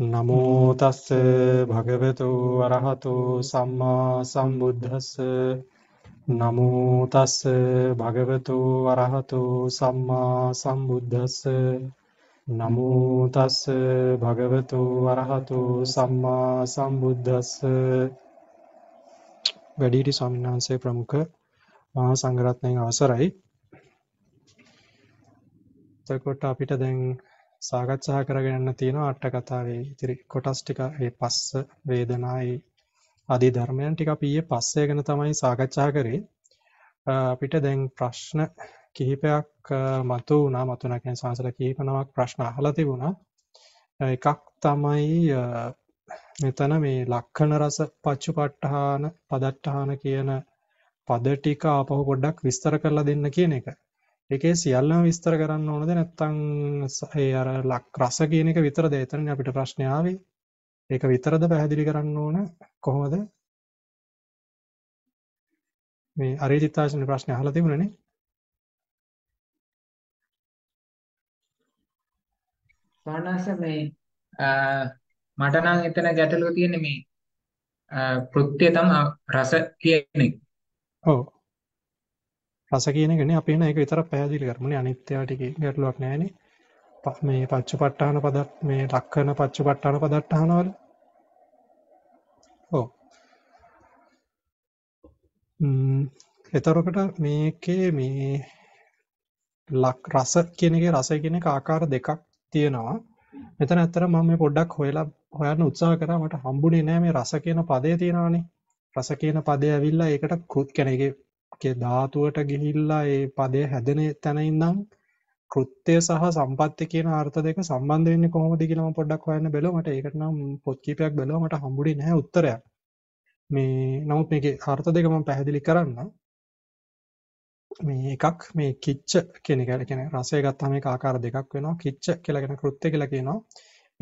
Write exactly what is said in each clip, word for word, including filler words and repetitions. නමෝ තස්ස භගවතු වරහතු සම්මා සම්බුද්දස්ස නමෝ තස්ස භගවතු වරහතු සම්මා සම්බුද්දස්ස නමෝ තස්ස භගවතු වරහතු සම්මා සම්බුද්දස්ස. වැඩිහිටි ස්වාමීන් වහන්සේ ප්‍රමුඛ මහා සංඝරත්නයන් අවසරයි. එතකොට අපිට දැන් सागच्छा करगणन तीन अट्ट कथा कोटस्टिका ये पस वेदना अधर्म टीका पीए पस तमि सागच्छा करे पीठ दें प्रश्न किहिपयाक मतु ना मतु ना के सांसद किहिप नमक प्रश्न हलते वो ना एकाक तमि नितन में लक्षण रस पचुपट्टन पदट्टन कियन पदटिका अपहु कोड्डक विस्तार करला देन्न कियन එක ඒකේ සියල්ලම විස්තර කරන්න ඕනද නැත්නම් ඒ අර රස කියන එක විතරද? එතනනේ අපිට ප්‍රශ්නේ ආවේ. ඒක විතරද පැහැදිලි කරන්න ඕන කොහොමද? මේ අරියචිත්තාචාර්යගේ ප්‍රශ්නේ අහලා තිබුණනේ. වනස මේ මට නම් එතන ගැටලුව තියෙන්නේ මේ කෘත්‍ය තමයි රස කියන එක. ඔව්. රස කියන එකනේ අපි එන එක විතරක් පැහැදිලි කරමුනේ. අනිත් ඒවා ටිකේ ගැටලුවක් නැහැනේ. මේ පච්චපට්ඨාන පදත් මේ ලක්ෂණ පච්චපට්ඨාන පදට්ඨාන වල ඔව් ම්ම් ඒතරකට මේකේ මේ ලක් රස කියන එකේ රසය කියන එක ආකාර දෙකක් තියෙනවා. මෙතන ඇත්තටම මම මේ පොඩ්ඩක් හොයලා හොයන්න උත්සාහ කරා. මට හම්බුනේ නැහැ මේ රස කියන පදේ තියෙනවානේ. රස කියන පදේ ඇවිල්ලා ඒකට කෘත් කියන එකේ धातुट गिहिल्ला पदे हदने तन कृत्य सह संपत्ति अर्थ देख संबंध दिखने बेलो मट एक पोत्की बेलो मट हमुड़ी ने उत्तर मे नमक मे अर्थ देख मेहदली किच के रस आकार देखा किच के कृत्य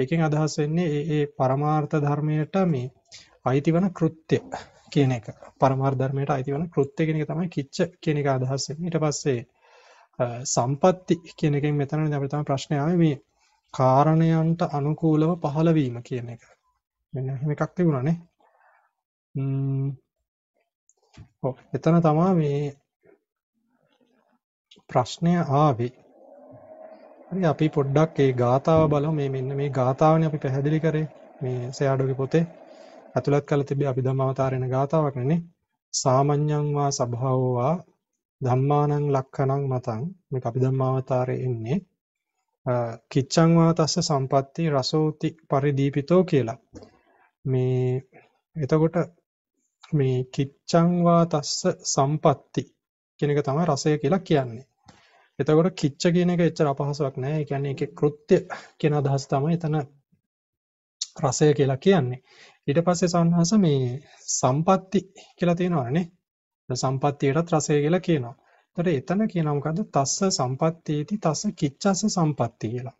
के अदहसन्नी परमार्थ धर्मेट मे ऐतिवन कृत्य කියන එක පරමාර්ථධර්මයට අයිති වෙන කෘත්‍ය කියන එක තමයි කිච්ච කියන එක අදහස් වෙන්නේ. ඊට පස්සේ සම්පatti කියන එකෙන් මෙතනදී අපිට තමයි ප්‍රශ්නේ ආවේ මේ කාරණයන්ට අනුකූලව පහළ වීම කියන එක. මෙන්න එහෙම එකක් තිබුණානේ. ම්ම් ඔව් එතන තමයි මේ ප්‍රශ්නය ආවේ. හරි අපි පොඩ්ඩක් ඒ ගාථාව බලමු. මේ මෙන්න මේ ගාථාවනේ අපි පැහැදිලි කරේ මේ සයාඩෝගේ පොතේ. अतुलत कल तिब्बे अभिधर्म अवतारेण गातावकने सामान्यं वा सभावो वा धम्मानं लक्षणं मतं मे अभिधर्म अवतारे इन्ने किच्चं वा तस्य संपत्ति रसोति परिदीपितो केला मे एतकोट मे किच्चं वा तस्य संपत्ति කියන එක තමයි රසය කියලා කියන්නේ. එතකොට කිච්ච කියන එක එච්චර අපහසුයක් නෑ. ඒ කියන්නේ ඒකේ කෘත්‍ය කියන අදහස තමයි එතන රසය කියලා කියන්නේ. ඊට පස්සේ සංහස මේ සම්පatti කියලා තියෙනවානේ. සම්පත්තියටත් රසය කියලා කියනවා. එතකොට එතන කියනවා මොකද්ද? තස්ස සම්පත්තීති තස්ස කිච්ඡස්ස සම්පත්තිය කියලා.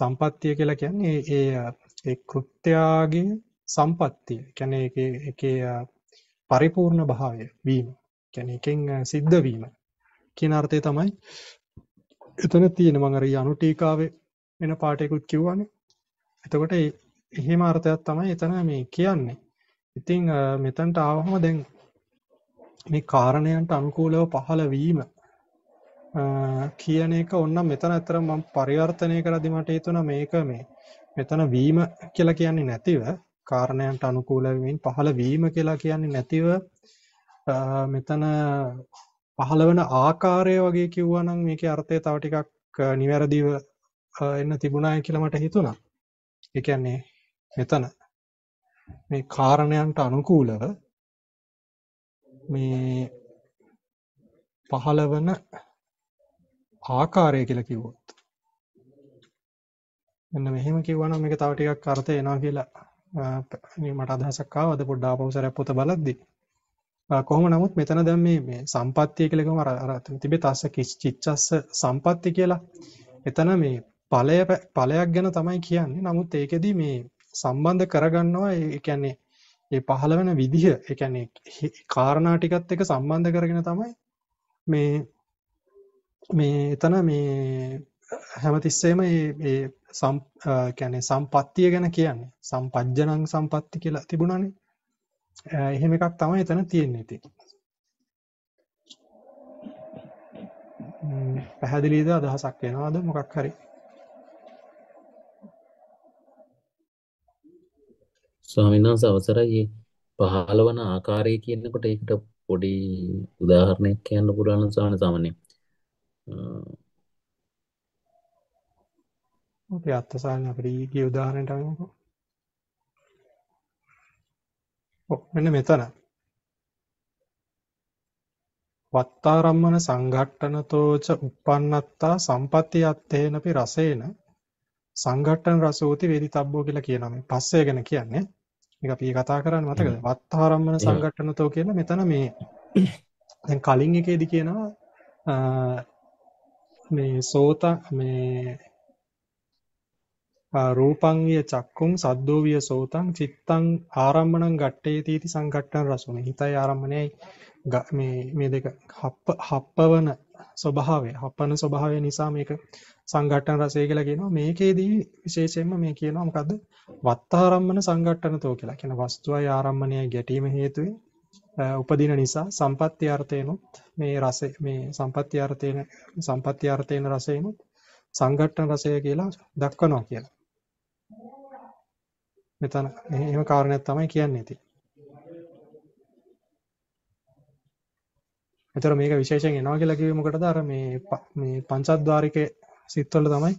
සම්පත්තිය කියලා කියන්නේ ඒ ඒ කෘත්‍යාගේ සම්පත්තිය. කියන්නේ ඒකේ ඒකේ පරිපූර්ණ භාවය වීම. කියන්නේ එකෙන් සිද්ධ වීම කියන අර්ථය තමයි එතන තියෙන. මම අර යනු ටීකාවේ වෙන පාඩේකුත් කිව්වානේ. එතකොට ඒ එහෙම අර්ථයක් තමයි එතන මේ කියන්නේ. ඉතින් මෙතනට ආවම දැන් මේ කාරණයන්ට අනුකූලව පහළ වීම කියන එක ඕන්න මෙතන අතර මම පරිවර්තනය කරද්දි මට හිතුණා මේක මේ මෙතන වීම කියලා කියන්නේ නැතිව කාරණයන්ට අනුකූල වීමෙන් පහළ වීම කියලා කියන්නේ නැතිව මෙතන පහළ වෙන ආකාරය වගේ කිව්වා නම් මේකේ අර්ථය තව ටිකක් නිවැරදිව එන්න තිබුණායි කියලා මට හිතුණා. ඒ කියන්නේ මෙතන මේ කාරණයන්ට අනුකූලව මේ පහළ වෙන ආකාරය කියලා කිව්වොත් එන්න මෙහෙම කිව්වා නම් මේක තව ටිකක් අර්ථය එනවා කියලා මට අදහසක් ආවද? පොඩ්ඩක් ආපහුසරයක් පොත බලද්දී කොහොම නමුත් මෙතන දැන් මේ මේ සම්පත්තිය කියලා ගම අර අර තිබේ තස්ස කිච්චස්ස සම්පත්තිය කියලා. එතන මේ ඵලය ඵලයක් ගැන තමයි කියන්නේ. නමුත් ඒකෙදි මේ සම්බන්ධ කරගන්නවා ඒ කියන්නේ ඒ පහළ වෙන විදිහ ඒ කියන්නේ කාරණා ටිකත් එක්ක සම්බන්ධ කරගෙන තමයි මේ මේ එතන මේ හැමතිස්සෙම මේ මේ සම් කියන්නේ සම්පත්තිය ගැන කියන්නේ සම්පජ්ජනං සම්පත්ති කියලා තිබුණානේ. එහෙම එකක් තමයි එතන තියෙන්නේ ඉතින්. පැහැදිලිද අදහසක් වෙනවද මොකක් හරි? ස්වාමීන් වහන්සේ අවසරයි. පහළ වන ආකාරය කියනකොට ඒකට පොඩි උදාහරණයක් කියන්න පුළුවන් නම් සාමාන්‍ය සාමාන්‍ය. ඔපේ අත්සාලන අපේ ඊගේ උදාහරණයට අනුව. ඔක් මෙන්න මෙතන. වත්තාරම්මන සංඝට්ඨනතෝච uppannattaa sampattiyatteenapi raseena සංඝට්ඨන රසෝති වේදිතබ්බෝ කියලා කියනවා මේ පස්සේ ගැන කියන්නේ. මේක අපි කතා කරන්නේ මතකද? වත්තාරම්මන සංඝට්ඨනතෝ කියන මෙතන මේ දැන් කලින් එකේදී කියනවා මේ සෝත මේ රූපංගිය චක්කුම් සද්දෝ විය සෝතං චිත්තං ආරම්මණං ඝට්ටේති සංඝට්ඨන රසෝනේ හිතයි ආරම්මණයයි මේ මේ දෙක හප්ප හප්පවන ස්වභාවය හප්පන ස්වභාවය නිසා මේක සංඝට්ඨන රසය කියලා කියනවා. මේකේදී විශේෂයෙන්ම මේ කියනවා මොකද්ද වත්තාරම්මන සංඝට්ඨනතෝ කියලා කියන වස්තුවයි ආරම්මණයයි ගැටීම හේතුවෙන් උපදින නිසා සම්පත්‍ය අර්ථේනොත් මේ රසය මේ සම්පත්‍ය අර්ථේන සම්පත්‍ය අර්ථේන රසයනොත් සංඝට්ඨන රසය කියලා දක්වනවා කියලා මෙතන එහෙම කාරණයක් තමයි කියන්නේ ඉතින්. ඒතර මේක විශේෂයෙන් එනවා කියලා කිව්වේ මොකටද? අර මේ මේ පංචද්වාරික සිත්වල තමයි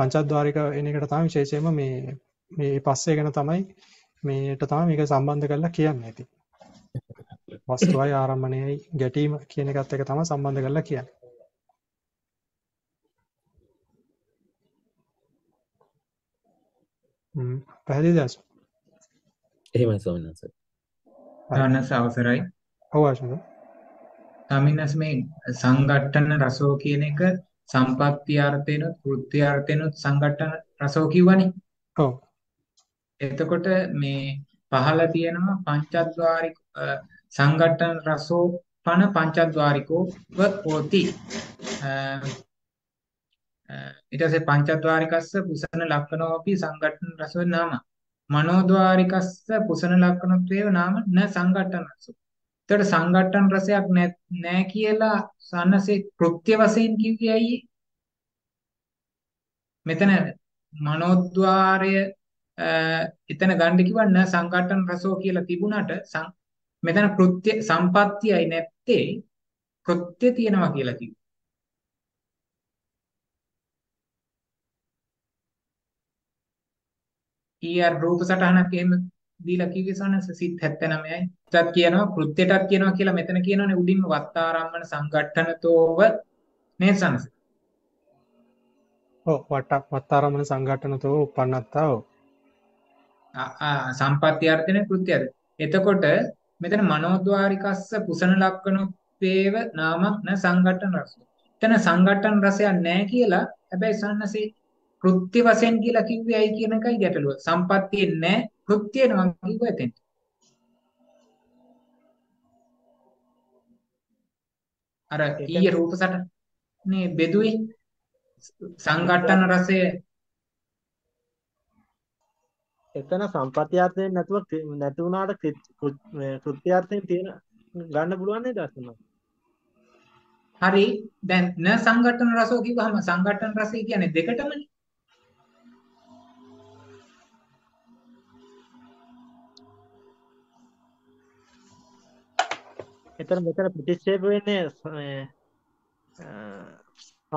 පංචද්වාරික එන එකට තමයි විශේෂයෙන්ම මේ මේ පස්සේ ගැන තමයි මේට තමයි මේක සම්බන්ධ කරලා කියන්නේ ඉතින්. වස්තුවයි ආරම්මණයයි ගැටීම කියන එකත් එක තමයි සම්බන්ධ කරලා කියන්නේ. පැහැදිලිද? එහෙමයි ස්වාමීන් වහන්සේ. ආනස අවසරයි. ඔව් ආශිර්වාද. ස්වාමීන් වහන්සේ මේ සංඝට්ඨන රසෝ කියන එක සම්පත්‍ය අර්ථේනොත් කෘත්‍ය අර්ථේනොත් සංඝට්ඨන රසෝ කියවනේ. ඔව්. එතකොට මේ පහළ තියෙනවා පංචද්වාරික සංඝට්ඨන රසෝ පන පංචද්වාරිකෝ වෝති. ඊට පස්සේ පංචද්වාරිකස්ස පුසන ලක්ෂණෝපි සංඝට්ඨන රසෝ නාම මනෝද්වාරිකස්ස පුසන ලක්ෂණත්වේව නාම න සංඝට්ඨන රසෝ. ඒතර සංඝට්ඨන රසයක් නැහැ කියලා සන්නසේ කෘත්‍ය වශයෙන් කිව්වේ ඇයි? මෙතන මනෝද්වාරය එතන ගන්න කිව්වා න සංඝට්ඨන රසෝ කියලා තිබුණාට මෙතන කෘත්‍ය සම්පත්තියයි නැත්තේ කෘත්‍ය තියෙනවා කියලා කිව්වා. ඊයර් රූප සටහනක් එහෙම දීලා කිව්වේ සනස සිත් හැත්තනමයයි. ඒකත් කියනවා කෘත්‍යයටත් කියනවා කියලා මෙතන කියනෝනේ උඩින්ම වත්තාරම්මන සංඝට්ඨනතෝව මේ සනස. ඔව් වට වත්තාරම්මන සංඝට්ඨනතෝ uppannattaa ඔව්. ආ සම්පත්‍ය අර්ථනේ කෘත්‍යද. එතකොට මෙතන මනෝද්වාරිකස්ස පුසන ලක්ෂණෝපේව නාමන සංඝට්ඨන රසෝ. එතන සංඝට්ඨන රසයක් නැහැ කියලා හැබැයි සනසේ කෘත්‍ය වශයෙන් කියලා කිව්වේ ඇයි කියන එකයි ගැටලුව. සම්පත්තිය නැහැ කෘත්‍ය නම කිව්ව එතෙන්. අර ඊයේ රූපසට මේ බෙදුවේ සංඝට්ඨන රසය එතන සම්පත්‍යාර්ථයෙන් නැතුව නැති වුණාට කෘත්‍යාර්ථයෙන් තියෙන ගන්න පුළුවන් නේද අසනවා? හරි දැන් න සංඝට්ඨන රසෝ කිව්වහම සංඝට්ඨන රසය කියන්නේ දෙකටමනේ. එතන මෙතන ප්‍රතික්ෂේප වෙන්නේ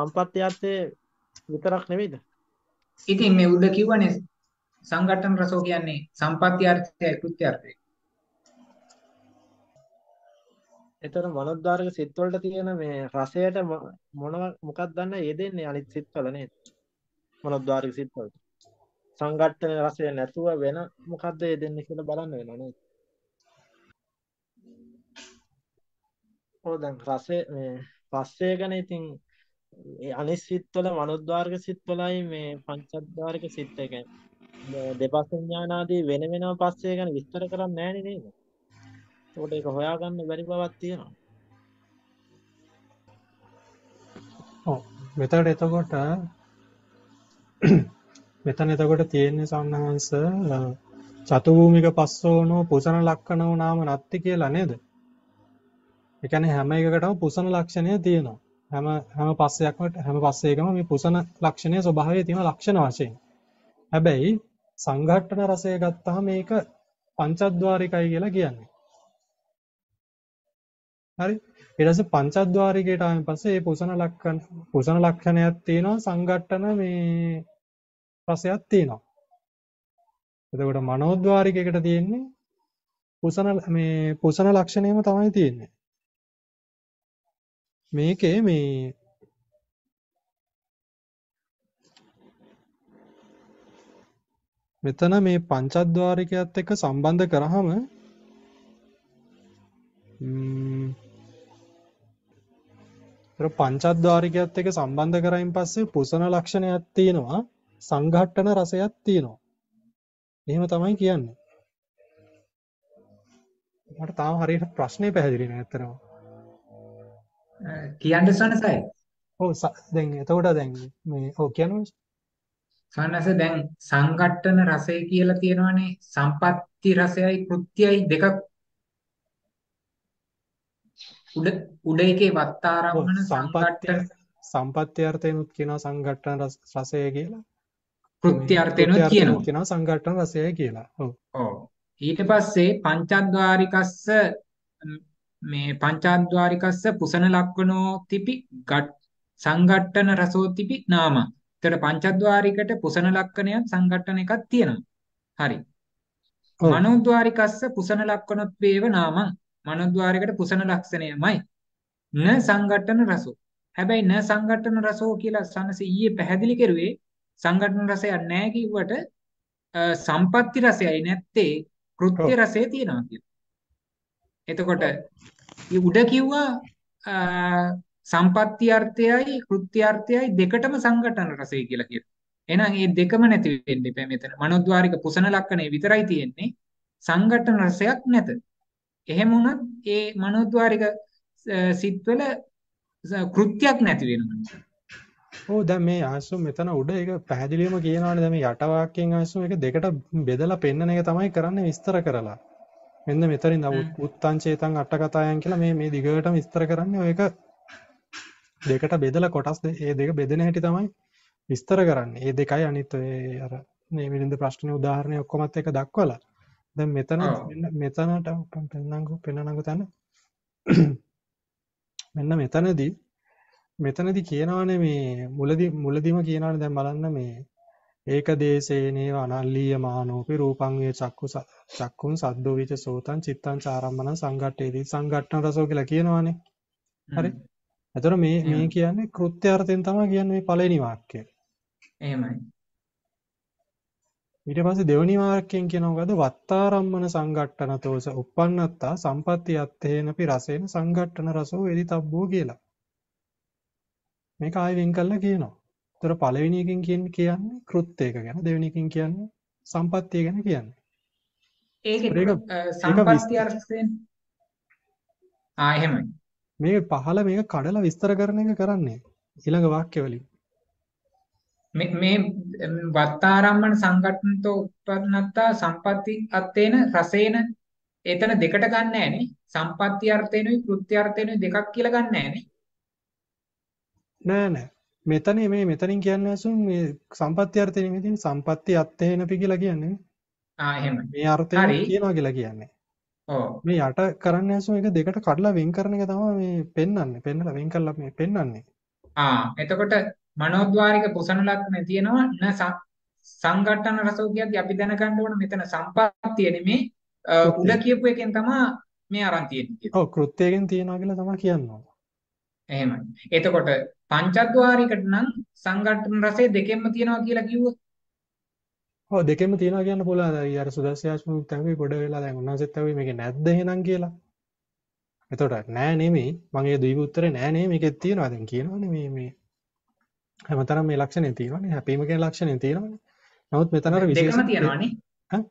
සම්පත්‍යාර්ථයේ විතරක් නෙවෙයිද? ඉතින් මේ උඩ කියවනේ සංඝට්ඨන රසෝ කියන්නේ සම්පත්‍යාර්ථයයි කෘත්‍යාර්ථයයි. එතන මනෝද්වාරක සිත් වලට තියෙන මේ රසයට මොන මොකක්ද ගන්න ඒ දෙන්නේ අනිත් සිත් වල නේද? මනෝද්වාරක සිත් වල සංඝට්ඨන රසය නැතුව වෙන මොකක්ද ඒ දෙන්නේ කියලා බලන්න වෙනවා නේද? ඔව් දැන් රසය මේ පස්සේ ගැන ඉතින් ඒ අනිත් සිත්වල මනෝද්වාරක සිත්වලයි මේ පංචද්වාරක සිත් එක දෙපස් ඥානාදී වෙන වෙනම පස්සේ ගැන විස්තර කරන්නේ නැහැ නේද? ඒකට ඒක හොයාගන්න බැරි බවක් තියෙනවා. ඔව් මෙතන එතකොට මෙතන එතකොට තියෙන්නේ සම්හංස චතුභූමික පස්සෝනෝ පුසන ලක්ෂණෝ නාම නත්ති කියලා නේද? ඒ කියන්නේ හැම එකකටම පුසන ලක්ෂණය තියෙනවා. හැම හැම පස්සයක්ම හැම පස්සයකම මේ පුසන ලක්ෂණයේ ස්වභාවය තියෙන ලක්ෂණ වශයෙන්. හැබැයි සංඝට්ඨන රසය ගත්තාම මේක පංචද්වාරිකයි කියලා කියන්නේ. හරි? ඊට පස්සේ පංචද්වාරිකයට ආවෙන් පස්සේ මේ පුසන ලක්ෂණ පුසන ලක්ෂණයක් තියෙනවා සංඝට්ඨන මේ රසයක් තියෙනවා. එතකොට මනෝද්වාරිකයකට තියෙන්නේ පුසන මේ පුසන ලක්ෂණයම තමයි තියෙන්නේ. මේකේ මේ මෙතන මේ පංචද්වාරිකයත් එක්ක සම්බන්ධ කරාම පංචද්වාරිකයත් එක්ක සම්බන්ධ කරයින් පස්සේ පුසන ලක්ෂණයක් තියෙනවා සංඝට්ඨන රසයක් තියෙනවා. එහෙම තමයි කියන්නේ. මට තාම හරියට ප්‍රශ්නේ පැහැදිලි නෑ අතරම. කියන්න සනසයි. ඔව් දැන් එතකොට දැන් මේ ඔව් කියනවා සනස දැන් සංඝට්ඨන රසය කියලා තියෙනවානේ සම්පත්‍ති රසයයි කෘත්‍යයයි දෙක උඩ උඩ එකේ වත්තාරම්මන සංඝට්ඨන සම්පත්‍ති අර්ථයෙන්ුත් කියනවා සංඝට්ඨන රසය කියලා. කෘත්‍ය අර්ථයෙන්ුත් කියනවා කියනවා සංඝට්ඨන රසය කියලා. ඔව්. ඔව්. ඊට පස්සේ පංචාද්වාරිකස්ස මේ පංචාද්වාරිකස්ස පුසන ලක්ෂණෝ තිපි සංඝට්ඨන රසෝ තිපි නාම. ඒතර පංචාද්වාරිකට පුසන ලක්ෂණයක් සංඝට්ඨන එකක් තියෙනවා. හරි. මනෝද්වාරිකස්ස පුසන ලක්ෂණොත් වේව නාමං. මනෝද්වාරිකට පුසන ලක්ෂණයමයි න සංඝට්ඨන රසෝ. හැබැයි න සංඝට්ඨන රසෝ කියලා සනසේ ඊයේ පැහැදිලි කරුවේ සංඝට්ඨන රසයක් නැහැ කිව්වට සම්පත්‍ති රසයයි නැත්තේ කෘත්‍ය රසය තියෙනවා කියලා. එතකොට මේ උඩ කිව්වා සම්පත්‍ති අර්ථයයි කෘත්‍ය අර්ථයයි දෙකටම සංඝට්ඨන රසය කියලා කියනවා. එහෙනම් මේ දෙකම නැති වෙන්න එපා මෙතන. මනෝද්වාරික පුසන ලක්ෂණේ විතරයි තියෙන්නේ සංඝට්ඨන රසයක් නැත. එහෙම වුණත් ඒ මනෝද්වාරික සිත්වල කෘත්‍යයක් නැති වෙනවා. ඕ දැන් මේ ආසු මෙතන උඩ ඒක පැහැදිලිවම කියනවානේ දැන් මේ යට වාක්‍යයෙන් ආසු ඒක දෙකට බෙදලා පෙන්නන එක තමයි කරන්නේ විස්තර කරලා. මෙන්න මෙතනින් උත්තං චේතං අට කතායන් කියලා මේ මේ දිගටම විස්තර කරන්නේ ඒක දෙකට බෙදලා කොටස් ඒ දෙක බෙදෙන හැටි තමයි විස්තර කරන්නේ. මේ දෙකයි අනිත් ඒ අර මේ විරින්ද ප්‍රශ්නේ උදාහරණය ඔක්කොමත් එක දක්වලා. දැන් මෙතන මෙතනට පෙන්නනකෝ පෙන්නනකෝ තන මෙන්න මෙතනදී මෙතනදි කියනවානේ මේ මුලදි මුලදිම කියනවානේ දැන් බලන්න මේ ඒක දේශේනේව අනල්ලීය මානෝපි රූපං වේ චක්කු චක්කුන් සද්දෝ විච සෝතං චිත්තං චාරම්මන සංඝට්ඨේදී සංඝට්ඨන රසෝ කියලා කියනවානේ. හරි. එතකොට මේ මේ කියන්නේ කෘත්‍යාර්ථයෙන් තමයි කියන්නේ මේ පළවෙනි වාක්‍යය. එහෙමයි. ඊට පස්සේ දෙවෙනි වාක්‍යයෙන් කියනවා මොකද්ද? වත්තාරම්මන සංඝට්ඨනතෝස uppannatha sampatti atthenpi raseena සංඝට්ඨන රසෝ වේදි තබ්බෝ කියලා. මේක ආයෙ වෙන් කරලා කියනවා. ඒතර පළවෙනි එකෙන් කියන්නේ කෘත්‍යයක ගැන, දෙවෙනි එකෙන් කියන්නේ සම්පත්තිය ගැන කියන්නේ. ඒක සම්පත්තිය අර්ථයෙන් ආ එහෙමයි. මේ පහළ මේක කඩලා විස්තර කරන එක කරන්නේ ඊළඟ වාක්‍ය වලින්. මේ මේ වත්තාරම්මන සංඝට්ඨනතෝ uppannatha sampatti attena raseena එතන දෙකට ගන්න නැහැ නේ. සම්පත්තිය අර්ථේනොයි කෘත්‍ය අර්ථේනොයි දෙකක් කියලා ගන්න නැහැ නේ. නෑ නෑ මෙතන මේ මෙතනින් කියන්නේ අසුන් මේ සම්පත්‍ති අර්ථයෙන් මේ තියෙන සම්පත්‍ති අත්ථේනපි කියලා කියන්නේ ආ එහෙමයි මේ අර්ථයෙන් කියනවා කියලා කියන්නේ. ඔව් මේ යට කරන්නේ අසුන් ඒක දෙකට කඩලා වෙන් කරන එක තමයි මේ පෙන්වන්නේ පෙන්නලා වෙන් කරලා මේ පෙන්වන්නේ. ආ එතකොට මනෝද්වාරික පුසන ලක්ෂණ තියෙනවා න සංඝට්ඨන රසෝ කියද්දී අපි දැනගන්න ඕන මෙතන සම්පත්‍තිය නෙමේ උඩ කියපු එකෙන් තමයි මේ අරන් තියෙන්නේ. ඔව් කෘත්‍යයෙන් තියෙනවා කියලා තමයි කියන්නේ. එහෙමයි. එතකොට පංචද්වාරිකට නම් සංඝට්ඨන රසය දෙකෙන්ම තියනවා කියලා කිව්වොත් ඔව් දෙකෙන්ම තියනවා කියන්න පුළුවන්. අර සුදස්සයාස්මුත් තමයි පොඩ වෙලා දැන් උන්වහන්සේත් ඇවි මේකේ නැද්ද එහෙනම් කියලා. එතකොට නෑ නෙමෙයි මම ඒ දීපු උත්තරේ නෑ නෙමෙයි මේකෙත් තියනවා දැන් කියනවානේ මේ මේ හැමතරම් මේ ලක්ෂණේ තියනවානේ හැපීම කියන ලක්ෂණේ තියනවානේ. නමුත් මෙතන අර විශේෂ දෙකම තියනවානේ. හා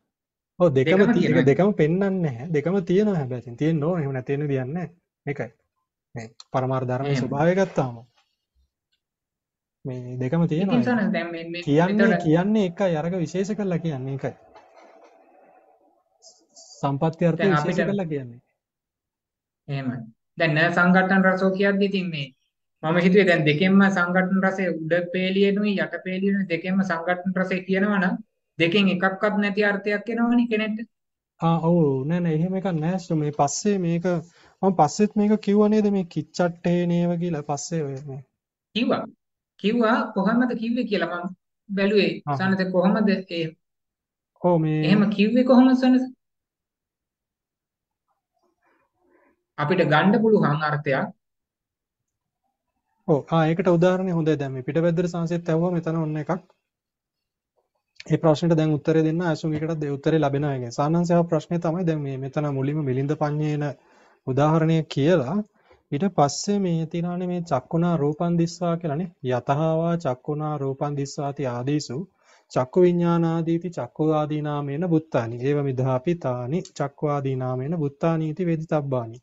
ඔව් දෙකම තියෙන දෙකම පෙන්වන්නේ නැහැ. දෙකම තියනවා හැබැයි තියෙන්න ඕන එහෙම නැති වෙන දෙයක් නැහැ. මේකයි මේ පරමාර්ථ ධර්මයේ ස්වභාවය ගත්තාම මේ දෙකම තියෙනවා. කියන්නේ කියන්නේ එකයි අරක විශේෂ කරලා කියන්නේ එකයි. සම්පත්‍ය අර්ථය විශේෂ කරලා කියන්නේ. එහෙමයි. දැන් න සංඝට්ටන රසෝ කියද්දි ඉතින් මේ මම හිතුවේ දැන් දෙකෙන්ම සංඝට්ටන රසේ උඩ පෙළියෙනුයි යට පෙළියෙනුයි දෙකෙන්ම සංඝට්ටන රසේ කියනවා නම් දෙකෙන් එකක්වත් නැති අර්ථයක් එනවනේ කෙනෙක්ට. ආ ඔව් නෑ නෑ එහෙම එකක් නෑ ශ්‍රම මේ පස්සේ මේක මම පස්සෙත් මේක කිව්ව නේද මේ කිච්චට්ටේ නේව කියලා පස්සේ ඔය මේ කිව්වා කිව්වා කොහොමද කිව්වේ කියලා මම බැලුවේ සනත කොහොමද ඒ ඔව් මේ එහෙම කිව්වේ කොහොමද සනත අපිට ගන්න පුළුවන් අර්ථයක් ඔව් ආ ඒකට උදාහරණේ හොඳයි දැන් මේ පිටපැද්දට සංසෙත් ඇහුවා මෙතන ඔන්න එකක් ඒ ප්‍රශ්නෙට දැන් උත්තරේ දෙන්න අසුන් එකටත් ඒ උත්තරේ ලැබෙනවා කියන්නේ සානංශයව ප්‍රශ්නේ තමයි දැන් මේ මෙතන මුලින්ම මිලින්ද පඤ්ඤේන උදාහරණයක් කියලා ඊට පස්සේ මේ තියනනේ මේ චක්කුණා රූපං දිස්වා කියලානේ යතහවා චක්කුණා රූපං දිස්වාති ආදීසු චක්කු විඥානාදීති චක්කු ආදී නාමේන බුත්තානි ඒව මිදාපි තානි චක්කු ආදී නාමේන බුත්තානීති වේදිතබ්බානි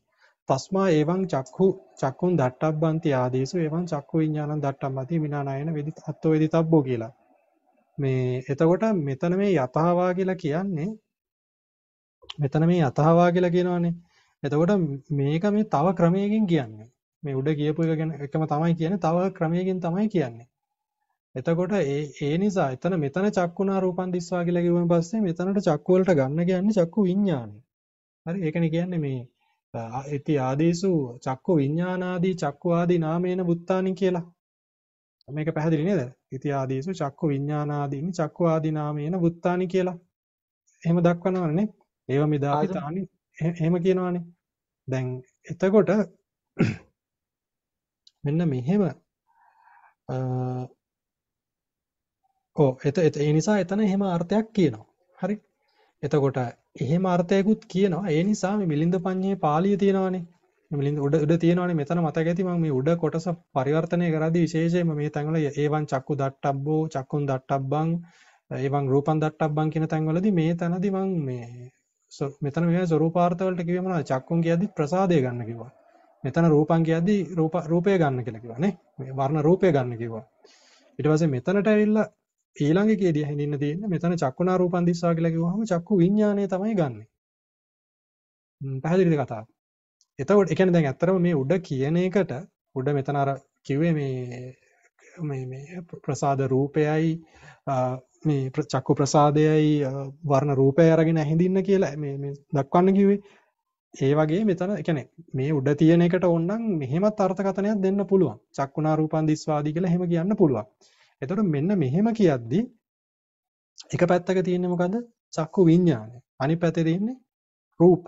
තස්මා එවං චක්ඛු චක්කුන් දට්ඨබ්බන්ති ආදීසු එවං චක්කු විඥානං දට්ඨම්මති විනානායන වේදිත අත්ෝ වේදිතබ්බෝ කියලා මේ එතකොට මෙතන මේ යතහවා කියලා කියන්නේ මෙතන මේ යතහවා කියලා කියනවානේ එතකොට මේක මේ තව ක්‍රමයකින් කියන්නේ මේ උඩ කියපු එක ගැන එකම තමයි කියන්නේ තව ක්‍රමයකින් තමයි කියන්නේ එතකොට ඒ ඒ නිසා එතන මෙතන චක්කුණා රූපන් දිස්වා කියලා කිව්වන් පස්සේ මෙතනට චක්කු වලට ගන්න කියන්නේ චක්කු විඥානයි හරි ඒකනේ කියන්නේ මේ ඉති ආදීසු චක්කු විඥානාදී චක්කු ආදී නාමේන බුත්තානි කියලා මේක පැහැදිලි නේද ඉති ආදීසු චක්කු විඥානාදීනි චක්කු ආදී නාමේන බුත්තානි කියලා එහෙම දක්වනවනේ ඒව මෙදාපි තානි එහෙම කියනවානේ දැන් එතකොට මෙන්න මෙහෙම ඔව් එතන ඒ නිසා එතන එහෙම අර්ථයක් කියනවා හරි එතකොට එහෙම අර්ථයකුත් කියනවා ඒ නිසා මේ මිලින්ද පඤ්ඤේ පාළිය තියෙනවානේ මේ මිලින්ද උඩ උඩ තියෙනවානේ මෙතන මතක ඇති මම මේ උඩ කොටස පරිවර්තනය කරද්දී විශේෂයෙන්ම මේ තැන්වල ඒවන් චක්කු දට්ඨබ්බෝ චක්කුන් දට්ඨබ්බං ඒවන් රූපං දට්ඨබ්බං කියන තැන්වලදී මේ තැනදී මම මේ මෙතන මේ ස්වරූපාර්ථ වලට කිව්වේ මොනවද චක්කුන් කියද්දි ප්‍රසාදය ගන්න කිව්වා මෙතන රූපං කියද්දි රූප රූපය ගන්න කියලා කිව්වා නේ මේ වර්ණ රූපය ගන්න කිව්වා ඊට පස්සේ මෙතනට ඇවිල්ලා ඊළඟකේදී හඳින්න තියෙන්නේ මෙතන චක්කුණා රූපං දිස්වා කියලා කිව්වහම චක්කු විඥානය තමයි ගන්නෙ ම් පැහැදිලිද කතාව එතකොට ඒ කියන්නේ දැන් ඇත්තටම මේ උඩ කියන එකට උඩ මෙතන අර කිව්වේ මේ මේ මේ ප්‍රසාද රූපයයි මේ චක්කු ප්‍රසාදයයි වර්ණ රූපය අරගෙන ඇහිඳින්න කියලා මේ මේ දක්වන්න කිව්වේ. ඒ වගේ මෙතන يعني මේ උඩ තියෙන එකට ඕනනම් මෙහෙමත් අර්ථකථනයක් දෙන්න පුළුවන්. චක්කුණා රූපං දිස්වාදී කියලා එහෙම කියන්න පුළුවන්. එතකොට මෙන්න මෙහෙම කියද්දි එක පැත්තක තියෙන්නේ මොකද්ද? චක්කු විඥානය. අනිත් පැත්තේ තියෙන්නේ රූප.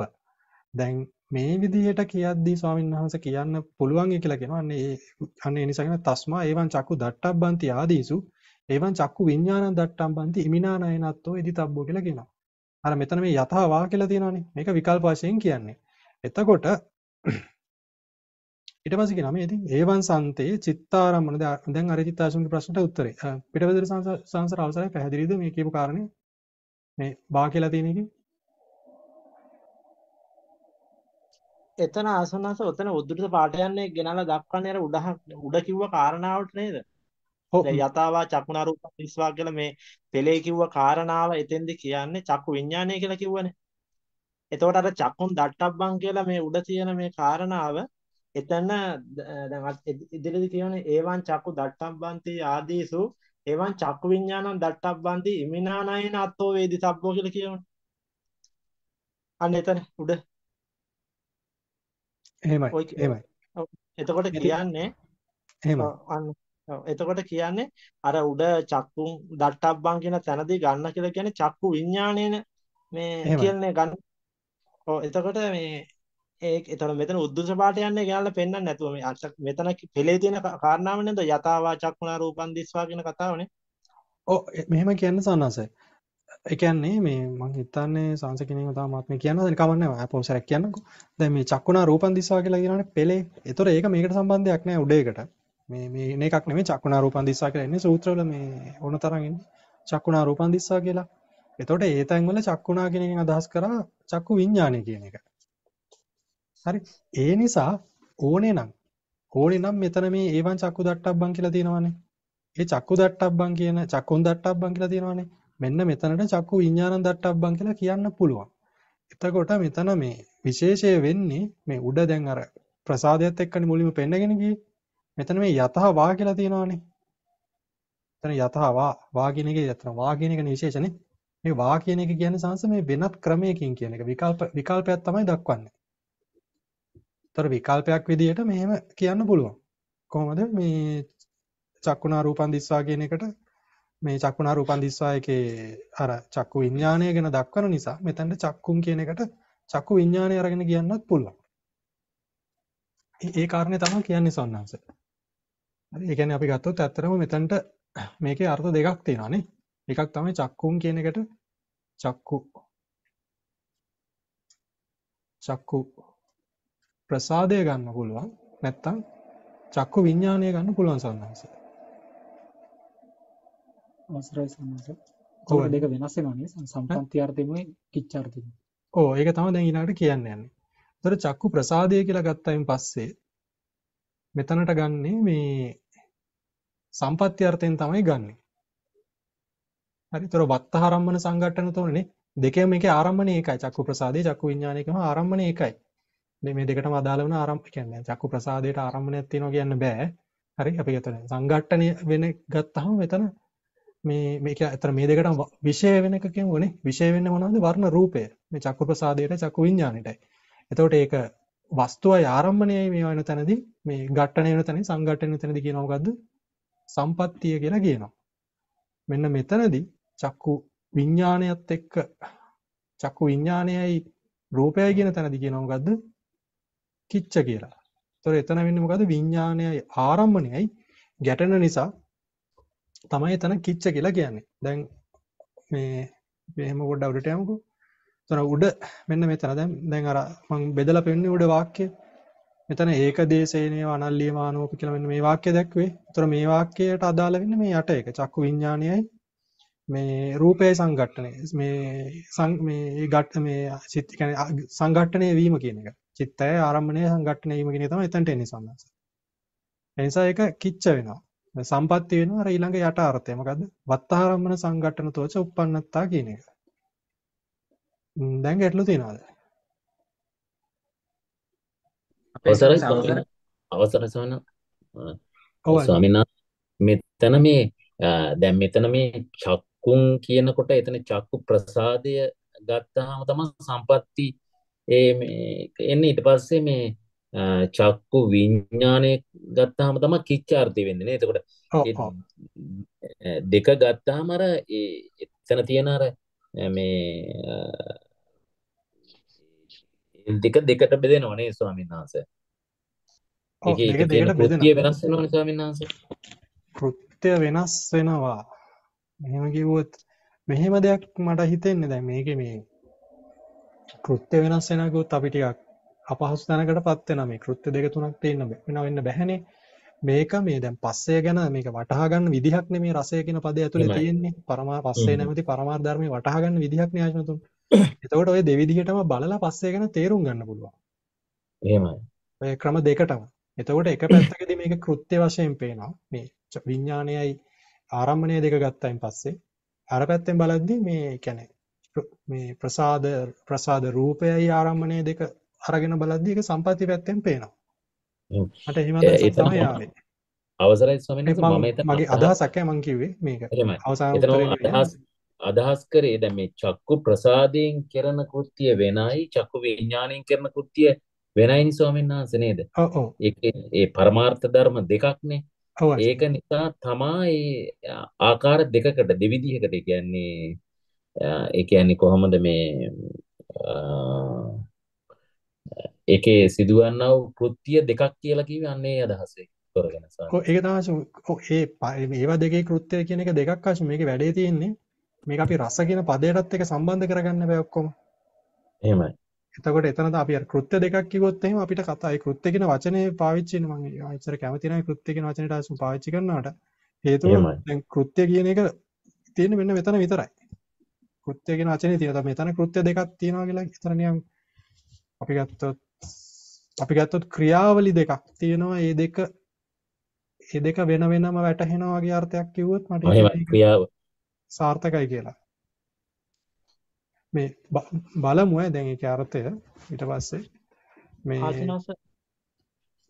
දැන් මේ විදිහට කියද්දී ස්වාමීන් වහන්සේ කියන්න පුළුවන් කියලා කියනවා. අනේ අනේ ඒ නිසා කියන තස්මා ඒවන් චක්කු දට්ඨබ්බන්ති ආදීසු ඒවන් චක්කු විඥානං දට්ඨම්බන්ති ඉමිනානයනත්තෝ ඉදිතබ්බෝ කියලා කියනවා. අර මෙතන මේ යතහ වා කියලා තියෙනවානේ. මේක විකල්ප වශයෙන් කියන්නේ. එතකොට ඊට පස්සේ කියනවා මේ ඉතින් ඒවන් සන්තේ චිත්තාරම්මන දැන් අර චිත්තාසුන්ගේ ප්‍රශ්නට උත්තරේ. පිටවදෙර සංසාර අවසරය පැහැදිලිද මේ කියපු කාරණේ? මේ වා කියලා තියෙන එකේ. එතන ආසන්නස ඔතන උද්දෘත පාඩ යන්නේ ගෙනලා දක්වන්නේ අර උඩ උඩ කිව්ව කාරණාවට නේද? යතාවා චක්කුණා රූපං දිස්වා කියලා මේ පෙළේ කිව්ව කාරණාව එතෙන්ද කියන්නේ චක්කු විඥානය කියලා කිව්වනේ. එතකොට අර චක්කුන් දට්ඨබ්බං කියලා මේ උඩ තියෙන මේ කාරණාව එතන දැන් ඉදිරියේදී කියන්නේ ඒවන් චක්කු දට්ඨබ්බන්ති ආදීසු ඒවන් චක්කු විඥානං දට්ඨබ්බන්ති ඉමිනානයන අත්තෝ වේදිතබ්බෝ කියලා කියනවනේ. අන්න එතන උඩ. එහෙමයි. එහෙමයි. එතකොට කියන්නේ එහෙමයි. අන්න එතකොට කියන්නේ අර උඩ චක්කු දට්ඨබ්බං කියන තැනදී ගන්න කියලා කියන්නේ චක්කු විඥාණයන මේ කියන්නේ ගන්න. ඔව් එතකොට මේ ඒක එතකොට මෙතන උද්දෘෂ පාඩ යන්නේ කියලා පෙන්වන්න නැතුව මේ මෙතන පෙළේ තියෙන කාරණාව නේද යතාවා චක්කුණා රූපං දිස්වා කියන කතාවනේ. ඔව් මෙහෙම කියන්නේ සානසයි. ඒ කියන්නේ මේ මම හිතන්නේ සාංශ කෙනෙක්ව තමයි මාත් මේ කියනවා. දැන් කමන්නේ නැහැ. පොසරක් කියන්නකෝ. දැන් මේ චක්කුණා රූපං දිස්වා කියලා කියනවනේ පෙළේ. ඒතොර ඒක මේකට සම්බන්ධයක් නැහැ උඩේකට. මේ මේ නේ එකක් නෙමෙයි චක්කුණා රූපං දිස්වා කියලා ඉන්නේ සූත්‍රවල මේ ඕන තරම් ඉන්නේ චක්කුණා රූපං දිස්වා කියලා. එතකොට ඒ තැන් වල චක්කුණා කියන එකෙන් අදහස් කරා චක්කු විඥානය කියන එක. හරි. ඒ නිසා ඕනේ නම් ඕනේ නම් මෙතන මේ ඒවන් චක්කු දට්ඨබ්බං කියලා තියෙනවානේ. ඒ චක්කු දට්ටබ්බන් කියන චක්කුන් දට්ටබ්බන් කියලා තියෙනවානේ. මෙන්න මෙතනට චක්කු විඤ්ඤාණ දට්ටබ්බන් කියලා කියන්න පුළුවන්. එතකොට මෙතන මේ විශේෂය වෙන්නේ මේ උඩ දැන් අර ප්‍රසාදයත් එක්කනේ මුලින්ම පෙන්නගෙන ගියේ. මෙතන මේ යතහ වා කියලා තියෙනවානේ. එතන යතහ වා වා කියන එකේ යතන වා කියන එකනේ විශේෂනේ. මේ වා කියන එක කියන්නේ සංස මේ වෙනත් ක්‍රමයකින් කියන එක. විකල්ප විකල්පයක් තමයි දක්වන්නේ. ඒතර විකල්පයක් විදිහට මෙහෙම කියන්න පුළුවන්. කොහොමද මේ චක්කුණා රූපන් දිස්වා කියන එකට මේ චක්කුණා රූපන් දිස්වා එකේ අර චක්කු විඥාණය ගැන දක්වන නිසා මෙතනට චක්කුම් කියන එකට චක්කු විඥාණය අරගෙන කියන්නත් පුළුවන්. ඒ කාරණේ තමයි කියන්නේ සොන්නංශ. හරි. ඒ කියන්නේ අපි ගත්තොත් ඇත්තටම මෙතනට මේකේ අර්ථ දෙකක් තියෙනවා නේ. එකක් තමයි චක්කුම් කියන එකට චක්කු චක්කු ප්‍රසාදය ගන්න පුළුවන්, නැත්නම් චක්කු විඥානය ගන්න පුළුවන් සම්මත. අවසරයි සම්මත. කොහොම දෙක වෙනස් වෙනවනේ සම්පන්ති අර්ථෙමයි කිච්ච අර්ථෙම. ඔව් ඒක තමයි දැන් ඊළඟට කියන්න යන්නේ. ඒතර චක්කු ප්‍රසාදය කියලා ගත්තායින් පස්සේ මෙතනට ගන්නේ මේ සම්පත්‍ය අර්ථයෙන් තමයි ගන්නේ. හරි. ඒතර වත්ත ආරම්භන සංගට්ඨන තෝනේ දෙකේම එකේ ආරම්භණේ එකයි. චක්කු ප්‍රසාදේ චක්කු විඥානයේකම ආරම්භණේ එකයි. මේ දෙකටම අදාළ වෙන ආරම්භ කියන්නේ චක්කු ප්‍රසාදයට ආරම්භණයක් තියෙනවා කියන්න බෑ. හරි. අපි හිතන සංඝට්ඨණය වෙන ගත්තාම මෙතන මේ මේක අතර මේ දෙකටම විශේෂ වෙන එක කියමුනේ. විශේෂ වෙන්නේ මොනවද? වර්ණ රූපය. මේ චක්කු ප්‍රසාදයට චක්කු විඥාණයටයි. එතකොට ඒක වස්තුවයි ආරම්භණයයි මේ වෙන තැනදී මේ ඝට්ටණය වෙන තැනදී සංඝට්ඨණය වෙන තැනදී කියනවා මොකද්ද? සම්පත්තිය කියලා කියනවා. මෙන්න මෙතනදී චක්කු විඥාණයත් එක්ක චක්කු විඥාණයයි රූපයයි කියන තැනදී කියනවා මොකද්ද? කිච්ච කියලා. ඒතොර එතන වෙන්නේ මොකද්ද? විඥානයයි ආරම්භණයයි ගැටෙන නිසා තමයි එතන කිච්ච කියලා කියන්නේ. දැන් මේ මෙහෙම පොඩ්ඩක් උඩට යමුකෝ. ඒතොර උඩ මෙන්න මෙතන දැන් දැන් අර මම බෙදලා පෙන්නේ උඩ වාක්‍ය. මෙතන ඒකදේශේනේව අනල්ලියමානෝප කියලා මෙන්න මේ වාක්‍ය දැක්වේ. ඒතොර මේ වාක්‍යයට අදාළ වෙන්නේ මේ යට එක. චක්කු විඥානයයි මේ රූපයේ සංඝට්ඨණය. මේ මේ ඝට්ට මේ සිත් කියන්නේ සංඝට්ඨණය වීම කියන එක. චිත්තය ආරම්භණය සංගට්ඨණය වීම කියන එක තමයි එතනට එන්නේ සම්මත. ඒ නිසා ඒක කිච්ච වෙනවා. සම්පත්‍ය වෙනවා. අර ඊළඟ යට අර්ථය මොකද්ද? වත්තාරම්භන සංගට්ඨන තෝච උප්පන්නත්තා කියන එක. දැන් ගැටලු තියනවාද? අවසරයි අවසරයි සවන. ඔව් ස්වාමීන් වහන්සේ මෙතන මේ දැන් මෙතන මේ චක්කුම් කියනකොට එතන චක්කු ප්‍රසාදය ගත්තාම තමයි සම්පත්‍ති ඒ මේ එන්නේ. ඊට පස්සේ මේ චක්කු විඥානය ගත්තාම තමයි කිච්චාර්ථය වෙන්නේ නේ. එතකොට දෙක ගත්තාම අර ඒ එතන තියෙන අර මේ දෙක දෙකට බෙදෙනවා නේ ස්වාමීන් වහන්සේ. ඒක දෙකට වෙනස් වෙනවා නේ ස්වාමීන් වහන්සේ. කෘත්‍ය වෙනස් වෙනවා. මෙහෙම කිව්වොත් මෙහෙම දෙයක් මට හිතෙන්නේ දැන් මේකේ මේ කෘත්‍ය වෙනස් වෙනකොට අපි ටිකක් අපහසු තැනකටපත් වෙනවා. මේ කෘත්‍ය දෙක තුනක් තියෙන්න වෙනවා වෙන්න බැහැනේ. මේක මේ දැන් පස්සය ගැන මේක වටහා ගන්න විදිහක් නෙමේ රසය කියන පදේ ඇතුලේ තියෙන්නේ. පරමා පස්සය නැමැති පරමාර්ථ ධර්මයේ වටහා ගන්න විදිහක් නේ ආයතන තුන. එතකොට ඔය දෙවිදිහටම බලලා පස්සය ගැන තේරුම් ගන්න පුළුවන්. එහෙමයි. ඔය ක්‍රම දෙකටම. එතකොට එක පැත්තකදී මේක කෘත්‍ය වශයෙන් පේනවා. මේ විඥාණයයි ආරම්භණය දෙක ගත්තායින් පස්සේ අර පැත්තෙන් බලද්දී මේ කියන්නේ මේ ප්‍රසාද ප්‍රසාද රූපයයි ආරම්භණය දෙක අරගෙන බලද්දී ඒක සම්පත්‍ය පැත්තෙන් පේනවා. මට එහෙම අදහසක් තමයි ආවේ. අවසරයි ස්වාමීන් වහන්සේ මම එතන මගේ අදහසක් ඈ මම කිව්වේ මේක. අවසාන උත්තරේ අදහස් කරේ දැන් මේ චක්කු ප්‍රසාදයෙන් කරන කෘත්‍ය වෙනයි චක්කු විඥාණයෙන් කරන කෘත්‍ය වෙනයිනි ස්වාමීන් වහන්සේ නේද? ඔව් ඔව්. ඒකේ ඒ පරමාර්ථ ධර්ම දෙකක්නේ. ඒක නිසා තමයි ආකාර දෙකකට දෙවිදිහකට කියන්නේ ඒ කියන්නේ කොහොමද මේ ඒකේ සිදුවන්නා වූ කෘත්‍ය දෙකක් කියලා කිව්වේ අන්නේ අදහසේ කරගෙන සාරා. ඔව් ඒක තමයි. ඔව් ඒ මේවා දෙකේ කෘත්‍ය කියන එක දෙකක් ආශි මේකේ වැඩේ තියෙන්නේ. මේක අපි රස කියන පදයටත් එක සම්බන්ධ කරගන්න බෑ ඔක්කොම. එහෙමයි. එතකොට එතනද අපි අර කෘත්‍ය දෙකක් කිව්වොත් එහෙම අපිට කතා ඒ කෘත්‍ය කියන වචනේ පාවිච්චි වෙන මම ආයෙත් කැමති නැහැ කෘත්‍ය කියන වචනේට ආශි පාවිච්චි කරනවට. හේතුව දැන් කෘත්‍ය කියන එක තියෙන්නේ මෙන්න මෙතන විතරයි. කෘත්‍ය කියන වචනේ තියෙනවා. මෙතන කෘත්‍ය දෙකක් තියෙනවා කියලා හිතන නියම අපි ගත්තොත් අපි ගත්තොත් ක්‍රියාවලි දෙකක් තියෙනවා. මේ දෙක ඒ දෙක වෙන වෙනම වැටහෙනවා වගේ අර්ථයක් කිව්වොත් මට ක්‍රියාව සාර්ථකයි කියලා. මේ බලමු දැන් ඒකේ අර්ථය ඊට පස්සේ මේ ආසනස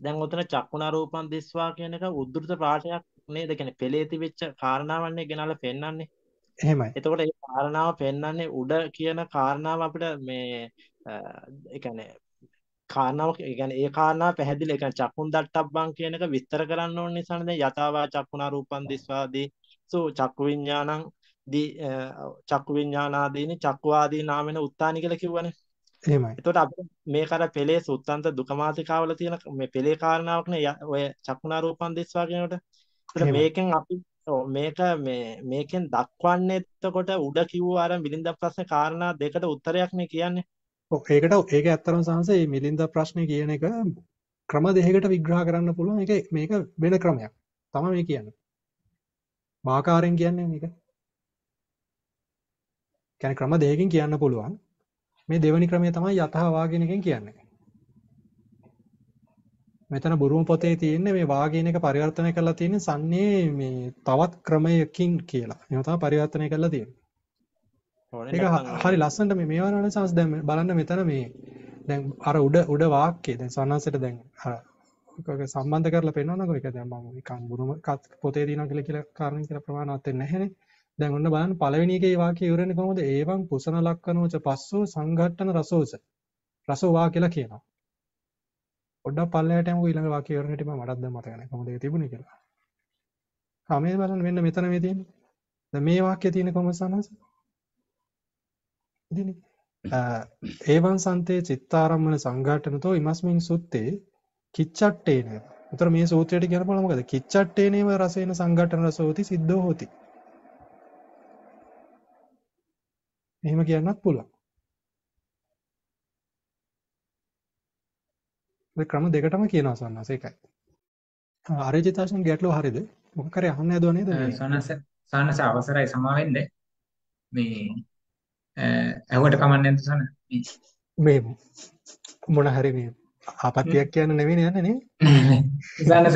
දැන් උතන චක්කුණා රූපං දිස්වා කියන එක උද්දෘත ප්‍රාශයක් නේද? කියන්නේ පෙළේ තිබෙච්ච කාරණාවන්නේ ගෙනල්ලා පෙන්වන්නේ. එහෙමයි. එතකොට ඒ කාරණාව පෙන්වන්නේ උඩ කියන කාරණාව අපිට මේ ඒ කියන්නේ කාරණාව කියන්නේ ඒ කාරණාව පැහැදිලි. ඒ කියන්නේ චක්කුන් දට්ටබ්බන් කියන එක විස්තර කරන්න ඕන නිසානේ දැන් යථාවා චක්කුණා රූපං දිස්වාදී සෝ චක්කු විඥානං දී චක්කු විඥානාදීනි චක්කු ආදී නාමෙන උත්තානි කියලා කිව්වනේ. එහෙමයි. එතකොට අපි මේ කර පෙළේ සුත්තන්ත දුකමාතිකාවල තියෙන මේ පෙළේ කාරණාවක්නේ ඔය චක්කුණා රූපං දිස්වා කියනකොට. එතකොට මේකෙන් අපි මේක මේ මේකෙන් දක්වන්නේ එතකොට උඩ කිව්ව අර මිලින්ද ප්‍රශ්න කාරණා දෙකට උත්තරයක් නේ කියන්නේ. ඔව් ඒකට ඒක ඇත්තටම සංසය මේ මිලින්ද ප්‍රශ්නේ කියන එක ක්‍රම දෙකකට විග්‍රහ කරන්න පුළුවන්. ඒක මේක වෙන ක්‍රමයක් තමයි මේ කියන්නේ. මාකාරයෙන් කියන්නේ මේක. කියන්නේ ක්‍රම දෙකකින් කියන්න පුළුවන්. මේ දෙවෙනි ක්‍රමය තමයි යතහ වාගින එකෙන් කියන්නේ. මෙතන බුරුම පොතේ තියෙන්නේ මේ වාගින එක පරිවර්තනය කරලා තියෙන්නේ සන්නේ මේ තවත් ක්‍රමයකින් කියලා. මේවා තමයි පරිවර්තනය කරලා තියෙන්නේ. ඒක හරි ලස්සනට මේ මේවා නේද සංස් දැන් බලන්න මෙතන මේ දැන් අර උඩ උඩ වාක්‍යය දැන් සන්නන්සට දැන් අර ඔක සම්බන්ධ කරලා පෙන්නනකො ඒක දැන් මම ඒක බුරුම පොතේ දිනවා කියලා කියලා කාරණේ කියලා ප්‍රමාණවත් වෙන්නේ නැහැනේ. දැන් ඔන්න බලන්න පළවෙනි එකේ වාක්‍යය ඉවරන්නේ කොහොමද? ඒවං පුසන ලක්කනෝච පස්සෝ සංඝට්ඨන රසෝච රසෝ වා කියලා කියනවා. පොඩ්ඩක් පල්ලයට යමුකෝ ඊළඟ වාක්‍යය ඉවරන හැටි මම මටත් දැන් මතක නැහැ කොහොමද ඒක තිබුණේ කියලා. හා මේ බලන්න මෙන්න මෙතන මේ තියෙන්නේ. දැන් මේ වාක්‍යය තියෙන්නේ කොහොමද සන්නන්ස? ඒවන් සන්තේ චිත්තාරම්මන සංඝාටනතෝ ඉමස්මින් සුත්තේ කිච්චට්ටේන. උතර මේ සූත්‍රයට කියන බලම මොකද? කිච්චට්ටේනේව රසේන සංඝාටන රසෝති සිද්ධෝ හොති. එහෙම කියන්නත් පුළුවන්. මේ ක්‍රම දෙකටම කියනවා සන්නස ඒකයි. ආරේජිතාෂන් ගැටලුව හරියද? මොකක් කරේ අහන්න යදෝ නේද? සන්නස සන්නස අවසරයි සමාවෙන්න මේ ඇවට කමන්නේ නැතසන මේ මොන හරි මේ ආපත්‍යක් කියන්න නෙවෙයි යන්නේ නේ සන්නස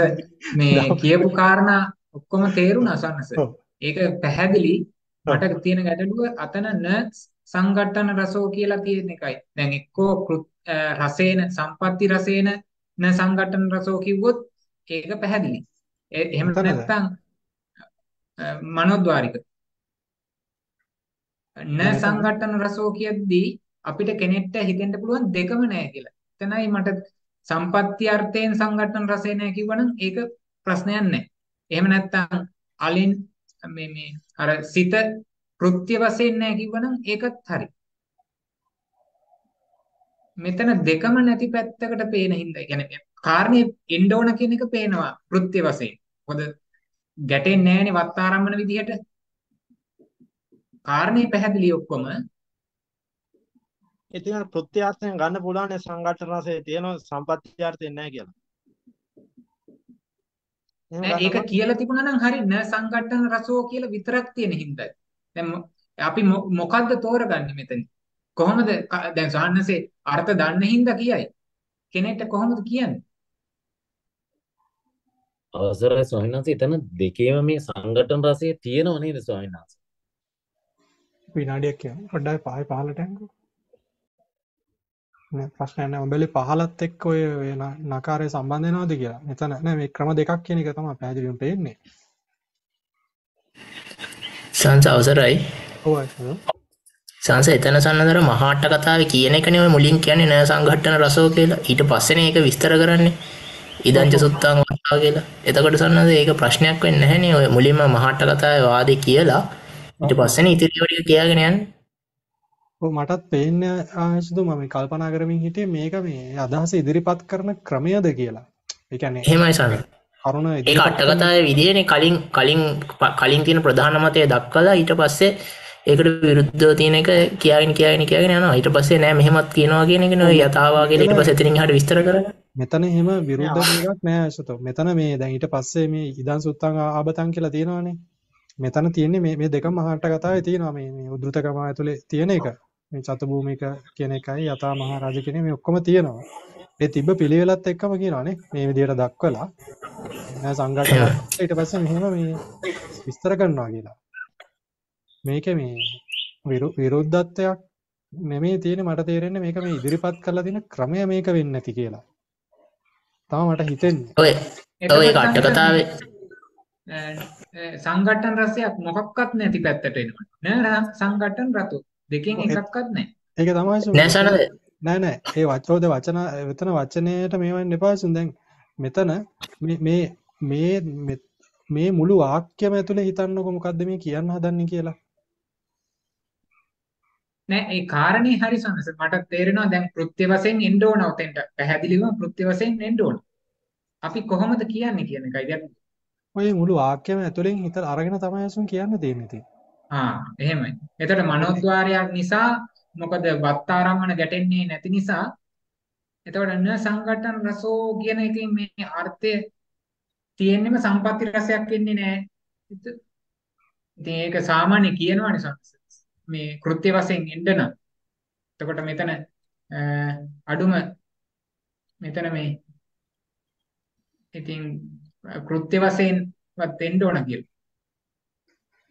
මේ කියපු කාරණා ඔක්කොම තේරුණා සන්නස. ඒක පැහැදිලි. මට තියෙන ගැටලුව අතන න සංඝට්ටන රසෝ කියලා තියෙන එකයි. දැන් එක්කෝ රසේන සම්පatti රසේන න සංඝට්ටන රසෝ කිව්වොත් ඒක පැහැදිලි. එහෙම නැත්නම් මනෝද්වාරික න සංඝට්ටන රසෝ කියද්දී අපිට කෙනෙක්ට හිතෙන්න පුළුවන් දෙකම නැහැ කියලා. එතනයි මට සම්පත්‍ය අර්ථයෙන් සංඝට්ටන රසේ නැහැ කිව්වනම් ඒක ප්‍රශ්නයක් නැහැ. එහෙම නැත්නම් අලින් මේ මේ අර සිත කෘත්‍ය වශයෙන් නැහැ කිව්වනම් ඒකත් හරි. මෙතන දෙකම නැති පැත්තකට පේන හින්දා කියන්නේ කාරණේ එන්න ඕන කියන එක පේනවා කෘත්‍ය වශයෙන්. මොකද ගැටෙන්නේ නැහැනේ වත්තාරම්මන විදිහට. කාරණේ පැහැදිලි ඔක්කොම. ඉතින් අර ප්‍රත්‍යාර්ථයෙන් ගන්න පුළුවන් සංඝට්ඨන රසයේ තියෙන සම්පත්‍යාර්ථය නැහැ කියලා. නෑ ඒක කියලා තිබුණා නම් හරිය නෑ සංඝට්ඨන රසෝ කියලා විතරක් තියෙන හින්දා. දැන් අපි මොකද්ද තෝරගන්නේ මෙතන? කොහොමද දැන් සාහනසේ අර්ථ දන්න හින්දා කියයි. කෙනෙක්ට කොහොමද කියන්නේ? අවසරයි සාහනසේ එතන දෙකේම මේ සංඝට්ඨන රසයේ තියෙනව නේද සාහනසේ? විනාඩියක් කියන්න. පොඩ්ඩක් පහේ පහලට යන්නකෝ. මේ ප්‍රශ්නය නෑ උඹලේ පහලත් එක්ක ඔය නකාරය සම්බන්ධ වෙනවද කියලා. මෙතන නෑ මේ ක්‍රම දෙකක් කියන එක තමයි පැහැදිලිවම පේන්නේ. සංස අවසරයි. ඔව්. සංස එතන සම්බන්ධතර මහාට කතාවේ කියන එකනේ ඔය මුලින් කියන්නේ නෑ සංඝට්ටන රසෝ කියලා. ඊට පස්සේනේ ඒක විස්තර කරන්නේ. ඉදංච සුත්තං වත්තා කියලා. එතකොට සම්බන්ධ ඒක ප්‍රශ්නයක් වෙන්නේ නැහනේ ඔය මුලින්ම මහාට කතාවේ වාදේ කියලා. ඊට පස්සේනේ ඉතිරි ටික කියාගෙන යන්නේ. ඔව් මටත් පේන්නේ ආශිදු මම කල්පනා කරමින් හිටියේ මේක මේ අදහස ඉදිරිපත් කරන ක්‍රමයද කියලා. ඒ කියන්නේ එහෙමයි සාමි. කරුණ ඒක අටකතාවේ විදියනේ කලින් කලින් කලින් තියෙන ප්‍රධාන මතය දක්වලා ඊට පස්සේ ඒකට විරුද්ධව තියෙන එක කියාගෙන කියාගෙන කියාගෙන යනවා. ඊට පස්සේ නෑ මෙහෙමත් කියනවා කියන එකනේ ඔය යථාවා කියලා ඊට පස්සේ එතනින් එහාට විස්තර කරන්නේ. මෙතන එහෙම විරුද්ධ දෙයක් නෑ ආශිතෝ. මෙතන මේ දැන් ඊට පස්සේ මේ ඉදන් සුත්තං ආබතං කියලා තියෙනවානේ. මෙතන තියෙන්නේ මේ මේ දෙකම මහාට කතාවේ තියෙනවා. මේ මේ උද්දෘතකම ඇතුලේ තියෙන එක මේ චතුභූමික කියන එකයි යථා මහරජ කියන මේ ඔක්කොම තියෙනවා. ඒ තිබ්බ පිළිවෙලත් එක්කම කියනවානේ මේ විදියට දක්වලා. සංඝාත ඊට පස්සේ මෙහෙම මේ විස්තර කරනවා කියලා. මේක මේ විරුද්ධත්වයක් නෙමෙයි තියෙන්නේ මට තේරෙන්නේ මේක මේ ඉදිරිපත් කරලා දෙන ක්‍රමය මේක වෙන්නේ නැති කියලා. තාම මට හිතෙන්නේ. ඔය ඔය කට්ට කතාවේ සංඝට්ටන රසයක් මොකක්වත් නැති පැත්තට එනවා. නෑ සංඝට්ටන රතු දෙකෙන් එකක්වත් නෑ. ඒක තමයි නෑ සනද. නෑ නෑ ඒ වචෝද වචන වෙතන වචනයට මේවෙන්න එපාසුන් දැන් මෙතන මේ මේ මේ මේ මුළු වාක්‍යම ඇතුලේ හිතන්නකො මොකද්ද මේ කියන්න හදන්නේ කියලා. නෑ ඒ කාරණේ හරි සනස මට තේරෙනවා දැන් කෘත්‍ය වශයෙන් එන්න ඕන උතෙන්ට පැහැදිලිවම කෘත්‍ය වශයෙන් එන්න ඕන. අපි කොහොමද කියන්නේ කියන එකයි දැන් ඔය මුළු වාක්‍යම ඇතුලෙන් හිත අරගෙන තමයි අසුන් කියන්න තියෙන්නේ ඉතින්. ආ එහෙමයි. එතකොට මනෝද්වාරයක් නිසා මොකද වත්තාරම්මන ගැටෙන්නේ නැති නිසා එතකොට න සංඝටන රසෝ කියන එකෙන් මේ අර්ථය තියෙන්නේම සම්පatti රසයක් වෙන්නේ නැහැ. ඉතින් ඒක සාමාන්‍ය කියනවනේ සංස මේ කෘත්‍ය වශයෙන් එන්න නම්. එතකොට මෙතන අඩුම මෙතන මේ ඉතින් කෘත්‍ය වශයෙන්වත් දෙන්න ඕන කියලා.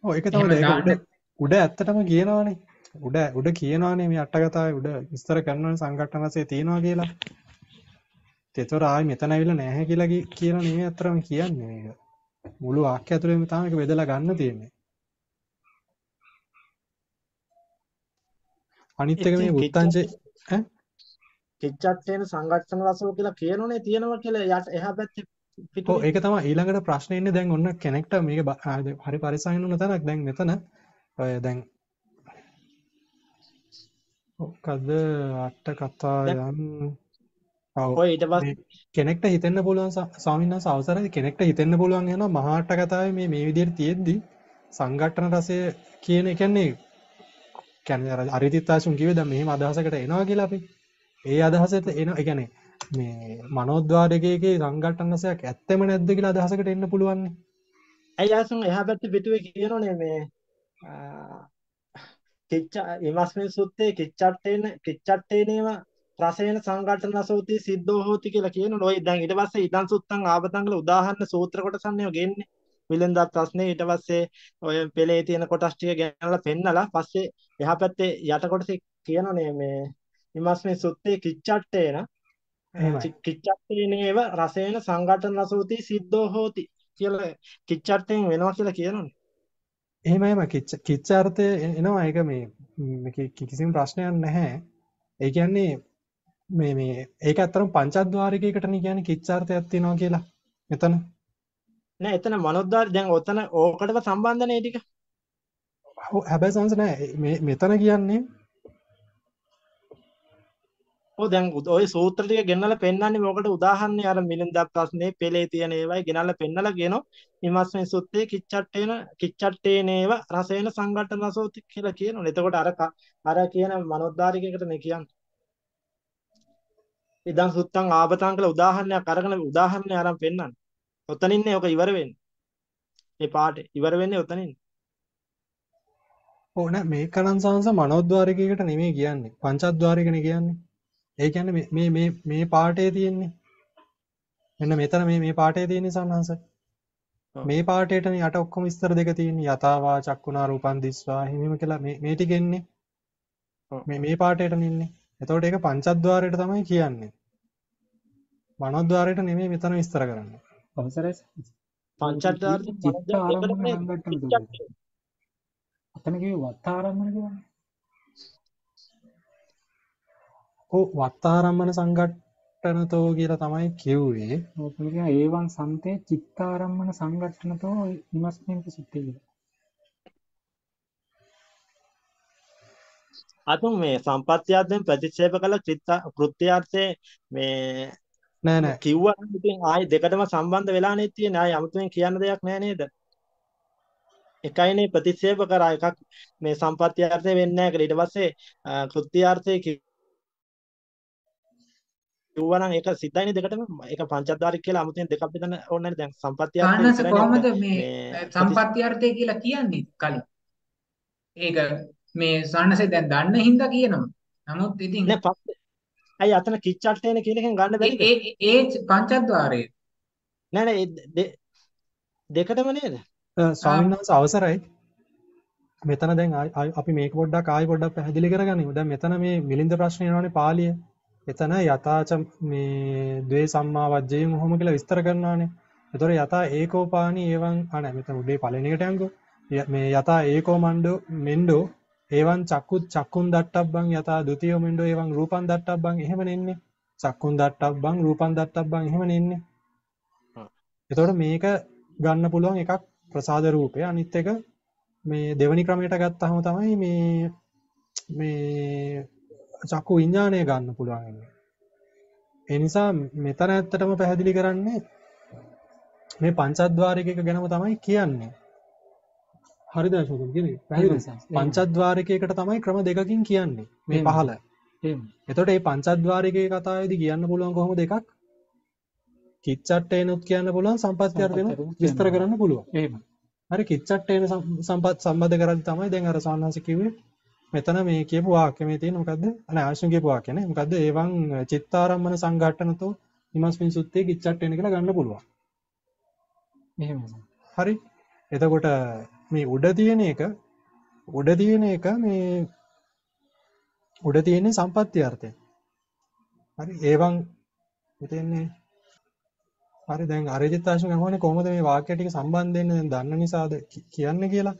ඔව් ඒක තමයි ඒක උඩ ඇත්තටම කියනවානේ. උඩ උඩ කියනවානේ මේ අටකතාවේ උඩ විස්තර කරනවානේ සංඝට්ඨන රසය තියෙනවා කියලා. ඒතර ආයි මෙතන ඇවිල්ලා නැහැ කියලා කියන නෙමෙයි අත්‍තරම කියන්නේ මේක. මුළු වාක්‍ය ඇතුළේම තමයි ඒක බෙදලා ගන්න තියෙන්නේ. අනිත් එක මේ උත්තංජේ ඈ කිච්ඡත්තේන සංඝට්ඨන රසෝ කියලා කියනෝනේ තියෙනවා කියලා එහා පැත්තේ ඔව් ඒක තමයි ඊළඟට ප්‍රශ්නේ ඉන්නේ දැන් ඔන්න කනෙක්ටර් මේක හරි පරිසම් වෙන තැනක් දැන් මෙතන ඔය දැන් ඔක්කද අට කතා යන ඔය ඊට පස්සේ කනෙක්ටර් හිතෙන්න පුළුවන් ස්වාමීන් වහන්සේ අවසරයි කනෙක්ටර් හිතෙන්න පුළුවන් යනවා මහා අට කතාවේ මේ මේ විදිහට තියෙද්දි සංඝට්ඨන රසය කියන ඒ කියන්නේ කියන්නේ අර අරිතිත්තාසුන් කිව්වේ දැන් මෙහෙම අදහසකට එනවා කියලා අපි ඒ අදහසට එනවා ඒ කියන්නේ මේ මනෝද්වාරකයේ සංඝට්ඨන රසයක් ඇත්තෙම නැද්ද කියලා අදහසකට එන්න පුළුවන්. ඇයි ආසන් එහා පැත්තේ පිටුවේ කියනෝනේ මේ කිච්ච ඊමස්මේ සූත්‍රයේ කිච්ඡට්ඨේන කිච්ඡට්ඨේනේම රසේන සංඝට්ඨන රසෝති සිද්ධෝ හෝති කියලා කියනෝනේ. ඔය දැන් ඊට පස්සේ ඉදන් සුත්තං ආවතංගල උදාහරණ සූත්‍ර කොටසන්නේ ඔය ගෙන්නේ. මිලෙන්දා ප්‍රශ්නේ ඊට පස්සේ ඔය පෙළේ තියෙන කොටස් ටික ගැනලා පෙන්නලා පස්සේ එහා පැත්තේ යට කොටසේ කියනෝනේ මේ ඊමස්මේ සූත්‍රයේ කිච්ඡට්ඨේන කිච්ඡත්තේනේව රසේන සංඝට්ඨන රසෝති සිද්ධෝ හෝති කියලා කිච්ඡර්ථයෙන් වෙනවා කියලා කියනවනේ. එහෙමයිම කිච්ච කිච්ඡර්ථය එනවා ඒක මේ කිසිම ප්‍රශ්නයක් නැහැ. ඒ කියන්නේ මේ මේ ඒක අතරම පංචද්වාරිකයකටනේ කියන්නේ කිච්ඡර්ථයක් තියෙනවා කියලා. මෙතන නෑ එතන මනෝද්වාරි දැන් ඔතන ඕකටම සම්බන්ධ නේ ටික. හැබැයි සංස නෑ මේ මෙතන කියන්නේ ඔව් දැන් ඔය සූත්‍ර ටික ගෙනල්ලා පෙන්නන්නේ මොකට උදාහරණේ අර මිලින්දා ප්‍රශ්නේ පෙළේ තියෙන ඒවායි ගෙනල්ලා පෙන්නලා කියනවා ඊමස්මේ සුත්තේ කිච්ඡට්ඨේන කිච්ඡට්ඨේනේව රසේන සංඝට්ඨන රසෝති කියලා කියනවනේ. එතකොට අර අර කියන මනෝද්වාරිකයකට නේ කියන්නේ. ඉදන් සුත්තං ආපතං කියලා උදාහරණයක් අරගෙන උදාහරණේ අරන් පෙන්නන්නේ. ඔතනින්නේ ඔක ඉවර වෙන්නේ. මේ පාඩේ ඉවර වෙන්නේ ඔතනින්නේ. ඕන මේකනම් සංස මනෝද්වාරිකයකට නෙමෙයි කියන්නේ. පංචද්වාරිකනේ කියන්නේ. ඒ කියන්නේ මේ මේ මේ පාඩේ තියෙන්නේ මෙන්න මෙතන මේ මේ පාඩේ තියෙන්නේ සම්හංස මේ පාඩේටනේ යට ඔක්කොම විස්තර දෙක තියෙන්නේ යතාවා චක්කුණා රූපං දිස්වා හිමීම කියලා මේ මේ ටික එන්නේ මේ මේ පාඩේටනේ ඉන්නේ. එතකොට ඒක පංචද්වාරයට තමයි කියන්නේ මනෝද්වාරයට නෙමෙයි මෙතන විස්තර කරන්නේ. අවසරයි පංචද්වාරයේ පංචද්වාරයට අතන කිව්ව වත්තාරම්මන කියන්නේ ඔව් වත්තාරම්මන සංඝට්ඨනතෝ කියලා තමයි කියුවේ. ඔක කියන්නේ ඒවන් සම්තේ චිත්තාරම්මන සංඝට්ඨනතෝ ඉමස්මෙන්ක සුත්තේ කියලා. අතුන් මේ සම්පත්‍යයෙන් ප්‍රතික්ෂේප කළ කෘත්‍යාර්ථයේ මේ නෑ නෑ කිව්වා නම් ඉතින් ආයේ දෙකටම සම්බන්ධ වෙලා නේ තියෙන්නේ. ආයේ අමුතුවෙන් කියන්න දෙයක් නෑ නේද? එකයිනේ ප්‍රතික්ෂේප කරා එකක් මේ සම්පත්‍යයෙන් වෙන්නේ නෑ කියලා. ඊට පස්සේ කෘත්‍යාර්ථයේ යුවනම් ඒක සිතයිනේ දෙකටම ඒක පංචද්වාරික කියලා අමුතෙන් දෙකක් බෙදන්න ඕනේ නැහැ. දැන් සම්පත්‍ය අර්ථය කියන්නේ කොහොමද මේ සම්පත්‍ය අර්ථය කියලා කියන්නේ කලින් ඒක මේ සාන්නසේ දැන් දන්න හින්දා කියනවා. නමුත් ඉතින් නෑ පස්සේ අය අතන කිච්චට්ටේන කියන එකෙන් ගන්න බැරිද? ඒ ඒ පංචද්වාරයේ නෑ නෑ දෙකටම නේද ස්වාමීන් වහන්සේ අවසරයි මෙතන දැන් අපි මේක පොඩ්ඩක් ආයි පොඩ්ඩක් පැහැදිලි කරගනිමු දැන් මෙතන මේ මිලින්ද ප්‍රශ්නේ යනවානේ පාළිය එතන යථාච මේ ද්වේ සම්මා වජ්ජේම කොහොම කියලා විස්තර කරනවානේ ඒතොර යථා ඒකෝපාණී එවං අනේ මෙතන උඩේ පළවෙනි එකට යංගෝ මේ යථා ඒකෝ මණ්ඩෝ මෙන්ඩෝ එවං චක්කු චක්කුන් දට්ටබ්බං යථා ද්විතියෝ මෙන්ඩෝ එවං රූපං දට්ටබ්බං එහෙමනේ ඉන්නේ චක්කුන් දට්ටබ්බං රූපං දට්ටබ්බං එහෙමනේ ඉන්නේ එතකොට මේක ගන්න පුළුවන් එකක් ප්‍රසාද රූපය අනිත් එක මේ දෙවනි ක්‍රමයට ගත්තාම තමයි මේ මේ චක්කු විඥාණය ගන්න පුළුවන් වෙන්නේ. ඒ නිසා මෙතන ඇත්තටම පැහැදිලි කරන්නේ මේ පංචද්වාරිකයක ගැනම තමයි කියන්නේ. හරිද අශෝකන් කියන්නේ? පැහැදිලි. පංචද්වාරිකයකට තමයි ක්‍රම දෙකකින් කියන්නේ මේ පහළ. එහෙම. එතකොට මේ පංචද්වාරිකයේ කතාවේදී කියන්න පුළුවන් කොහොමද එකක් කිච්චට්ටේනොත් කියන්න පුළුවන් සම්පත්‍ය අර්ථයෙන් විස්තර කරන්න පුළුවන් එහෙම හරි කිච්චට්ටේන සම්පත් සම්බන්ධ කරද්දී තමයි දැන් අර සාහනංශ කිව්වේ මෙතන මේ කියපු වාක්‍ය මේ තියෙන මොකද්ද අනේ ආශ්‍රම කියපු වාක්‍ය නේ මොකද්ද එවන් චිත්තාරම්මන සංඝාටනතෝ හිමස්මින් සුත්තේ කිච්චට්ටේන කියලා ගන්න පුළුවන් එහෙම හරි එතකොට මේ උඩ තියෙන එක උඩ තියෙන එක මේ උඩ තියෙන සම්පත්‍ය අර්ථය හරි එවන් මෙතෙන්නේ හරි දැන් අරජිත් ආශ්‍රම ගහන්නේ කොහොමද මේ වාක්‍ය ටික සම්බන්ධ වෙන්නේ දැන් දන්න නිසාද කියන්නේ කියලා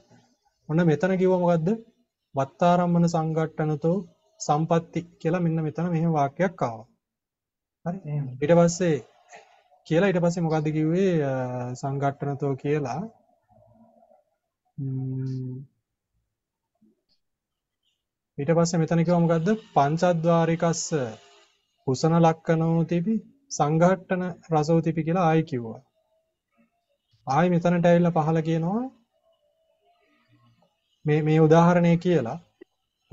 මොන මෙතන කිව්ව මොකද්ද වත්තාරම්මන සංඝට්ටනතෝ සම්පatti කියලා මෙන්න මෙතන මෙහෙම වාක්‍යයක් ආවා හරි එහෙනම් ඊට පස්සේ කියලා ඊට පස්සේ මොකද්ද කිව්වේ සංඝට්ටනතෝ කියලා ඊට පස්සේ මෙතන කිව්ව මොකද්ද පංචද්වාරිකස්ස කුසන ලක්කනෝ තිබි සංඝාට්ටන රසෝතිපි කියලා ආයි කිව්වා. ආයි මෙතනට ඇවිල්ලා පහල කියනවා මේ මේ උදාහරණය කියලා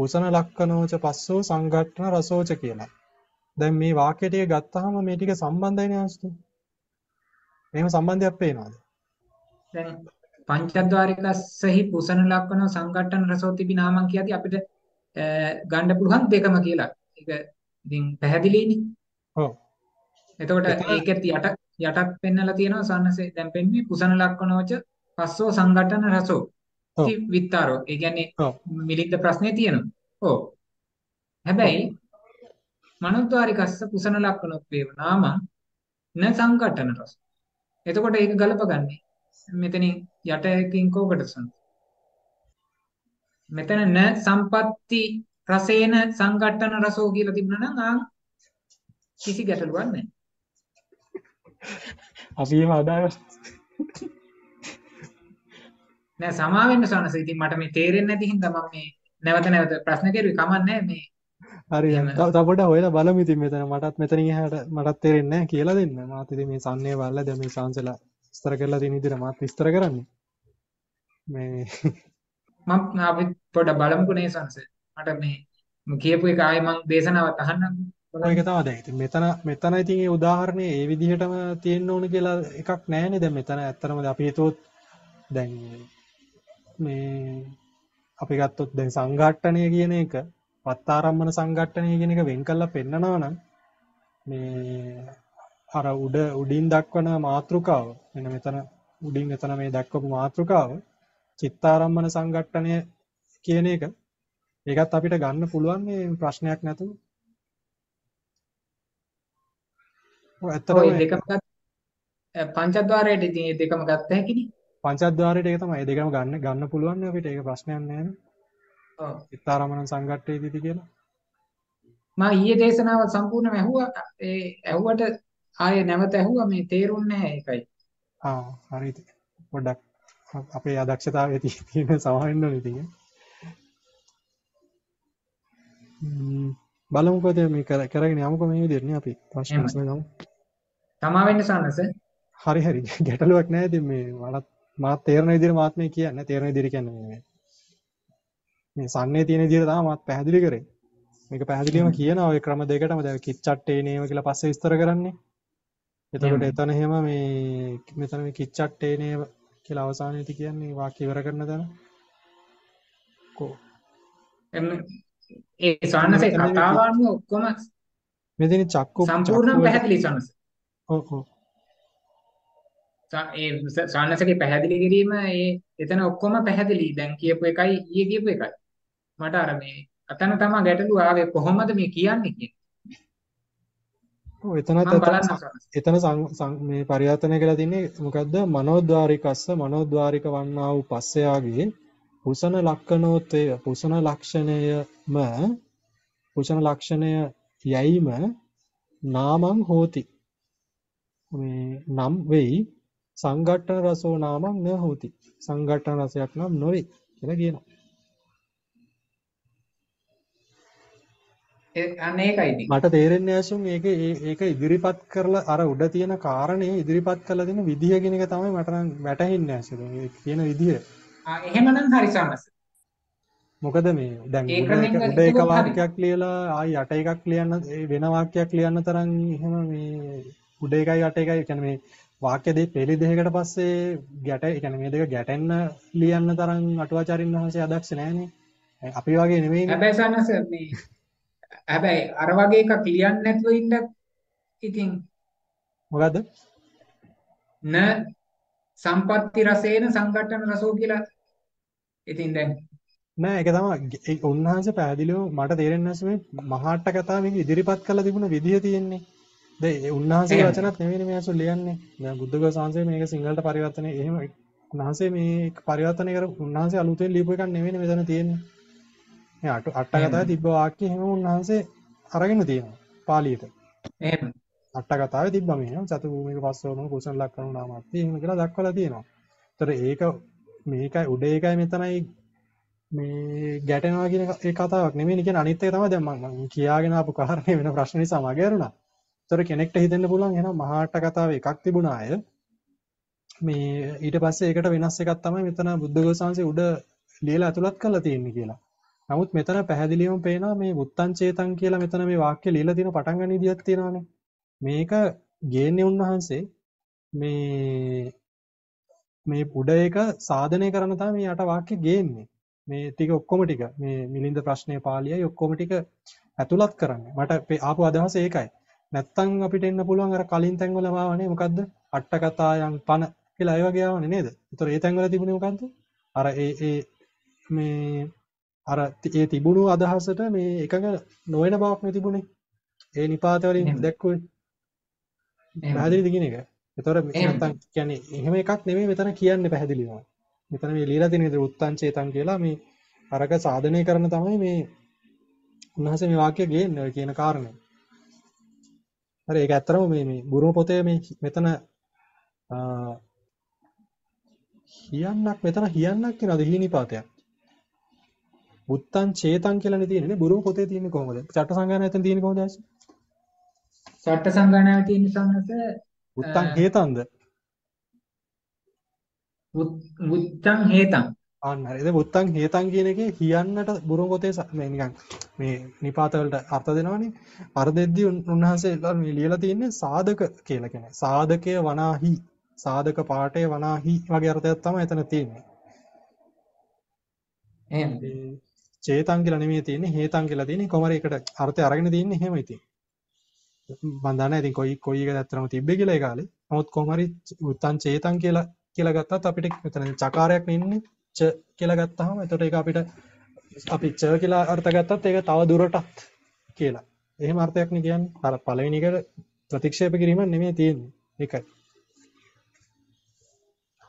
උසන ලක්කනෝච පස්සෝ සංඝාට්ටන රසෝච කියලා. දැන් මේ වාක්‍ය ටික ගත්තාම මේ ටික සම්බන්ධයිනේ අසුතු. මේව සම්බන්ධයක් පේනවාද? දැන් පංචද්වාරිකස්සෙහි උසන ලක්කනෝ සංඝාට්ටන රසෝතිපි නාමං කියදී අපිට ගන්න පුළුවන් දෙකම කියලා. ඒක ඉතින් පැහැදිලිනේ. ඔව්. එතකොට ඒකෙත් යට යටක් පෙන්නලා තියෙනවා සන්නසේ දැන් පෙන්නේ කුසන ලක්කනෝච පස්සෝ සංඝටන රසෝ ති විතරෝ ඒ කියන්නේ මිලින්ද ප්‍රශ්නේ තියෙනවා ඔව් හැබැයි මනෝද්වාරිකස්ස කුසන ලක්කනොත් වේව නාම න සංඝටන රස එතකොට ඒක ගලපගන්නේ මෙතනින් යට එකකින් කෝකට සම් මෙතන න සම්පatti රසේන සංඝටන රසෝ කියලා තිබුණා නම් ආ කිසි ගැටලුවක් නැහැ අපි එහෙම අදාව නෑ සමා වෙන්න සනස ඉතින් මට මේ තේරෙන්නේ නැති හින්දා මම මේ නැවත නැවත ප්‍රශ්න කෙරුවේ කමන්නේ මේ හරි තව පොඩ හොයලා බලමු ඉතින් මෙතන මටත් මෙතනින් එහාට මටත් තේරෙන්නේ නැහැ කියලා දෙන්න මාත් ඉතින් මේ සම්නේ බලලා දැන් මේ සාංශලා විස්තර කරලා තියෙන විදිහට මාත් විස්තර කරන්නේ මේ මම අපි පොඩ බලමුකනේ සනස මට මේ කියපු එක ආයේ මම දේශනාවත් අහන්නම් ඒක තමයි දැන් ඉතින් මෙතන මෙතන ඉතින් ඒ උදාහරණය ඒ විදිහටම තියෙන්න ඕන කියලා එකක් නැහැනේ දැන් මෙතන ඇත්තරම අපි හිතුවොත් දැන් මේ අපි ගත්තොත් දැන් සංඝාට්ටණය කියන එක වත්තාරම්මන සංඝාට්ටණය කියන එක වෙන් කරලා පෙන්නනවා නම් මේ අර උඩ උඩින් දක්වන මාත්‍රිකාව මෙන්න මෙතන උඩින් එතන මේ දක්වපු මාත්‍රිකාව චිත්තාරම්මන සංඝාට්ටණය කියන එක ඒකත් අපිට ගන්න පුළුවන් මේ ප්‍රශ්නයක් නැතුව පංචද්වාරයට ඉතින් ඒ දෙකම ගත්ත හැකිනේ පංචද්වාරයට ඒක තමයි ඒ දෙකම ගන්න ගන්න පුළුවන් අපිට ඒක ප්‍රශ්නයක් නැහැ නේ ඔව් චිත්තාරමණ සංඝට්ටේදීදී කියලා මම ඊයේ දේශනාව සම්පූර්ණයෙන්ම ඇහුවා ඒ ඇහුවට ආයේ නැවත ඇහුවා මේ තේරුන්නේ නැහැ ඒකයි ආ හරිද පොඩ්ඩක් අපේ අදක්ෂතාවය තියෙන සමාවෙන්න ඕනේ ඉතින් ම්ම් බලමුකෝ දැන් මේ කරගෙන යමුකෝ මේ විදිහට නේ අපි ප්‍රශ්න අහන්න ගමු තමා වෙන්න සන්නස හරි හරි ගැටලුවක් නැහැ ඉතින් මේ මට මාත් තේරෙන විදිහට මාත් මේ කියන්නේ තේරෙන විදිහට කියන්නේ මේ මේ සන්නේ තියෙන විදිහට තමයි මාත් පැහැදිලි කරේ මේක පැහැදිලිවම කියනවා ඔය ක්‍රම දෙකටම දැන් කිච්චට්ටේනේම කියලා පස්සේ විස්තර කරන්නේ එතකොට එතන එහෙම මේ මෙතන මේ කිච්චට්ටේනේ කියලා අවසානයේදී කියන්නේ වාක්‍ය ඉවර කරන දන කො එන්න ඒ සන්නසේ කතාව අනුව ඔක්කොම මෙතන චක්කු සම්පූර්ණයෙන් පැහැදිලි සන්නස ඔව් සාන්නසගේ පැහැදිලි කිරීම ඒ එතන ඔක්කොම පැහැදිලි දැන් කියපු එකයි ඊයේ කියපු එකයි මට අර මේ අතන තමයි ගැටලු ආවේ කොහොමද මේ කියන්නේ කියන්නේ ඔය එතනත් එතන මේ පරිවර්තනය කියලා තින්නේ මොකද්ද මනෝද්වාරිකස්ස මනෝද්වාරික වන්නා වූ පස්සයාගේ පුසන ලක්ෂණෝත්ය පුසන ලක්ෂණයම පුසන ලක්ෂණය යයිම නාමං හෝති මේ නම් වෙයි සංඝට්ඨන රසෝ නාමං න හෝති සංඝට්ඨන රසයක් නම් නොවේ කියලා කියනවා මට තේරෙන්නේ ඇසුම් මේක ඒක ඉදිරිපත් කරලා අර උඩ තියෙන කාරණේ ඉදිරිපත් කරලා දෙන විදිය කියන එක තමයි මට නම් වැටහෙන්නේ ඇසුම් මේ කියන විදිය. ආ එහෙමනම් හරි සමස්. මොකද මේ දැන් උඩ එක වාක්‍යයක් ලියලා ආයි යට එකක් ලියන්න වෙන වාක්‍යයක් ලියන්න තරම් එහෙම මේ උඩ එකයි යට එකයි කියන්නේ මේ වාක්‍ය දෙක පෙළි දෙකකට පස්සේ ගැට කියන්නේ මේ දෙක ගැටෙන්න ලියන්න තරම් අටුවාචාරින් වහන්සේ අදක්ෂ නැහැනේ. අපි වගේ නෙමෙයි. හැබැයි සමස් මේ හැබැයි අර වගේ එකක් ලියන්නේ නැතුව ඉන්න ඉතින් මොකද්ද න සම්පත්‍ති රසේන සංඝට්ඨන රසෝ කියලා ඉතින් දැන් නෑ ඒක තමයි උන්වහන්සේ පැහැදිලිව මට තේරෙන්නේ නැසෙ මේ මහාට්ට කතාව මේක ඉදිරිපත් කරලා තිබුණ විදිය තියෙන්නේ දැන් ඒ උන්වහන්සේ වචනත් නෙවෙයි මේ අසු ලියන්නේ දැන් බුද්ධඝෝෂ සංසය මේක සිංහලට පරිවර්තනය එහෙම උන්වහන්සේ මේ පරිවර්තනය කරපු උන්වහන්සේ අලුතෙන් ලියපු එකක් නෙවෙයි මෙතන තියෙන්නේ අට කතාවේ තිබ්බ වාක්‍ය එහෙම උන්වහන්සේ අරගෙන තියෙනවා පාලියට. එහෙම. අට කතාවේ තිබ්බා මේනම් සතු භූමික පස්සවම කුසල ලක්ෂණ නාමත් එහෙම කියලා දක්වලා තියෙනවා. ඒතර ඒක මේකයි උඩ එකයි මෙතනයි මේ ගැටෙනවා කියන ඒ කතාවක් නෙමෙයි කියන අනිත් එක තමයි දැන් මම කියාගෙන ආපු කාරණේ වෙන ප්‍රශ්න නිසා මගේ අරුණා. ඒතර කෙනෙක්ට හිතෙන්න පුළුවන් එහෙනම් මහා අට කතාවේ එකක් තිබුණා අය මේ ඊට පස්සේ ඒකට වෙනස් එකක් තමයි මෙතන බුද්ධඝෝෂ සංසය උඩ ලියලා අතුලත් කරලා තියෙන්නේ කියලා. නමුත් මෙතන පැහැදිලිවම පේනවා මේ මුත්තං චේතං කියලා මෙතන මේ වාක්‍ය ලියලා තියෙන පටන් ගන්න විදිහක් තියෙනවානේ මේක ගේන්නේ උන්වහන්සේ මේ මේ පුඩ එක සාධනය කරන තමයි මේ යට වාක්‍ය ගේන්නේ මේ ටික ඔක්කොම ටික මේ මිලින්ද ප්‍රශ්නයේ පාළියයි ඔක්කොම ටික ඇතුළත් කරන්නේ මට ආපු අදහස ඒකයි නැත්තම් අපිට එන්න පුළුවන් අර කලින් තැන් වල ආවනේ මොකද්ද අට කතායන් පන කියලා ඒ වගේ ආවනේ නේද ඒතර ඒ තැන් වල තිබුණේ මොකද්ද අර ඒ ඒ මේ අර ඒ තිබුණු අදහසට මේ එකඟ නොවන බවක් මේ තිබුණේ ඒ නිපාත වලින් දැක්කුවේ එහෙම පැහැදිලිද කියන එක. ඒතොර නැත්තම් කියන්නේ එහෙම එකක් නෙමෙයි මෙතන කියන්නේ පැහැදිලිවම. මෙතන මේ ලියලා තියෙන විදිහට උත්තං චේතං කියලා මේ අරක සාධනය කරන තමයි මේ උන්වහන්සේ මේ වාක්‍ය ගේන්නේ ඔය කියන කාරණේ. හරි ඒක ඇත්තටම මේ මේ බුරුම පොතේ මේ මෙතන හියන්නක් මෙතන හියන්නක් කියනවාද හිනිපාතයක්. උත්තං චේතං කියලානේ තියෙන්නේ බුරුම පොතේ තියෙන්නේ කොහොමද? චට්ට සංගායනාවේ තියෙන තියෙන්නේ කොහොමද ඇස්? චට්ට සංගායනාවේ තියෙන සංගත උත්තං හේතංද? උත්තං හේතං. අන්න හරි. ඒක උත්තං හේතං කියන එකේ කියන්නට බුරුම පොතේ මේ නිකන් මේ නිපාත වලට අර්ථ දෙනවනේ. අර දෙද්දී උන්වහන්සේලා මේ ලියලා තියෙන්නේ සාධක කියලා කියන්නේ. සාධකය වනාහි සාධක පාඨය වනාහි වගේ අර්ථයක් තමයි එතන තියෙන්නේ. එහෙනම් චේතං කියලා නෙමෙයි තියෙන්නේ හේතං කියලා තියෙන්නේ කොහමරි එකට අර්ථය අරගෙන තියෙන්නේ එහෙම ඉතින් මම දන්නා ඉතින් කොයි කොයි එකද අත්‍තරම තිබ්බේ කියලා ඒ කාලේ නමුත් කොහමරි උත්තං චේතං කියලා කියලා ගත්තත් අපිට මෙතන චකාරයක් නෙන්නේ ච කියලා ගත්තාම එතකොට ඒක අපිට අපි ච කියලා අර්ථ ගත්තත් ඒක තව දුරටත් කියලා එහෙම අර්ථයක් නේ කියන්නේ අර පළවෙනි එකට ප්‍රතික්ෂේප කිරීමක් නෙමෙයි තියෙන්නේ ඒකයි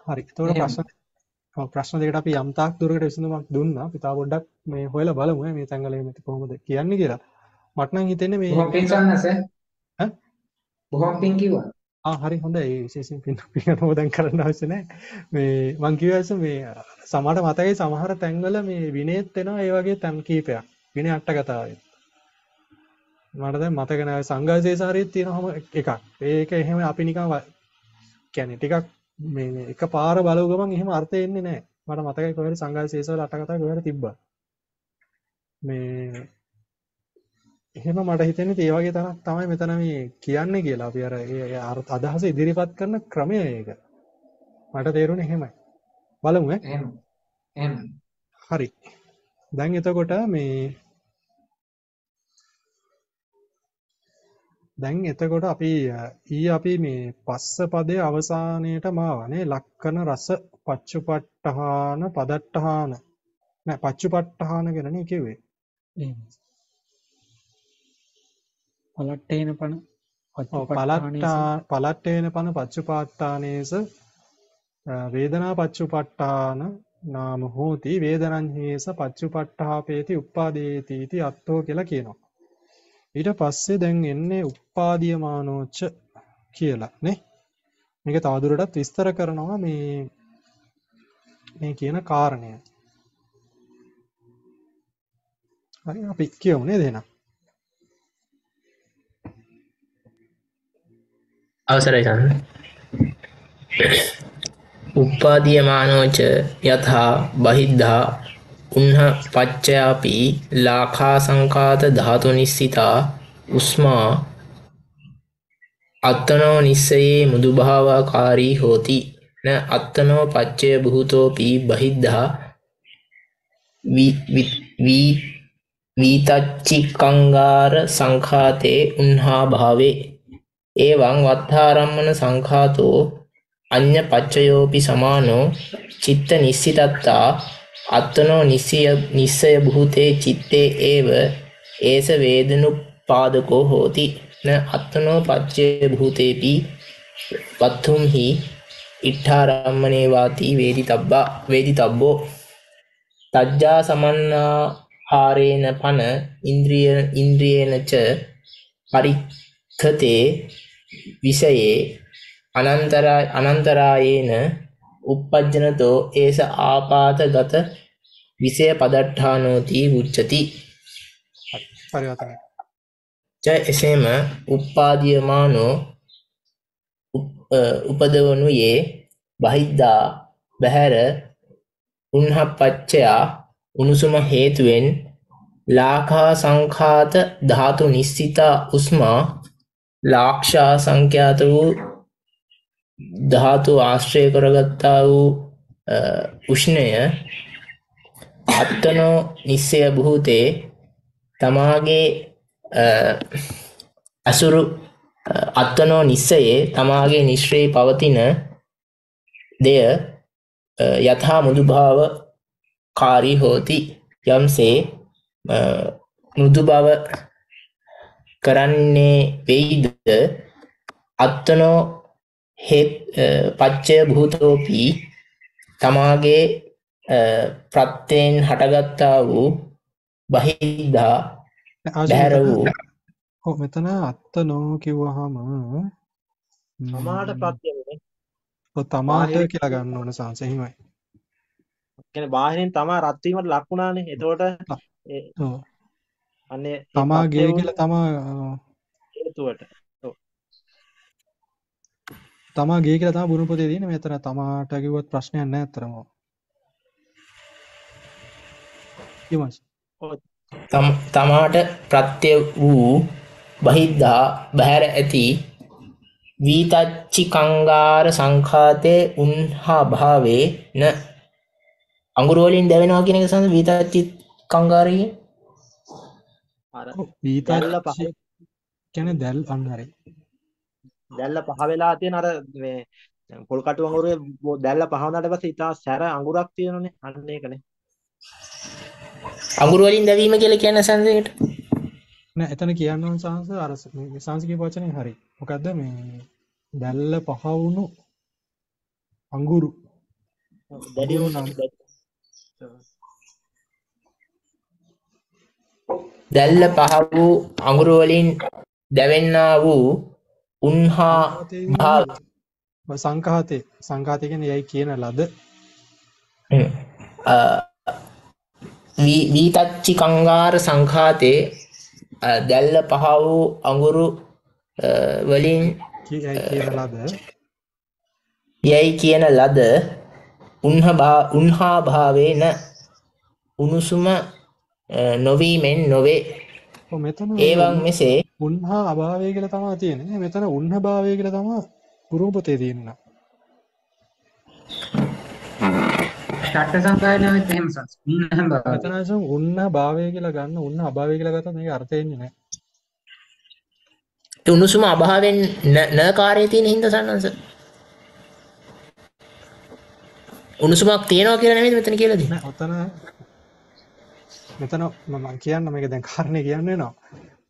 හරි එතකොට ප්‍රශ්න ප්‍රශ්න දෙකට අපි යම් තාක් දුරකට විසඳුමක් දුන්නා. අපි තා පොඩ්ඩක් මේ හොයලා බලමු මේ තැන්වල මේ කොහොමද කියන්නේ කියලා. මට නම් හිතෙන්නේ මේ බොහොම පිං සන්නස ඈ බොහොම පිං කිව්වා. ආ හරි හොඳයි. ඒ විශේෂයෙන් පිං පිංනෝ දැන් කරන්න අවශ්‍ය නැහැ. මේ මං කියවයිස මේ සමහර මතකයේ සමහර තැන්වල මේ විනේත් වෙනවා. ඒ වගේ තැන් කීපයක්. විනේ අටකතාවේ. මට දැන් මතක නැහැ සංඝාසේස හරියට තියෙනවම එකක්. ඒක එහෙම අපි නිකන් කියන්නේ ටිකක් මේ එකපාර බලව ගමන් එහෙම අර්ථය එන්නේ නැහැ. මට මතකයි කොහේරි සංඝාසේසවල අට කතා කොහේරි තිබ්බා. මේ එහෙම මට හිතෙන්නේ ඒ වගේ තරක් තමයි මෙතන මේ කියන්නේ කියලා. අපි අර ඒ අදහස ඉදිරිපත් කරන ක්‍රමය ඒක. මට තේරුණේ එහෙමයි. බලමු ඈ. එහෙම. එහෙම. හරි. දැන් එතකොට මේ දැන් එතකොට අපි ඊ අපි මේ පස්ස පදයේ අවසානයේට මාවනේ ලක්කන රස පච්චුපට්ඨාන පදට්ඨාන නෑ පච්චුපට්ඨාන ගැනනේ කියුවේ. එහෙමයි. පලට්ඨේන පන පච්චුපට්ඨාන පලට්ඨේන පන පච්චුපට්ඨානේස වේදනා පච්චුපට්ඨාන නාම හෝති වේදනං හේස පච්චුපට්ඨාපේති උප්පාදේති इति අත්තෝ කියලා කියනවා. ඊට පස්සේ දැන් එන්නේ උපාදීයමානෝච්ච කියලා නේ. මේක තවදුරටත් විස්තර කරනවා මේ මේ කියන කාරණය. හරි අපි කියමු නේද එහෙනම්. අවසරයි සාරා. උපාදීයමානෝච්ච යථා බහිද්ධා උන්හ පච්චයාපි ලාඛා සංඛාත ධාතු නිස්සිතා උස්මා අත්තනෝ නිස්සයේ මුදුභාවකාරී හෝති න අත්තනෝ පච්චය භූතෝපි බහිද්ධා වීතච්චිකංගාර සංඛාතේ උන්හා භාවේ එවං වත්තාරම්මන සංඛාතෝ අඤ්ඤ පච්චයෝපි සමානෝ චිත්ත නිස්සිතත්තා අත්තනෝ නිස්සය භූතේ චිත්තේ ඒව ඒස වේදනුප්පාදකෝ හෝති න අත්තනෝ පච්චේ භූතේපි පත්තුම්හි ඉට්ඨාරම්මනේ වාති වේදිතබ්බා වේදිතබ්බෝ තජ්ජා සමන්නාහාරේන පන ඉන්ද්‍රිය ඉන්ද්‍රියේන ච පරික්ඛතේ විෂයේ අනන්තරා අනන්තරායේන උප්පජ්ජනතෝ ඒස ආපාතගත විෂය පදට්ඨානෝති උච්චති. පරිවර්තනය ජය එසේම උපාදීයමානෝ උපදවනුයේ බහිද්ධා බහැර උන්හපච්චයා උනුසුම හේතුවෙන් ලාඛා සංඛාත ධාතු නිස්සිතා උස්මා ලාක්ෂා සංඛ්‍යාත වූ ධාතු ආශ්‍රය කරගත්තා වූ උෂ්ණය අත්තනෝ නිස්සය භූතේ තමාගේ අසුරු අත්තනෝ නිස්සයේ තමාගේ නිශ්‍රේ පවතින දෙය යථා මුදුභාව කාරී හෝති යම්සේ මුදුභාව කරන්නේ වෙයිද අත්තනෝ පච්චය භූතෝපි තමාගේ ප්‍රත්‍යයෙන් හටගත්තා වූ බහිද්ධා බැහැර වූ ඔව් මෙතන අත්තනෝ කිව්වහම තමාට ප්‍රත්‍යයනේ ඔව් තමාට කියලා ගන්න ඕන සංස එහෙමයි. කියන්නේ බාහිරින් තමා රත් වීමට ලක් වුණානේ. එතකොට ඔව් අනේ තමාගේ කියලා තමා හේතුවට තමා ගේ කියලා තමයි බුරුම පොතේ තියෙන්නේ. මෙතන තමාට කිව්වොත් ප්‍රශ්නයක් නැහැ අතරම. ඊමස් තමාට ප්‍රත්‍ය වූ බහිද්ධා බහැර ඇති වීතච්චිකංගාර සංඛාතේ උන්හා භාවේ න අඟුරු වලින් දැවෙනවා කියන එක සඳහන් වීතච්චිකංගාරයේ අර වීතල්ල පහ කියන්නේ දැල් අන්න හරි දැල්ල පහ වෙලා තියෙන අර මේ පොල් කටු අඟුරේ දැල්ල පහ වුණාට පස්සේ ඊට සැර අඟුරක් තියෙනනේ. අන්න ඒකනේ අඟුරු වලින් දැවීම කියලා කියන සංසයකට නෑ එතන කියනවා සංස අර සංස කියන වචනේ හරි. මොකද්ද මේ දැල්ල පහ වුණු අඟුරු දැඩි වුණා දැල්ල පහ වූ අඟුරු වලින් දැවෙන්නා වූ උන්හා භාව සංඛාතේ සංඛාතේ කියන්නේ යයි කියන ලද වීතච්චිකංගාර සංඛාතේ දැල්ල පහ වූ අඟුරු වලින් යයි කියන ලද උන්හා භාවේන උනුසුම නොවීමෙන් නොවේ. ඒවන් මෙසේ උන්හා අභාවය කියලා තමයි තියෙන්නේ. මෙතන උන්හ භාවය කියලා තමයි පුරෝපතේ තියෙනවා. ෂට්ඨ සංකයනවත් එහෙම සංස්. මෙන්න බා. මෙතනසම් උන්හ භාවය කියලා ගන්න උන්හ අභාවය කියලා ගත්තම මේක අර්ථය එන්නේ නැහැ. උණුසුම අභාවෙන් න කාර්යය තියෙන හින්දා සන්නංශ උණුසුමක් තියනවා කියලා නෙමෙයි මෙතන කියලා දෙන්නේ. ඔතන මෙතන මම කියන්න මේක දැන් කාරණේ කියන්න වෙනවා.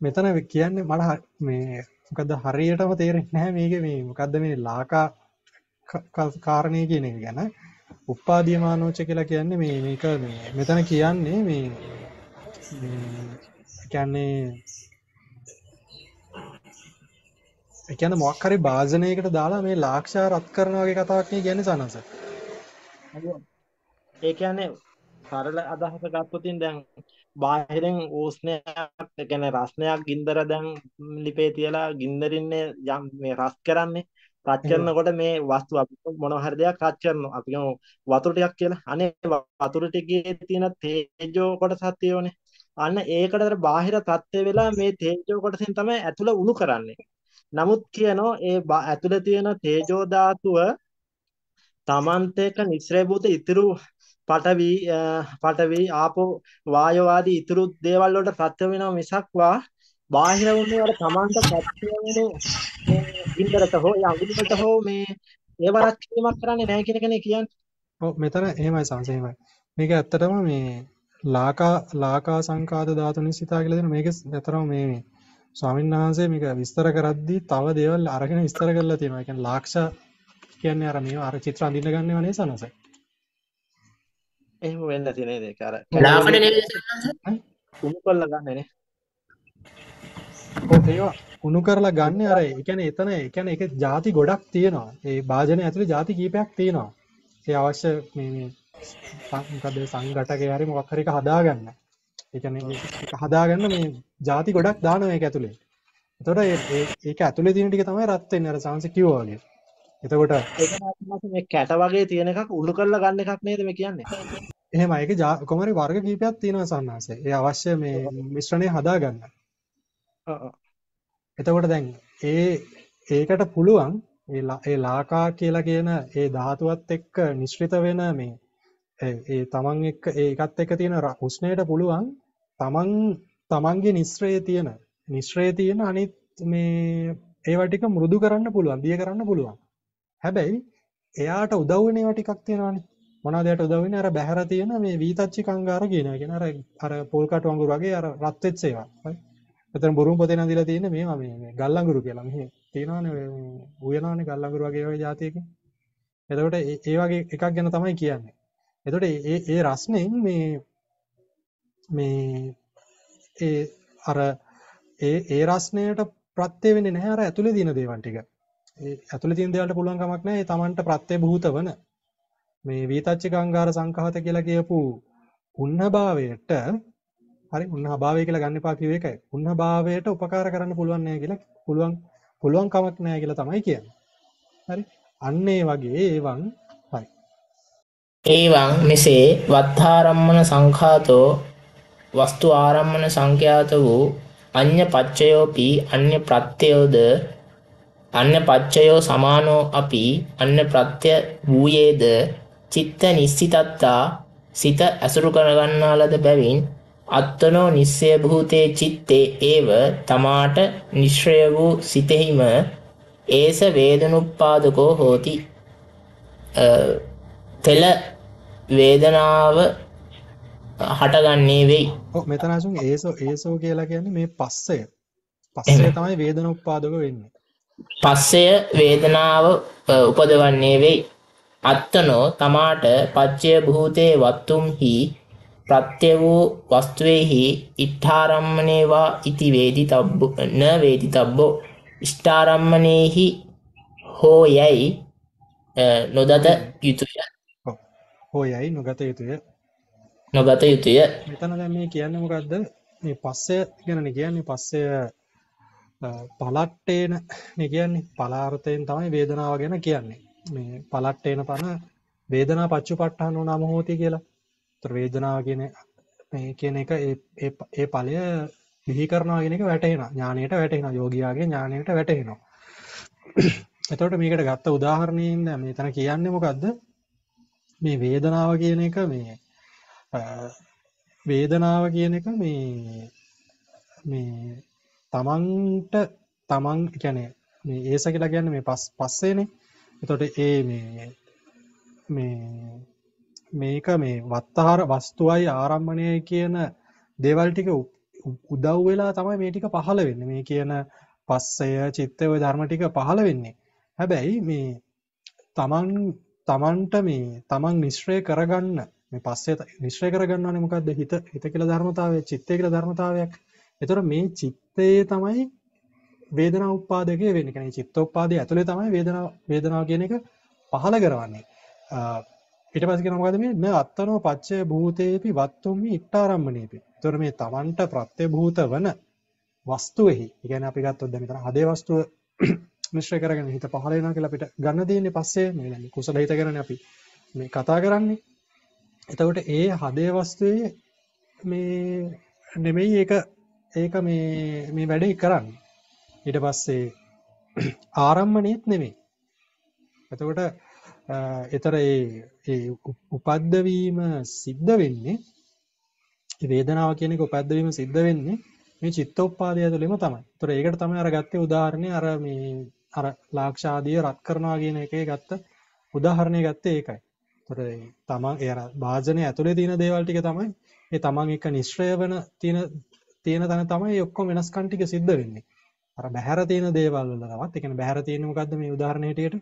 මෙතන කියන්නේ මට මේ මොකද්ද හරියටම තේරෙන්නේ නැහැ මේක මේ මොකද්ද මේ ලාකා කාරණේ කියන එක ගැන. උපාදීයමානෝච කියලා කියන්නේ මේ මේක මේ මෙතන කියන්නේ මේ කියන්නේ ඒ කියන්නේ මොකක් හරි භාජනයකට දාලා මේ ලාක්ෂා රත් කරන වගේ කතාවක් නේ කියන්නේ සනස. ඒ කියන්නේ සරල අදහස ගත්තොතින් දැන් බාහිරින් ඕස්නයක් ඒ කියන්නේ රස්නයක් ගින්දර දැන් ලිපේ තියලා ගින්දරින්නේ යම් මේ රස් කරන්නේ රත් කරනකොට මේ වස්තු අපි මොනවා හරි දෙයක් රත් කරනවා අපි කියමු වතුර ටිකක් කියලා. අනේ වතුර ටිකේ තියෙන තේජෝ කොටසක් තියෙන්නේ. අන්න ඒකටතර බාහිර තත්ත්වේ වෙලා මේ තේජෝ කොටසෙන් තමයි ඇතුළ උණු කරන්නේ. නමුත් කියනවා ඒ ඇතුළේ තියෙන තේජෝ ධාතුව තමන්ට එක නිස්රේබූත ඉතුරු පඨවි පඨවි ආපෝ වායෝ ආදී ඉතුරු දේවල් වලට පත් වෙනවා මිසක්වා බාහිර වුණේ වල තමන්ට පත් වෙන්නේ ඉන්දරත හෝ යඟුලට හෝ මේ ඒව රැකීමක් කරන්නේ නැහැ කියන කෙනේ කියන්නේ. ඔව් මෙතන එහෙමයි සංසය එහෙමයි. මේක ඇත්තටම මේ ලාකා ලාකා සංකාත ධාතු නිසිතා කියලා දෙන මේක ඇත්තටම මේ මේ ස්වාමීන් වහන්සේ මේක විස්තර කරද්දී තව දේවල් අරගෙන විස්තර කරලා තියෙනවා. ඒ කියන්නේ ලාක්ෂ කියන්නේ අර මේව අර චිත්‍ර අඳින්න ගන්නව නේ සනස. එහෙම වෙන්න තියෙන නේද ඒක අර ලාකඩ නෙවෙයි සනස. උණු කරලා ගන්න නේ. ඔතේ උණු කරලා ගන්න අර ඒ කියන්නේ එතන ඒ කියන්නේ ඒක ಜಾති ගොඩක් තියෙනවා. ඒ භාජනය ඇතුලේ ಜಾති කීපයක් තියෙනවා. ඒ අවශ්‍ය මේ මේ මොකද සංඝටකේ හරි මොකක් හරි එක හදාගන්න. ඒ කියන්නේ ඒක හදාගන්න මේ ಜಾති ගොඩක් දානවා මේක ඇතුලේ. එතකොට ඒ ඒක ඇතුලේ තියෙන ටික තමයි රත් වෙන්නේ අර සංස කිව්වා වගේ. එතකොට ඒක තමයි මේ කැට වගේ තියෙන එකක් උණු කරලා ගන්න එකක් නේද මේ කියන්නේ. එහෙමයි ඒක කොහොම හරි වර්ග කීපයක් තියෙනවා සංහාසය. ඒ අවශ්‍ය මේ මිශ්‍රණය හදා ගන්න. ඔව්. එතකොට දැන් ඒ ඒකට පුළුවන් ඒ ලාකා කියලා කියන ඒ ධාතුවත් එක්ක මිශ්‍රිත වෙන මේ ඒ තමන් එක්ක ඒකත් එක්ක තියෙන උෂ්ණයට පුළුවන් තමන් තමන්ගේ නිස්රේ තියෙන නිස්රේ තියෙන අනිත් මේ ඒවා ටික මෘදු කරන්න පුළුවන් දිය කරන්න පුළුවන්. හැබැයි එයාට උදව් වෙන ඒවා ටිකක් තියෙනවානේ. මොනවාද එයාට උදව් වෙන්නේ? අර බහැර තියෙන මේ වීතච්චි කංගාර කියන එක. කියන අර අර පොල් කටු අඟුරු වගේ අර රත් වෙච්ච ඒවා. හරි. මෙතන බුරුම් පොතේ නැඳිලා තියෙන මේවා මේ ගල් අඟුරු කියලා මෙහි තියෙනවානේ උයනවානේ ගල් අඟුරු වගේ ඒවා જાතියකින්. එතකොට ඒ වගේ එකක් ගැන තමයි කියන්නේ. එතකොට ඒ ඒ රස්නෙන් මේ මේ ඒ අර ඒ ඒ රස්නයට ප්‍රත්‍ය වෙන්නේ නැහැ අර ඇතුලේ දින දේවල් ටික. ඒ ඇතුලේ තියෙන දේවල්ට පුළුවන් කමක් නැහැ. ඒ Tamanට ප්‍රත්‍ය භූත වන මේ වීතච්ච ගංගාර සංඝාත කියලා කියපු උන්නභාවයට හරි උන්නභාවය කියලා ගන්න එපා කියුවේ ඒකයි. උන්නභාවයට උපකාර කරන්න පුළුවන් නැහැ කියලා පුළුවන් පුළුවන් කමක් නැහැ කියලා තමයි කියන්නේ. හරි. අන්න ඒ වගේ ඒවන් හරි. ඒවන් මෙසේ වත්තාරම්මන සංඝාතෝ වස්තු ආරම්මන සංඛ්‍යාත වූ අඤ්ඤ පච්චයෝපි අඤ්ඤ ප්‍රත්‍යයෝද අඤ්ඤ පච්චයෝ සමානෝ අපි අඤ්ඤ ප්‍රත්‍ය වූයේද චිත්ත නිස්සිතත්තා සිත ඇසුරු කරගන්නා ලද බැවින් අත්තනෝ නිස්සය භූතේ චිත්තේ ඒව තමාට නිශ්‍රය වූ සිතෙහිම ඒස වේදනුප්පාදකෝ හෝති. තෙල වේදනාව හටගන්නේ වෙයි. ඔව් මෙතන අසුන් ඒසෝ ඒසෝ කියලා කියන්නේ මේ පස්සය. පස්සය තමයි වේදන උපාදක වෙන්නේ. පස්සය වේදනාව උපදවන්නේ වෙයි. අත්තනෝ තමාට පච්චය භූතේ වත්තුම්හි ප්‍රත්‍ය වූ වස්තුවේහි ඉඨාරම්මනේවා ඉති වේදිතබ්බ න වේදිතබ්බෝ ඉෂ්ඨාරම්මනේහි හෝ යයි නොදත යුතුය. ඔව් හෝ යයි නොගත යුතුය. නොගත යුතුය. මෙතන දැන් මේ කියන්නේ මොකද්ද? මේ පස්සය ගැනනේ කියන්නේ. පස්සය පලට්ටේන නේ කියන්නේ. පලාර්ථයෙන් තමයි වේදනාව ගැන කියන්නේ. මේ පලට්ටේන පන වේදනා පච්චුපට්ඨාන වුණා මොහොතී කියලා. ඒතර වේදනාව කියන මේ කියන එක ඒ ඒ ඒ ඵලය විහි කරනවා කියන එක වැටහෙනවා. ඥාණයට වැටහෙනවා. යෝගියාගේ ඥාණයට වැටහෙනවා. එතකොට මේකට ගත්ත උදාහරණයෙන් දැන් මෙතන කියන්නේ මොකද්ද? මේ වේදනාව කියන එක මේ වේදනාව කියන එක මේ මේ තමන්ට තමන් කියන්නේ මේ ඒස කියලා කියන්නේ මේ පස්සේනේ. එතකොට ඒ මේ මේ මේක මේ වත්තහාර වස්තුවයි ආරම්භණයයි කියන දේවල් ටික උදව් වෙලා තමයි මේ ටික පහළ වෙන්නේ. මේ කියන පස්සය චිත්තය ඔය ධර්ම ටික පහළ වෙන්නේ. හැබැයි මේ තමන් තමන්ට මේ තමන් මිශ්‍රය කරගන්න මේ පස්සේ මිශ්‍රය කරගන්නවනේ මොකද්ද හිත හිත කියලා ධර්මතාවය චිත්තය කියලා ධර්මතාවයක්. ඒතර මේ චිත්තයේ තමයි වේදනා උපාදකය වෙන්නේ. කියන්නේ චිත්තෝපාදයේ ඇතුලේ තමයි වේදනා වේදනාව කියන එක පහළ කරවන්නේ. ඊට පස්සේ කියනවා මොකද්ද මේ න අත්තනෝ පච්චේ භූතේපි වත්තුම්මි ඉක්තාරම්මණේපි. ඒතර මේ තමන්ට ප්‍රත්‍යභූත වන වස්තුෙහි. ඒ කියන්නේ අපි ගත්තොත් දැන් මෙතන හදේ වස්තුව මිශ්‍රය කරගෙන හිත පහළ වෙනවා කියලා අපිට ගන්න දෙන්නේ පස්සේ මේ දැන් කුසල හිත කරන්නේ අපි මේ කතා කරන්නේ. එතකොට ඒ හදේ වස්තුවේ මේ නෙමෙයි ඒක ඒක මේ මේ වැඩේ කරන්නේ. ඊට පස්සේ ආරම්මණයත් නෙමෙයි. එතකොට ඒතර ඒ ඒ උපද්ද වීම සිද්ධ වෙන්නේ ඒ වේදනාව කියන එක උපද්ද වීම සිද්ධ වෙන්නේ මේ චිත්තෝපපාදය ඇතුළේම තමයි. ඒතර ඒකට තමයි අර ගත්තේ උදාහරණේ අර මේ අර ලාක්ෂාදිය රත් කරනවා කියන එකේ ගත්ත උදාහරණය ගත්තේ ඒකයි. ඒතර තමන් ඒ අර වාජනේ ඇතුලේ තියෙන දේවල් ටික තමයි ඒ තමන් එක්ක නිශ්‍රය වෙන තියෙන තියෙන තන තමයි ඔක්කොම වෙනස්කම් ටික සිද්ධ වෙන්නේ. අර බහැර තියෙන දේවල් වල තවත් ඒ කියන්නේ බහැර තියෙන්නේ මොකද්ද මේ උදාහරණය හිටියට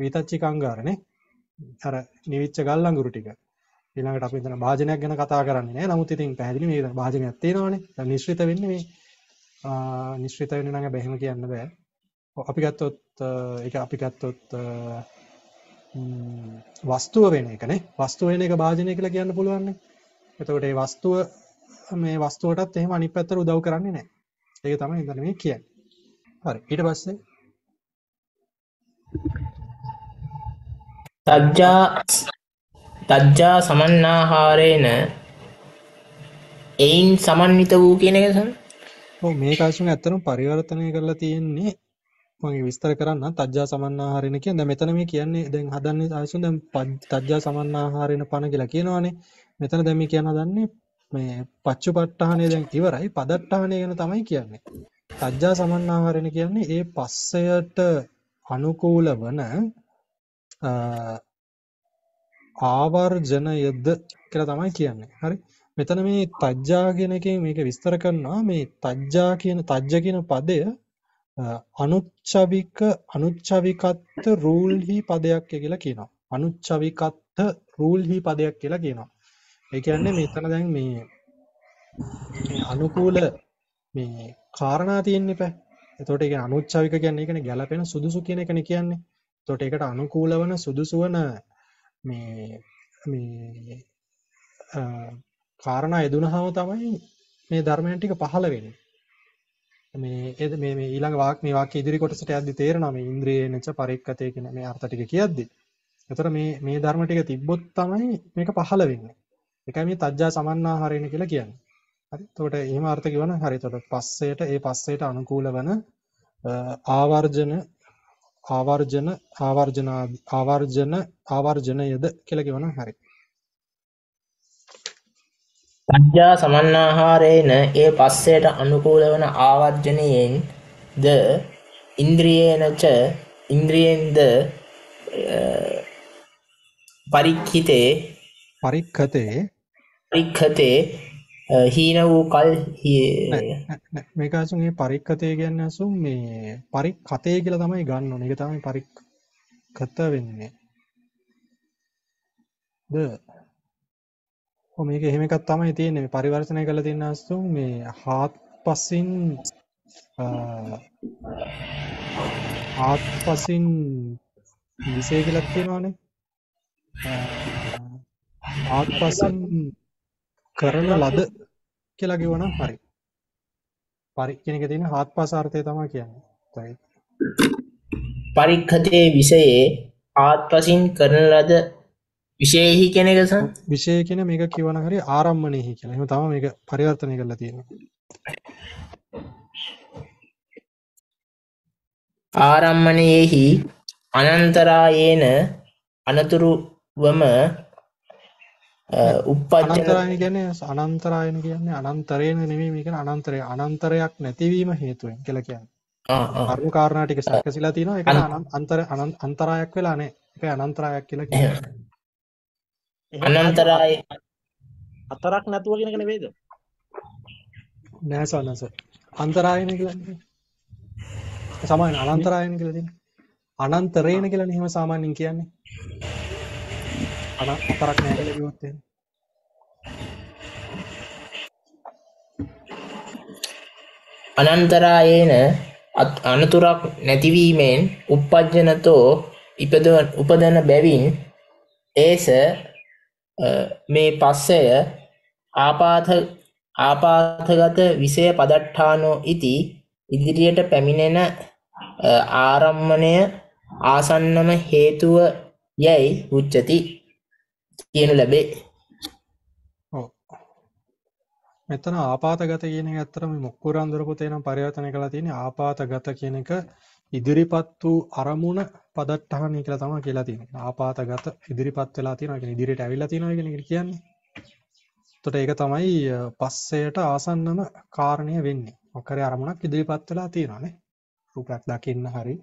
වීතච්චික අංගාරනේ. අර නිවිච්ච ගල් අඟුරු ටික. ඊළඟට අපි හිතන වාජනයක් ගැන කතා කරන්නේ නෑ. නමුත් ඉතින් පැහැදිලි මේ වාජනයක් තියෙනවානේ. දැන් නිශ්චිත වෙන්නේ මේ නිශ්චිත වෙන්නේ නම් බැහැම කියන්න බෑ. අපි ගත්තොත් ඒක අපි ගත්තොත් වස්තුව වෙන එකනේ. වස්තුව වෙන එක භාජනය කියලා කියන්න පුළුවන්නේ. එතකොට මේ වස්තුව මේ වස්තුවටත් එහෙම අනිත් පැත්තට උදව් කරන්නේ නැහැ. ඒක තමයි ඉතින් මේ කියන්නේ. හරි. ඊට පස්සේ තජ්ජා තජ්ජා සමන්නාහාරේන එයින් සමන්විත වූ කියන එක තමයි. ඔව් මේ කාර්යයෙන් ඇත්තටම පරිවර්තනය කරලා තියෙන්නේ. මගේ විස්තර කරන්න තජ්ජා සමන්නාහාරේන කියන දැන් මෙතන මේ කියන්නේ දැන් හදන්නේ ආයසුන් දැන් තජ්ජා සමන්නාහාරේන පණ කියලා කියනවානේ. මෙතන දැන් මේ කියන හදන්නේ මේ පච්චුපට්ඨානය දැන් ඉවරයි. පදට්ඨානය ගැන තමයි කියන්නේ. තජ්ජා සමන්නාහාරේන කියන්නේ ඒ පස්සයට අනුකූල වන ආවර්ජනයද කියලා තමයි කියන්නේ. හරි. මෙතන මේ තජ්ජා කියන එකෙන් මේක විස්තර කරනවා මේ තජ්ජා කියන තජ්ජ කියන පදය අනුච්චවික අනුච්චවිකත් රූල්හි පදයක් කියලා කියනවා. අනුච්චවිකත් රූල්හි පදයක් කියලා කියනවා. ඒ කියන්නේ මෙතන දැන් මේ අනුකූල මේ කාරණා තියෙන්නේපෑ. එතකොට ඒ කියන්නේ අනුච්චවික කියන්නේ ඒකනේ ගැළපෙන සුදුසු කියන එකනේ කියන්නේ. එතකොට ඒකට අනුකූල වන සුදුසු වන මේ මේ කාරණා යෙදුනහම තමයි මේ ධර්මයන් ටික පහළ වෙන්නේ. මේ එද මේ මේ ඊළඟ වාක් මේ වාක්‍ය ඉදිරි කොටසට යද්දි තේරෙනවා මේ ඉන්ද්‍රියේනච පරික්කතේ කියන මේ අර්ථ ටික කියද්දි. ඒතර මේ මේ ධර්ම ටික තිබ්බොත් තමයි මේක පහළ වෙන්නේ. ඒකයි මේ තජ්ජා සමන්නාහාරේන කියලා කියන්නේ. හරි. එතකොට එහෙම අර්ථ කියවන හරි. එතකොට පස්සයට ඒ පස්සයට අනුකූල වන ආවර්ජන ආවර්ජන ආවර්ජන ආවර්ජන ආවර්ජනයද කියලා කියවන හරි. තජ්ජා සමන්නාහාරේන ඒ පස්සයට අනුකූල වන ආවර්ජණයෙන් ද ඉන්ද්‍රියේනච ඉන්ද්‍රියෙන්ද පරික්ඛිතේ පරික්ඛතේ පරික්ඛතේ හීන වූ කල් මේක අසුන් මේ පරික්ඛතේ කියන්නේ අසුන් මේ පරික්ඛතේ කියලා තමයි ගන්න ඕනේ. ඒක තමයි පරික්ඛත වෙන්නේ. ද ඔ මේක එහෙම එකක් තමයි තියෙන්නේ. මේ පරිවර්තනය කරලා තියෙන අස්තු මේ හාත්පසින් හාත්පසින් විශේෂය කියලා කියනවානේ. හාත්පසින් කරන ලද කියලා කියවනම් හරි. පරි කියන එකේ තියෙන හාත්පස අර්ථය තමයි කියන්නේ. පරික්ඛතේ විශේෂයේ හාත්පසින් කරන ලද විශේෂයි කියන එක සම් විශේෂ කියන මේක කියවන හරිය ආරම්මණෙහි කියලා. එහෙම තමයි මේක පරිවර්තනය කරලා තියෙනවා. ආරම්මණෙහි අනන්තරායේන අනතුරුවම උප්පජ්ජනය කියන්නේ අනන්තරායන කියන්නේ අනන්තරේන නෙමෙයි. මේක අනන්තරය අනන්තරයක් නැතිවීම හේතුවෙන් කියලා කියන්නේ. කර්ම කාරණා ටික සැකසීලා තියෙනවා. ඒක අනන්තර අනන්තරායක් වෙලා නැහැ. ඒක අනන්තරායක් කියලා කියනවා. අනන්තරාය හතරක් නැතුව කියන එක නෙවෙයිද? නෑ සනස. අන්තරායන කියලා කියන්නේ සාමාන්‍ය අනන්තරායන කියලා දෙන්නේ. අනන්තරේන කියලානේ එහෙම සාමාන්‍යයෙන් කියන්නේ. අන හතරක් නෑ කියලා කිව්වොත් එහෙම. අනන්තරායේන අනතුරක් නැතිවීමෙන් උප්පජ්ජනතෝ උපදන බැවින් ඒස මේ පස්සය ආපාත ආපාතගත විෂය පදට්ඨානෝ ඉති ඉදිරියට පැමිණෙන ආරම්මණය ආසන්නම හේතුව යයි උච්චති කියනු ලැබේ. මෙතන ආපాతගත කියන එක ඇත්තටම මොක්කුරන්දර පොතේ නම් පරිවර්තනය කරලා තියෙන්නේ ආපాతගත කියන එක ඉදිරිපත් වූ අරමුණ පදට්ටහණී කියලා තමයි කියලා තියෙන්නේ. ආපాతගත ඉදිරිපත් වෙලා තියෙනවා කියන්නේ ඉදිරියට ඇවිල්ලා තියෙනවා කියන එක කියන්නේ. එතකොට ඒක තමයි පස්සයට ආසන්නම කාරණය වෙන්නේ. මොකරේ අරමුණක් ඉදිරිපත් වෙලා තියෙනවානේ. රූපයක් දකින්න හරි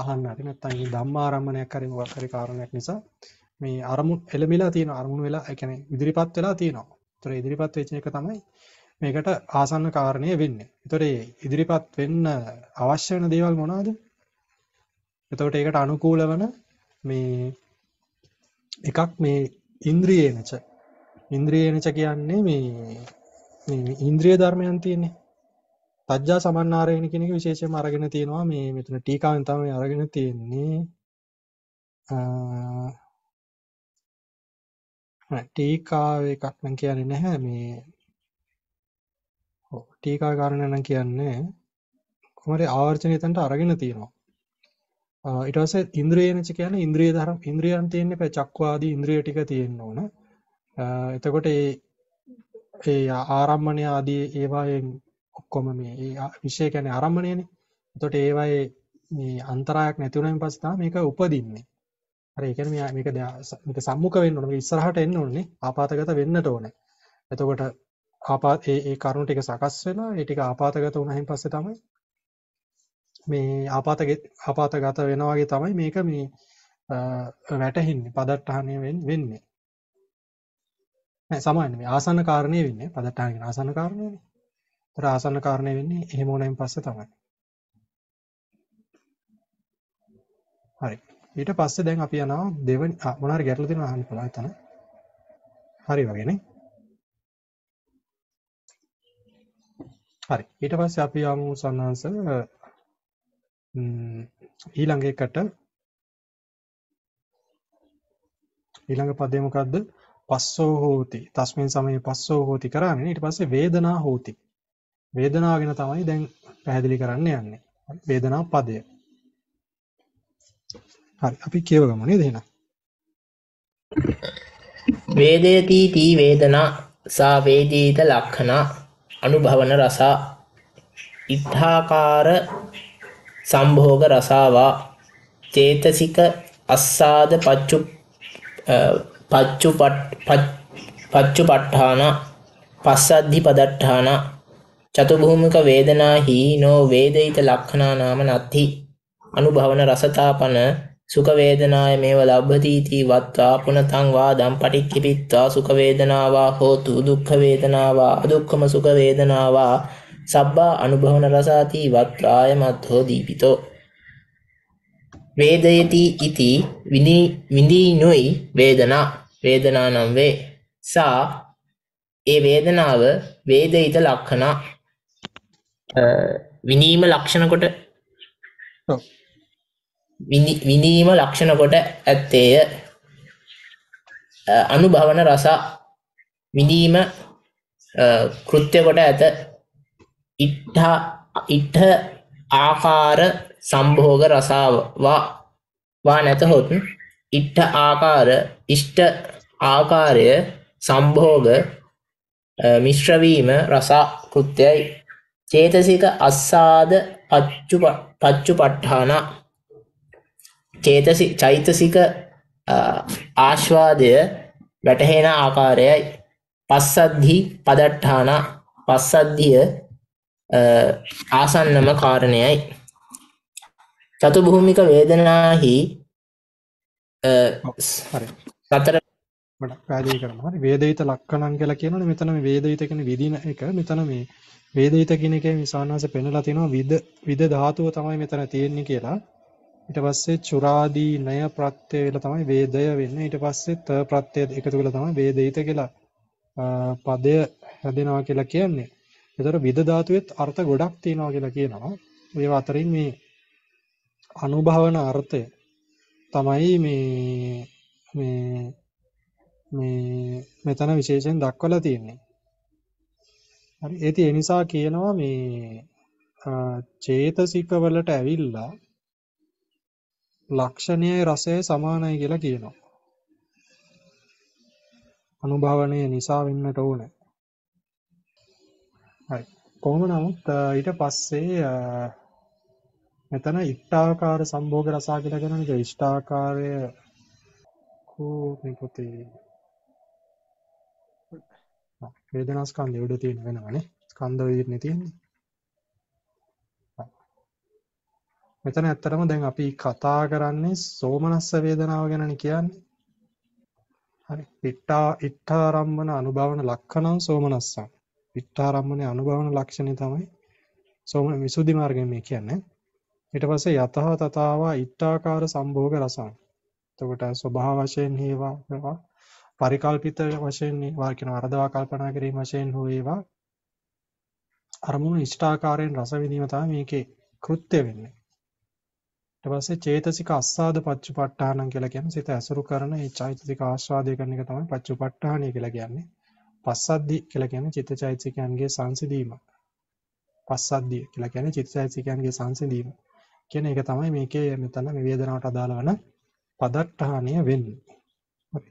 අහන්න හරි නැත්නම් මේ ධම්මාරම්මණයක් හරි මොකක් හරි කාරණයක් නිසා මේ අරමුණ එළඹිලා තියෙනවා. අරමුණ වෙලා ඒ කියන්නේ ඉදිරිපත් වෙලා තියෙනවා. ඒතර ඉදිරිපත් වෙච්ච එක තමයි මේකට ආසන්න කාරණේ වෙන්නේ. ඒතර ඉදිරිපත් වෙන්න අවශ්‍ය වෙන දේවල් මොනවද? එතකොට ඒකට අනුකූල වෙන මේ එකක් මේ ඉන්ද්‍රියේනච. ඉන්ද්‍රියේනච කියන්නේ මේ මේ ඉන්ද්‍රිය ධර්මයන් තියෙන්නේ. තජ්ජා සමන්නාරේණ කියන එක විශේෂයෙන්ම අරගෙන තියෙනවා. මේ මෙතන ටීකාවෙන් තමයි අරගෙන තියෙන්නේ. ටීකාව එකක් නම් කියන්නේ නැහැ මේ. ඔව් ටීකා කාරණා නම් කියන්නේ කොහොමද ආවර්ජණය තන්ට අරගෙන තියෙනවා. ඊට පස්සේ ඉන්ද්‍රියනච කියන්නේ ඉන්ද්‍රිය ධර්ම ඉන්ද්‍රියන් තියෙන්නේ චක්වාදී ඉන්ද්‍රිය ටික තියෙන්න ඕන. එතකොට ඒ ඒ ආරම්මණය ආදී ඒවායෙන් ඔක්කොම මේ ඒ විශේෂ කියන්නේ ආරම්මණයනේ. එතකොට ඒවායේ මේ අන්තරායක් නැති වුණාන් පස්සේ තමයි මේක උපදින්නේ. හරි ඒ කියන්නේ මේ මේක මේක සම්මුඛ වෙන්න ඕනේ. මේක ඉස්සරහට එන්න ඕනේ. ආපాతගත වෙන්නට ඕනේ. එතකොට ආපాత ඒ ඒ කරුණු ටික සකස් වෙලා ඒ ටික ආපాతගත වුණායින් පස්සේ තමයි මේ ආපాతගත ආපాతගත වෙනවා වගේ තමයි මේක මේ වැටෙන්නේ. පදට්ටහණය වෙන්නේ. නෑ සමානයි මේ ආසන්න කාරණේ වෙන්නේ. පදට්ටහණ කියන ආසන්න කාරණේනේ. ඒතර ආසන්න කාරණේ වෙන්නේ එහෙම වුණායින් පස්සේ තමයි. හරි ඊට පස්සේ දැන් අපි යනවා දෙවන මොන හරි ගැටලු තියෙනවා අහන්න පුළුවන් එතන. හරි වගේනේ. හරි ඊට පස්සේ අපි යමු සන්නාංශ ම්ම් ඊළඟ එකට ඊළඟ පදේ මොකද්ද? පස්සෝ හෝති. තස්මින් සමයේ පස්සෝ හෝති කරන්නේ. ඊට පස්සේ වේදනා හෝති. වේදනාව ගැන තමයි දැන් පැහැදිලි කරන්න යන්නේ. වේදනා පදය. හරි අපි කියව ගමු නේද එහෙනම්. වේදේති තී වේදනා සා වේදීත ලක්ෂණ අනුභවන රස ඉද්ධාකාර සම්භෝග රසවා චේතසික අස්සාද පච්චු පච්චු පච්චු පට්ඨාන පස්සද්ධි පදට්ඨාන චතුභූමික වේදනාහි නෝ වේදීත ලක්ෂණා නාම නත්ති අනුභවන රසතාපන සුඛ වේදනාය මේව ලබ්භති වත්වා පුනතං වාදම් පටික්ඛිපිත්වා සුඛ වේදනාවා හෝතු දුක්ඛ වේදනාවා අදුක්ඛම සුඛ වේදනාවා සබ්බා අනුභවන රසාති වත්වාය මත්ථෝ දීපිතෝ වේදේති ඉති විඳිනුයි වේදනා වේදනානම් වේ සා ඒ වේදනාව වේදිත ලක්ෂණ විනීම ලක්ෂණ කොට විනීම ලක්ෂණ කොට ඇත්තේය අනුභවන රස විනීම කෘත්‍ය කොට ඇත ඉත්ථා ඉත්ථ ආකාර සම්භෝග රසවා වා නැතහොත් ඉත්ථ ආකාර ඉෂ්ඨ ආකාරය සම්භෝග මිශ්‍ර වීම රස කෘත්‍යයි චේතසික අස්සාද පච්චු පච්චුපට්ඨාන චේතසික චෛතසික ආස්වාදය වැටහෙන ආකාරයයි පස්සද්ධි පදට්ඨාන පස්සද්ධිය ආසන්නම කාරණයයි චතුභූමික වේදනාහි සතර මඩක් පැහැදිලි කරනවා. හරි වේදිත ලක්ෂණන් කියලා කියනවනේ මෙතන මේ වේදිත කියන්නේ විදින එක. මෙතන මේ වේදිත කියන එකේ විසානහස පෙන්නලා තිනවා විද විද ධාතුව තමයි මෙතන තියෙන්නේ කියලා. ඊට පස්සේ චුරාදී ණය ප්‍රත්‍ය වෙලා තමයි වේදය වෙන්නේ. ඊට පස්සේ ත ප්‍රත්‍ය එකතු වෙලා තමයි වේදිත කියලා පදය හැදෙනවා කියලා කියන්නේ. ඒතර විද ධාතුවේත් අර්ථ ගොඩක් තියෙනවා කියලා කියනවා. ඒව අතරින් මේ අනුභවන අර්ථය තමයි මේ මේ මේ මෙතන විශේෂයෙන් දක්වලා තියෙන්නේ. හරි ඒත් ඒ නිසා කියනවා මේ චේතසික වලට ඇවිල්ලා ලක්ෂණයේ රසය සමානයි කියලා කියනවා. අනුභවණය නිසා වෙන්නට ඕනේ. හරි කොහොම නමුත් ඊට පස්සේ මෙතන ඉෂ්ඨාකාර සම්භෝග රසා කියලා කියන එක ඉෂ්ඨාකාරය කොහොමද පොතේ වේදනා ස්කන්ධය උඩ තියෙන වෙනවනේ ස්කන්ධ විදිහට තියෙන්නේ. මෙතන ඇත්තටම දැන් අපි කතා කරන්නේ සෝමනස්ස වේදනාව ගැනනේ කියන්නේ. හරි පිට්ඨා ඉෂ්ඨාරම්මන අනුභවන ලක්ෂණං සෝමනස්සං. ඉෂ්ඨාරම්මනේ අනුභවන ලක්ෂණය තමයි සෝමන විසුද්ධි මාර්ගයෙන් මේ කියන්නේ. ඊට පස්සේ යතහ තතාවා ඉත්තාකාර සම්භෝග රසං. එතකොට ස්වභාව වශයෙන් හේවා පරිකල්පිත වශයෙන් හේවා කියන වරදවා කල්පනා කිරීම වශයෙන් හෝ ඒවා අරමුණු ඉෂ්ඨාකාරයෙන් රස විඳීම තමයි මේකේ කෘත්‍ය වෙන්නේ. ඊට පස්සේ චේතසික අස්සාද පච්චුපට්ඨානං කියලා කියන්නේ සිත ඇසුරු කරන ඒ චෛතසික ආස්වාදය කරන එක තමයි පච්චුපට්ඨානය කියලා කියන්නේ. පස්සද්ධි කියලා කියන්නේ චිත්ත චෛතසිකයන්ගේ සංසිඳීම. පස්සද්ධිය කියලා කියන්නේ චිත්ත චෛතසිකයන්ගේ සංසිඳීම. කියන එක තමයි මේකේ මෙතන මේ වේදනාවට අදාළ වෙන පදට්ඨානය වෙන්නේ. හරි.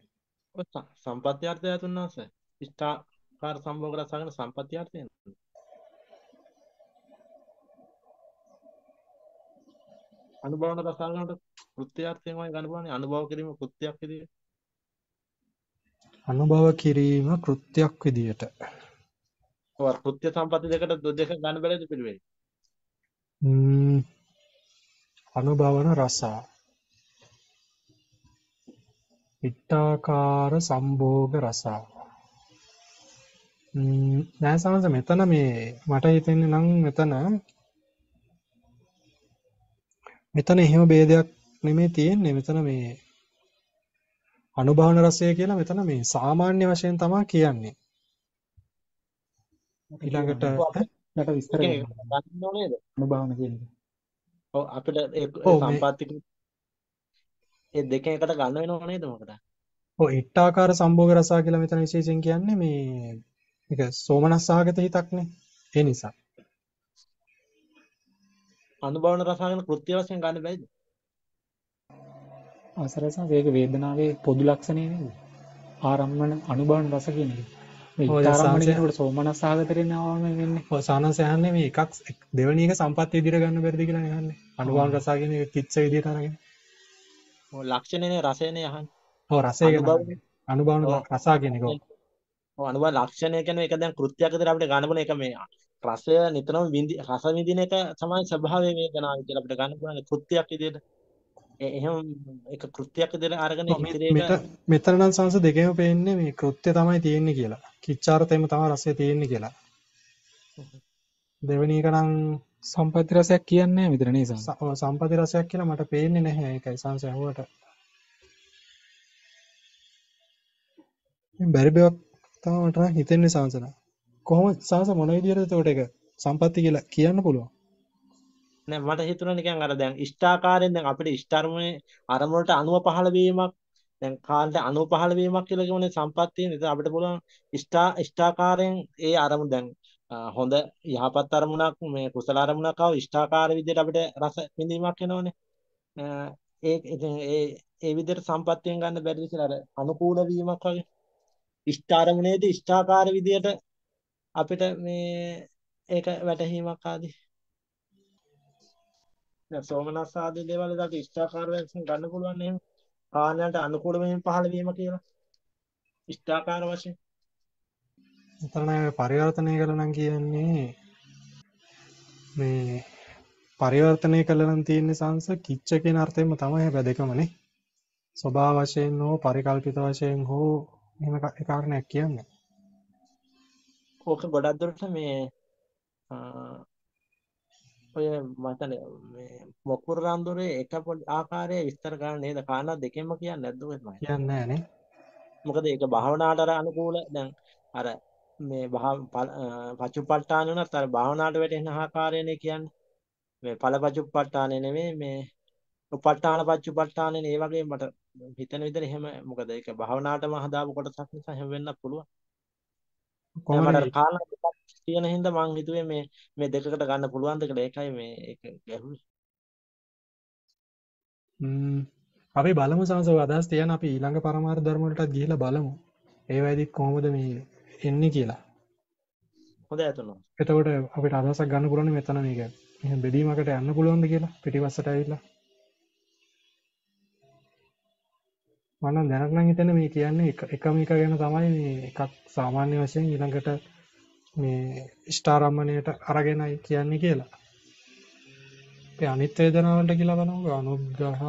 ඔතන සම්පත්‍ය අර්ථය තුනස ඉෂ්ඨාකාර සම්භෝග රසගෙන සම්පත්‍ය අර්ථය නේද? අනුභවන රසාලනට කෘත්‍යාර්ථයෙන්මයි ගන්න බලන්නේ. අනුභව කිරීම කෘත්‍යයක් විදියට. අනුභව කිරීම කෘත්‍යයක් විදියට. ඔව් කෘත්‍ය සම්පත්‍ය දෙකට දෙක ගන්න බැලද පිළිවෙල. ම්ම් අනුභවන රසා පිටාකාර සම්භෝග රසා ම්ම් දැන් සමහර මෙතන මේ මට හිතෙන්නේ නම් මෙතන මෙතන එහෙම ભેදයක් නෙමෙයි තියෙන්නේ. මෙතන මේ අනුභවන රසය කියලා මෙතන මේ සාමාන්‍ය වශයෙන් තමයි කියන්නේ. ඊළඟට මට විස්තර කරන්න ඕනේ නේද අනුභවන කියන්නේ? අපිට ඒ සම්පත්තික ඒ දෙකෙන් එකට ගන්න වෙනව නේද මොකද? ඔව් ඉට්ඨාකාර සම්භෝග රසා කියලා මෙතන විශේෂයෙන් කියන්නේ මේ මේක සෝමනස්සහගත හිතක්නේ. ඒ නිසා අනුභවන රසාගෙන කෘත්‍ය වශයෙන් ගන්න බැයිද? අසරසම මේක වේදනාවේ පොදු ලක්ෂණය නේද? ආරම්මන අනුභවන රස කියන්නේ ඒතරම්මනේ සෝමනස්සහගතරෙන් ආවම වෙන්නේ. ඔය සානස යන්නේ මේ එකක් දෙවෙනි එක සම්පත් විදියට ගන්න බැරිද කියලා නහන්නේ. අනුභවන රස කියන එක කිච්ච විදියට අරගෙන. ඔය ලක්ෂණනේ රසයනේ අහන්නේ. ඔව් රසය කියන්නේ අනුභවන රස කියන එක. ඔව් අනුභව ලක්ෂණය කියන්නේ ඒක දැන් කෘත්‍යයක් විදියට අපිට ගන්න බලන එක මේ රසය නිතරම විඳි රස විඳින එක තමයි ස්වභාවය වේදනාව කියලා අපිට ගන්න පුළුවන් කෘත්‍යයක් විදියට. එහෙම ඒක කෘත්‍යයක් විදියට අරගෙන ඉතිරේ මෙතන නම් සංස දෙකේම පේන්නේ මේ කෘත්‍ය තමයි තියෙන්නේ කියලා. කිච්චාර්ථයෙන්ම තමයි රසය තියෙන්නේ කියලා. දෙවෙනි එක නම් සම්පති රසයක් කියන්නේ නැහැ විතර නේද? සම්පති රසයක් කියලා මට පේන්නේ නැහැ. ඒකයි සංසය හොවට. මේ බැරිබයක් තමයි මට හිතෙන්නේ සංසන. කොහොමද සංස මොන විදියටද එතකොට ඒක සම්පති කියලා කියන්න පුළුවන්? නෑ මට හිතුණා නිකන් අර දැන් ඉෂ්ඨාකාරයෙන් දැන් අපිට ඉෂ්ඨර්මයේ අරමුණට අනුව පහළ වීමක් දැන් කාණ්ඩ අනුපහළ වීමක් කියලා කියන්නේ සම්පත්තිය. ඉතින් අපිට පුළුවන් ඉෂ්ඨා ඉෂ්ඨාකාරයෙන් ඒ අරමුණ දැන් හොඳ යහපත් අරමුණක් මේ කුසල අරමුණක් ආව ඉෂ්ඨාකාර විදිහට අපිට රස විඳීමක් එනවනේ. ඒ ඒ ඒ විදිහට සම්පත්තියෙන් ගන්න බැරිද කියලා අර අනුකූල වීමක් වගේ ඉෂ්ඨාරමුණේදී ඉෂ්ඨාකාර විදිහට අපිට මේ ඒක වැටහීමක් ආදී දැන් සෝමනස්ස ආදී දේවල් දාලා ඉෂ්ඨාකාර වශයෙන් ගන්න පුළුවන් නේද? කාණ්ඩයට අනුකූල වීම පහළ වීම කියලා ඉෂ්ඨාකාර වශයෙන්. එතන පරිවර්තනය කරලා නම් කියන්නේ මේ පරිවර්තනය කළා නම් තියෙන්නේ සංස කිච්ච කියන අර්ථයෙන්ම තමයි. හැබැයි දෙකමනේ ස්වභාව වශයෙන් හෝ පරිකල්පිත වශයෙන් හෝ එහෙම එකක් නෑක් කියන්නේ. ඕක ගොඩක් දුරට මේ ඔය මතනේ මේ මොකුරු රන්දොරේ එක ආකාරයේ විස්තර ගන්න නේද කාරණා දෙකෙන්ම කියන්නේ නැද්ද? ඔයම කියන්නේ නෑ නේ. මොකද ඒක භාවනාවට අනුකූල දැන් අර මේ පච්චුප්පට්ඨාන වුණත් අර භාවනාවට වැටෙන ආකාරයනේ කියන්නේ. මේ ඵල පච්චුප්පට්ඨානේ නෙමෙයි මේ උපට්ඨාන පච්චුප්පට්ඨානේ නේ. ඒ වගේ මට හිතන විදිහට එහෙම මොකද ඒක භාවනාවටම හදාපු කොටසක් නිසා එහෙම වෙන්නත් පුළුවන්. මට කාරණා කියන හින්දා මං හිතුවේ මේ මේ දෙකකට ගන්න පුළුවන් දෙකට ඒකයි මේ ඒක ගැහුවේ. ම්ම් අපි බලමු සංසව අදහස් තියන අපි ඊළඟ පරමාර්ථ ධර්ම වලට ගිහිලා බලමු. ඒ වෙයිදි කොහොමද මේ එන්නේ කියලා. හොඳයි අතනවා. එතකොට අපිට අදහසක් ගන්න පුළුවන් මෙතන මේක. එහෙනම් බෙදීමකට යන්න පුළුවන්ද කියලා පිටිපස්සට ඇවිල්ලා. මම දැනට නම් හිතන්නේ මේ කියන්නේ එක එකම එක ගැන තමයි මේ එකක් සාමාන්‍ය වශයෙන් ඊළඟට මේ ස්ථාරම්මණයට අරගෙනයි කියන්නේ කියලා. අපි අනිත් වේදනාව වලට කියලා බලමු. අනුග්‍රහ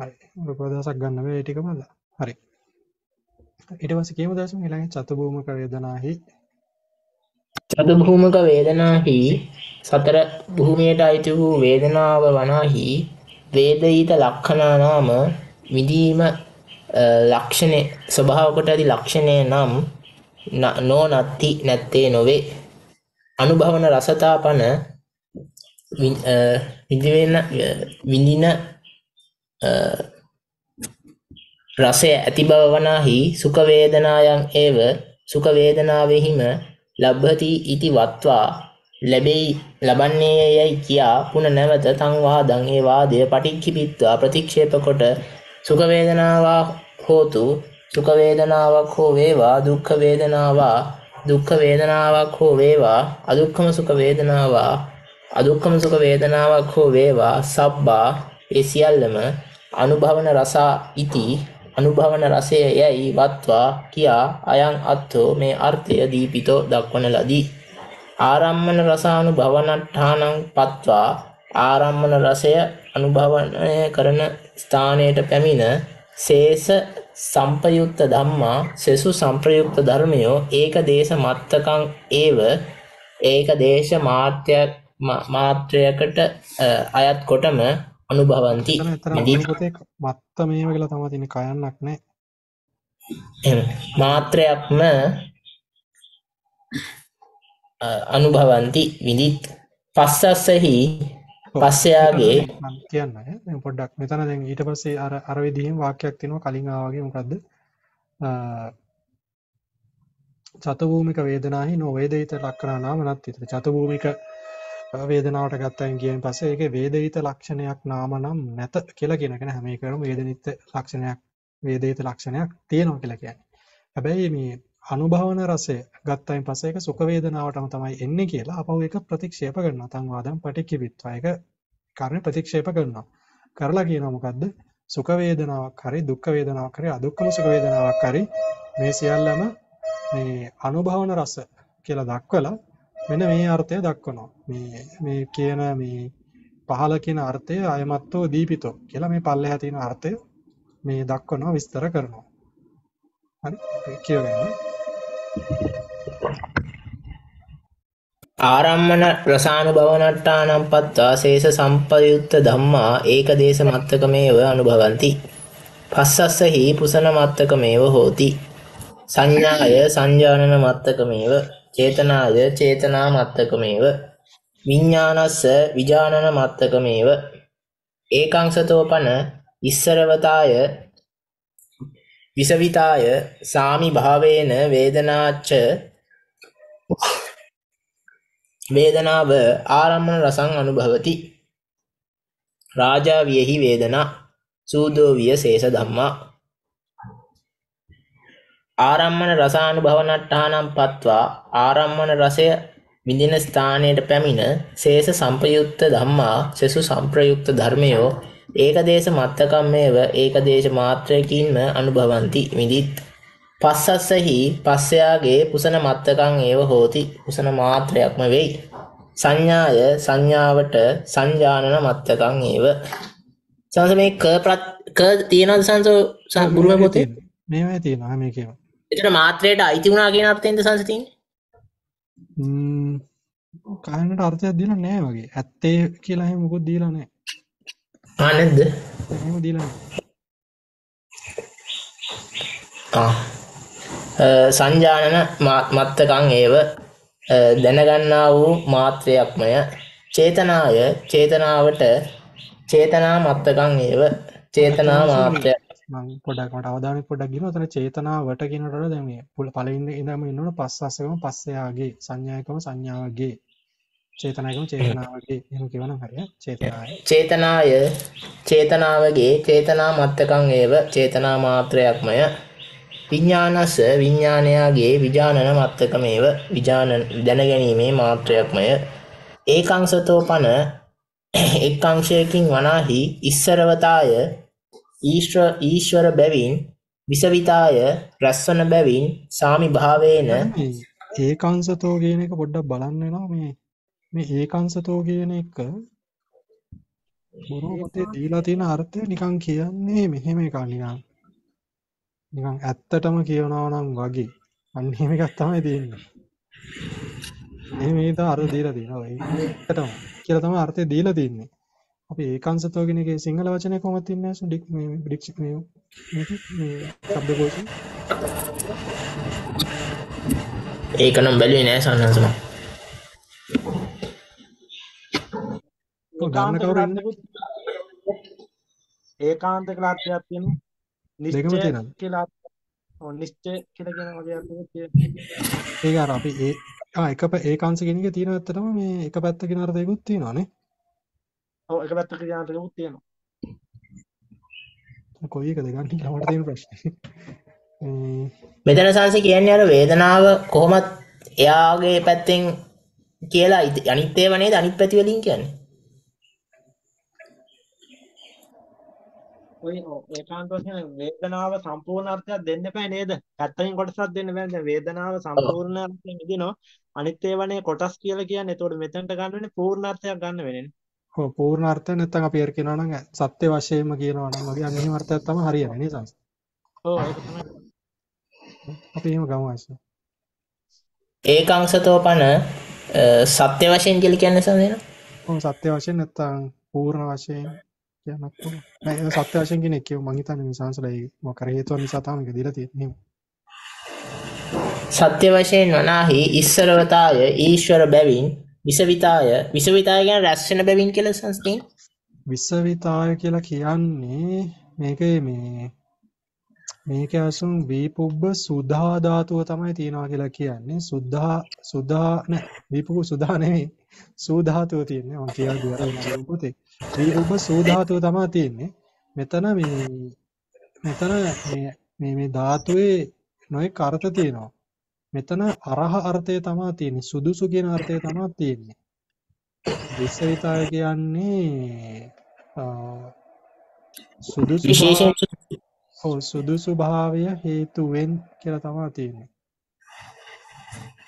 හරි උපදේශයක් ගන්න මේ ටික බලන්න. හරි. ඊට පස්සේ කියමු දැසම ඊළඟ චතුභූමක වේදනාහි චතුභූමක වේදනාහි සතර භූමියට අයිති වූ වේදනාව වනාහි වේදිත ලක්ෂණා නාම විදීම ලක්ෂණය ස්වභාව කොට ඇති ලක්ෂණය නම් නොනත්ති නැත්තේ නොවේ. අනුභවන රසතාපන විඳින විඳින රසය ඇති බව වනාහි සුඛ වේදනායන් ඒව සුඛ වේදනාවෙහිම ලබ්භති ඉති වත්වා ලැබෙයි ලබන්නේයයි කියා පුන නැවත සංවාදං ඒ වාදය පටික්ඛිපිත්වා ප්‍රතික්ෂේප කොට සුඛ වේදනාවා හෝතු සුඛ වේදනාවක් හෝ වේවා දුක්ඛ වේදනාවා දුක්ඛ වේදනාවක් හෝ වේවා අදුක්ඛම සුඛ වේදනාවා අදුක්ඛම සුඛ වේදනාවක් හෝ වේවා සබ්බා ඒ සියල්ලම අනුභවන රසා ඉති අනුභවන රසය යයි වත්වා කියා අයං අත්තෝ මේ අර්ථය දීපිතෝ දක්වන ලදී. ආරම්මන රසානුභවනට්ඨානං පත්වා ආරම්මන රසය අනුභවනය කරන ස්ථානයට පැමිණ සේස සම්පයුක්ත ධම්මා සෙසු සම්ප්‍රයුක්ත ධර්මයෝ ඒක දේශ මත්තකං ඒව ඒක දේශ මාත්‍ය මාත්‍රයකට අයත් කොටම අනුභවಂತಿ. මත්ත මේව කියලා තමයි තියෙන්නේ කයන්නක් නෑ. එහෙම මාත්‍රයක්ම අනුභවಂತಿ විඳිත් පස්සස්සෙහි පස්සයාගේ කියන්න නේද පොඩ්ඩක් මෙතන දැන් ඊට පස්සේ අර අර විදිහෙන් වාක්‍යයක් තියෙනවා කලින් ආවා වගේ මොකද්ද චතුභූමික වේදනාහි නොවේදිත ලක්ෂණ නාමනත් විතර චතුභූමික වේදනාවට ගත්තාන් කියන් පස්සේ ඒකේ වේදිත ලක්ෂණයක් නාම නම් නැත කියලා කියන එක නේ. හැම එකකම වේදිත ලක්ෂණයක් වේදිත ලක්ෂණයක් තියෙනවා කියලා කියන්නේ. හැබැයි මේ අනුභවන රසය ගත්තාන් පස්සේ ඒක සුඛ වේදනාවටම තමයි එන්නේ කියලා අපව ඒක ප්‍රතික්ෂේප කරනවා. සංවාදම් පටික්කිවිත්වා ඒක කාරණේ ප්‍රතික්ෂේප කරනවා. කරලා කියනවා මොකද්ද සුඛ වේදනාවක් හරි දුක්ඛ වේදනාවක් හරි අදුක්ඛම සුඛ වේදනාවක් හරි මේ සියල්ලම මේ අනුභවන රස කියලා දක්වලා මෙන්න මේ අර්ථය දක්වනවා. මේ මේ කියන මේ පහළ කියන අර්ථය අයමත්තෝ දීපිතෝ කියලා මේ පල්ලෙහා තියෙන අර්ථය මේ දක්වනවා විස්තර කරනවා. හරි කියවගන්න. ආරම්මන රසානුභවනට්ඨානම් පත්වා සේස සම්පයුක්ත ධම්මා ඒකදේශ මත්තකමේව අනුභවಂತಿ. පස්සස්සෙහි පුසන මත්තකමේව හෝති. සංඥාය සංජානන මත්තකමේව චේතනාය චේතනා මත්තකමේව විඥානස්ස විඥානන මත්තකමේව ඒකාංශතෝපන ඉස්සරවතාය විසවිතාය සාමි භාවේන වේදනාච්ච වේදනාව ආරම්මන රසං අනුභවති. රාජා වියෙහි වේදනා සූදෝ විය සේස ධම්මා ආරම්මන රසානුභවනට්ඨානම් පත්වා ආරම්මන රසය විඳින ස්ථානයට පැමිණ සේස සම්ප්‍රයුක්ත ධම්මා සෙසු සම්ප්‍රයුක්ත ධර්මයෝ ඒකදේශ මත්තකම්මේව ඒකදේශ මාත්‍රයකින්ම අනුභවಂತಿ විදිත් පස්සස්සෙහි පස්සයාගේ පුසන මත්තකම් ඒව හෝති පුසන මාත්‍රයක්ම වෙයි. සංඥාය සංඥාවට සංජානන මත්තකම් ඒව. සංස මේ ක ක තියෙනවද සංස බුරුම පොතේ? මේවයි තියෙනවා මේකේම. ඒතර මාත්‍රයට අයිති වුණා කියන අර්ථයෙන්ද සංස තියෙන්නේ? ම්ම් කායනට අර්ථයක් දීලා නැහැ වගේ. ඇත්තේ කියලා එහෙම මොකද දීලා නැහැ. ආ නැද්ද? එහෙම දීලා නැහැ. ආ සංජානන මත්තකම් ඒව දැනගන්නා වූ මාත්‍රයක්මය. චේතනාය චේතනාවට චේතනා මත්තකම් ඒව චේතනා මාත්‍රය. මම පොඩක් මට අවධානය පොඩක් ගිහුවා. එතන චේතනාවට කියනකොට දැන් මේ පළවෙනි ඉඳන්ම ඉන්නවනේ පස්සස්සකම පස්සයාගේ සංඥායකම සංඥාවගේ චේතනායකම චේතනාවගේ එහෙම කියවනම් හරියට චේතනාය චේතනාය චේතනාවගේ චේතනා මත්තකම් ඒව චේතනා මාත්‍රයක්මය. විඥානස විඥානයාගේ විඥානන මත්තකමේව විඥාන දැනගැනීමේ මාත්‍රයක්මය. ඒකාංශතෝ පන එක්කාංශයකින් වනාහි ඉස්සරවතාය ඊශ්වර ඊශ්වර බැවින් විසවිතාය රස්වන බැවින් සාමි භාවේන. ඒකාංශතෝ කියන එක පොඩ්ඩක් බලන්න වෙනවා. මේ මේ ඒකාංශතෝ කියන එක බොරොතේ දීලා තියෙන අර්ථය නිකන් කියන්නේ මෙහෙම එකක් නිකන් නිකන් ඇත්තටම කියනවා නම් වගේ අන්න එහෙම එකක් තමයි තියෙන්නේ. එහෙම ඒක අර දීලා තියෙනවා. ඒකටම කියලා තමයි අර්ථය දීලා තින්නේ. අපි ඒකාංශතෝ කියන එකේ සිංහල වචනේ කොහොමද තින්නේ? ඩික් මේ ඩික්ෂික් මේ මේ શબ્දකෝෂ ඒක නම් බැලුවේ නෑ සන්නසම. ගන්න කවුරු ඉන්නේ? ඒකාන්ත කියලා අර්ථයක් තියෙනවා. මෙතන සංස කියන්නේ අර වේදනාව කොහොමත් එයාගේ පැත්තෙන් කියලා අනිත් ඒවා නේද අනිත් පැති වලින් කියන්නේ. ඔය ඒකාන්ත වශයෙන් වේදනාව සම්පූර්ණ අර්ථයක් දෙන්න එපා නේද? පැත්තකින් කොටසක් දෙන්න බෑ. දැන් වේදනාව සම්පූර්ණ අර්ථයෙන් ඉදිනවා. අනිත් ඒවානේ කොටස් කියලා කියන්නේ. එතකොට මෙතනට ගන්න වෙන්නේ පූර්ණ අර්ථයක් ගන්න වෙන්නේ. ඔව් පූර්ණ අර්ථය නැත්නම් අපි අර කියනවා නම් සත්‍ය වශයෙන්ම කියනවා නම් වගේ අන්න එහෙම අර්ථයක් තමයි හරියන්නේ නේද සංස? ඔව් ඒක තමයි. අපි එහෙම ගමු ආස. ඒකාංශතෝපන සත්‍ය වශයෙන් කියලා කියන්නේ සංසේන? ඔව් සත්‍ය වශයෙන් නැත්නම් පූර්ණ වශයෙන් කියනකොට නෑ සත්‍ය වශයෙන් කියන එක මම හිතන්නේ නිසංසලයි මොකක් හරි හේතුවක් නිසා තමයි මේක දීලා තියෙන්නේ. සත්‍ය වශයෙන් වනාහි ඉස්සරවතාය ඊශ්වර බැවින් විසවිතාය විසවිතාය කියන රැස් වෙන බැවින් කියලා සංස්කෘතින් විසවිතාය කියලා කියන්නේ මේකේ මේ මේක අසුන් වීපුබ්බ සුධා ධාතුව තමයි තියනවා කියලා කියන්නේ. සුද්ධා සුධා නෑ වීපුබ්බ සුධා නෙවෙයි සූධාතුව තියෙන්නේ. මම කියලා දුවරේ පොතේ ත්‍රිපුබ්බ සූධාතුව තමයි තියෙන්නේ. මෙතන මේ මෙතන මේ මේ මේ ධාතුවේ නොයෙක් අර්ථ තියෙනවා. මෙතන අරහ අර්ථය තමයි තියෙන්නේ. සුදුසු කියන අර්ථය තමයි තියෙන්නේ. විශේෂිතය කියන්නේ සුදුසු විශේෂයෙන් ඔව් සුදුසු භාවය හේතුවෙන් කියලා තමයි තියෙන්නේ.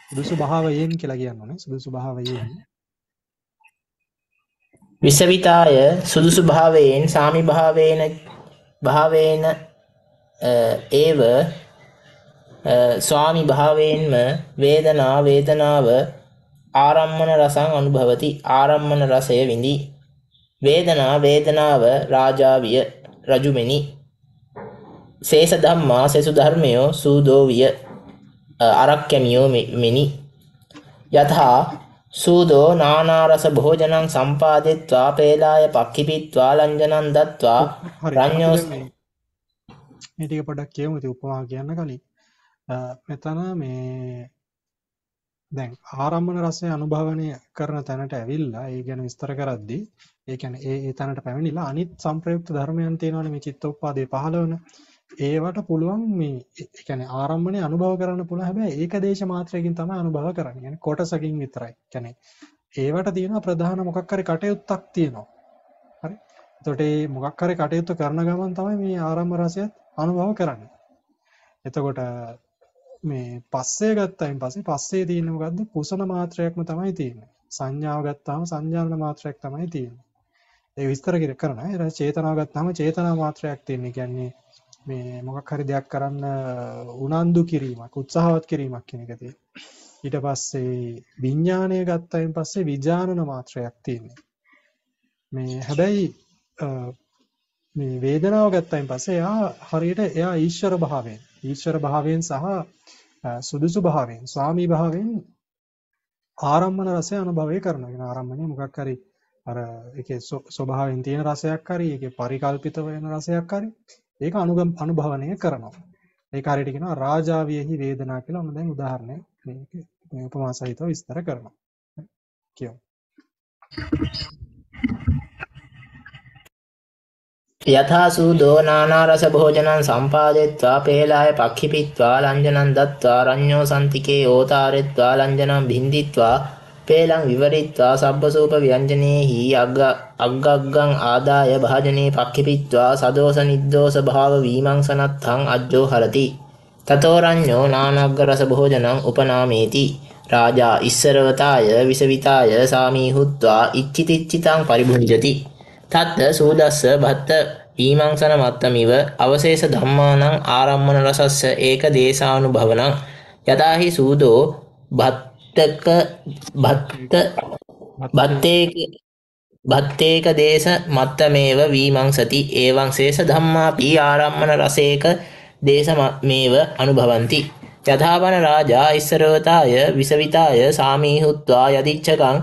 සුදුසු භාවයෙන් කියලා කියන්නේ සුදුසු භාවයෙන් විසවිතාය සුදුසු භාවයෙන් සාමි භාවේන භාවේන ඒව ස්වාමි භාවයෙන්ම වේදනා වේදනාව ආරම්මන රසං අනුභවති ආරම්මන රසය විඳි වේදනා වේදනාව රාජාවිය රජුමෙනි සේස ධම්මා සේසු ධර්මයෝ සූදෝවිය අරක්කමියෝ මෙනි යථා සූදෝ නානාරස භෝජනං සම්පාදිත්වා පේලාය පක්ඛිපිත්වා ලංජනං දත්වා රඤ්ඤෝ මේ ටික පොඩ්ඩක් කියමු. ඉතින් උපමා කියන්න කලින් මෙතන මේ දැන් ආරම්භන රසය අනුභවණය කරන තැනට ඇවිල්ලා ඒ ගැන විස්තර කරද්දී ඒ කියන්නේ ඒ ඒ තැනට පැමිණිලා අනිත් සංප්‍රයුක්ත ධර්මයන් තියෙනවානේ මේ චිත්තෝපපාදේ පහළ වෙන. ඒවට පුළුවන් මේ ඒ කියන්නේ ආරම්භණය අනුභව කරන්න පුළුවන්. හැබැයි ඒක දේශ මාත්‍රයකින් තමයි අනුභව කරන්නේ. කියන්නේ කොටසකින් විතරයි. කියන්නේ ඒවට තියෙන ප්‍රධාන මොකක් හරි කටයුත්තක් තියෙනවා. හරි. එතකොට මේ මොකක් හරි කටයුත්ත කරන ගමන් තමයි මේ ආරම්භ රසයත් අනුභව කරන්නේ. එතකොට මේ පස්සේ ගත්තායින් පස්සේ පස්සේ තියෙන මොකද්ද? කුසල මාත්‍රයක්ම තමයි තියෙන්නේ. සංඥාව ගත්තාම සංඥාන මාත්‍රයක් තමයි තියෙන්නේ. ඒක විස්තර කරන අය ඊට චේතනාව ගත්තාම චේතනා මාත්‍රයක් තියෙන්නේ. කියන්නේ මේ මොකක් හරි දෙයක් කරන්න උනන්දු කිරීමක්, උත්සාහවත් කිරීමක් කියන එක තියෙන්නේ. ඊට පස්සේ විඥාණය ගත්තායින් පස්සේ විඥානන මාත්‍රයක් තියෙන්නේ. මේ හැබැයි මේ වේදනාව ගත්තායින් පස්සේ එයා හරියට එයා ඊශ්වර භාවයෙන්, ඊශ්වර භාවයෙන් සහ සුදුසු භාවයෙන් ස්වාමී භාවයෙන් ආරම්මන රසය අනුභවය කරනවා. කියන ආරම්මණය මොකක් හරි අර ඒකේ ස්වභාවයෙන් තියෙන රසයක් හරි ඒකේ පරිකල්පිත වෙන රසයක් හරි ඒක අනුගම අනුභවණය කරනවා. ඒක හරියට කියනවා රාජාවියෙහි වේදනා කියලා. ඔන්න දැන් උදාහරණයක් මේක මේ උපමා සහිතව විස්තර කරනවා. කියමු. යථාසු දෝ නානා රස භෝජනං සම්පාදෙත්වා පේලාය පක්ඛිපිත්වා ලංජනං දත්වා රඤ්ඤෝ සම්තිකේ ඕතාරෙත්වා ලංජනං බින්දිත්වා පේලං විවරිත්වා සබ්බසූප ව්‍යංජනේහි අග්ග අග්ගග්ගං ආදාය භාජනේ පක්ඛිපිත්වා සදෝස නිද්දෝස භාව වීමංසනත්තං අජ්ජෝ හරති තතෝ රඤ්ඤෝ නානග්ග රස භෝජනං උපනාමේති රාජා ඉස්සරවතාය විසවිතාය සාමීහුත්වා ඉච්චිතිච්චිතං පරිභුජති තත්ත සෝදස්ස භත්ත ඊමංසන මත්තමිව අවශේෂ ධම්මානං ආරම්මන රසස්ස ඒක දේශානුභවනං යදාහි සූදෝ භත්තක භත්ත භත්තේක භත්තේක දේශ මත්තමේව වීමංසති එවං ශේෂ ධම්මාපි ආරම්මන රසේක දේශමේව අනුභවಂತಿ යදාවන රාජා ඉස්සරවතාය විසවිතාය සාමීහුත්වා යදිච්ඡකං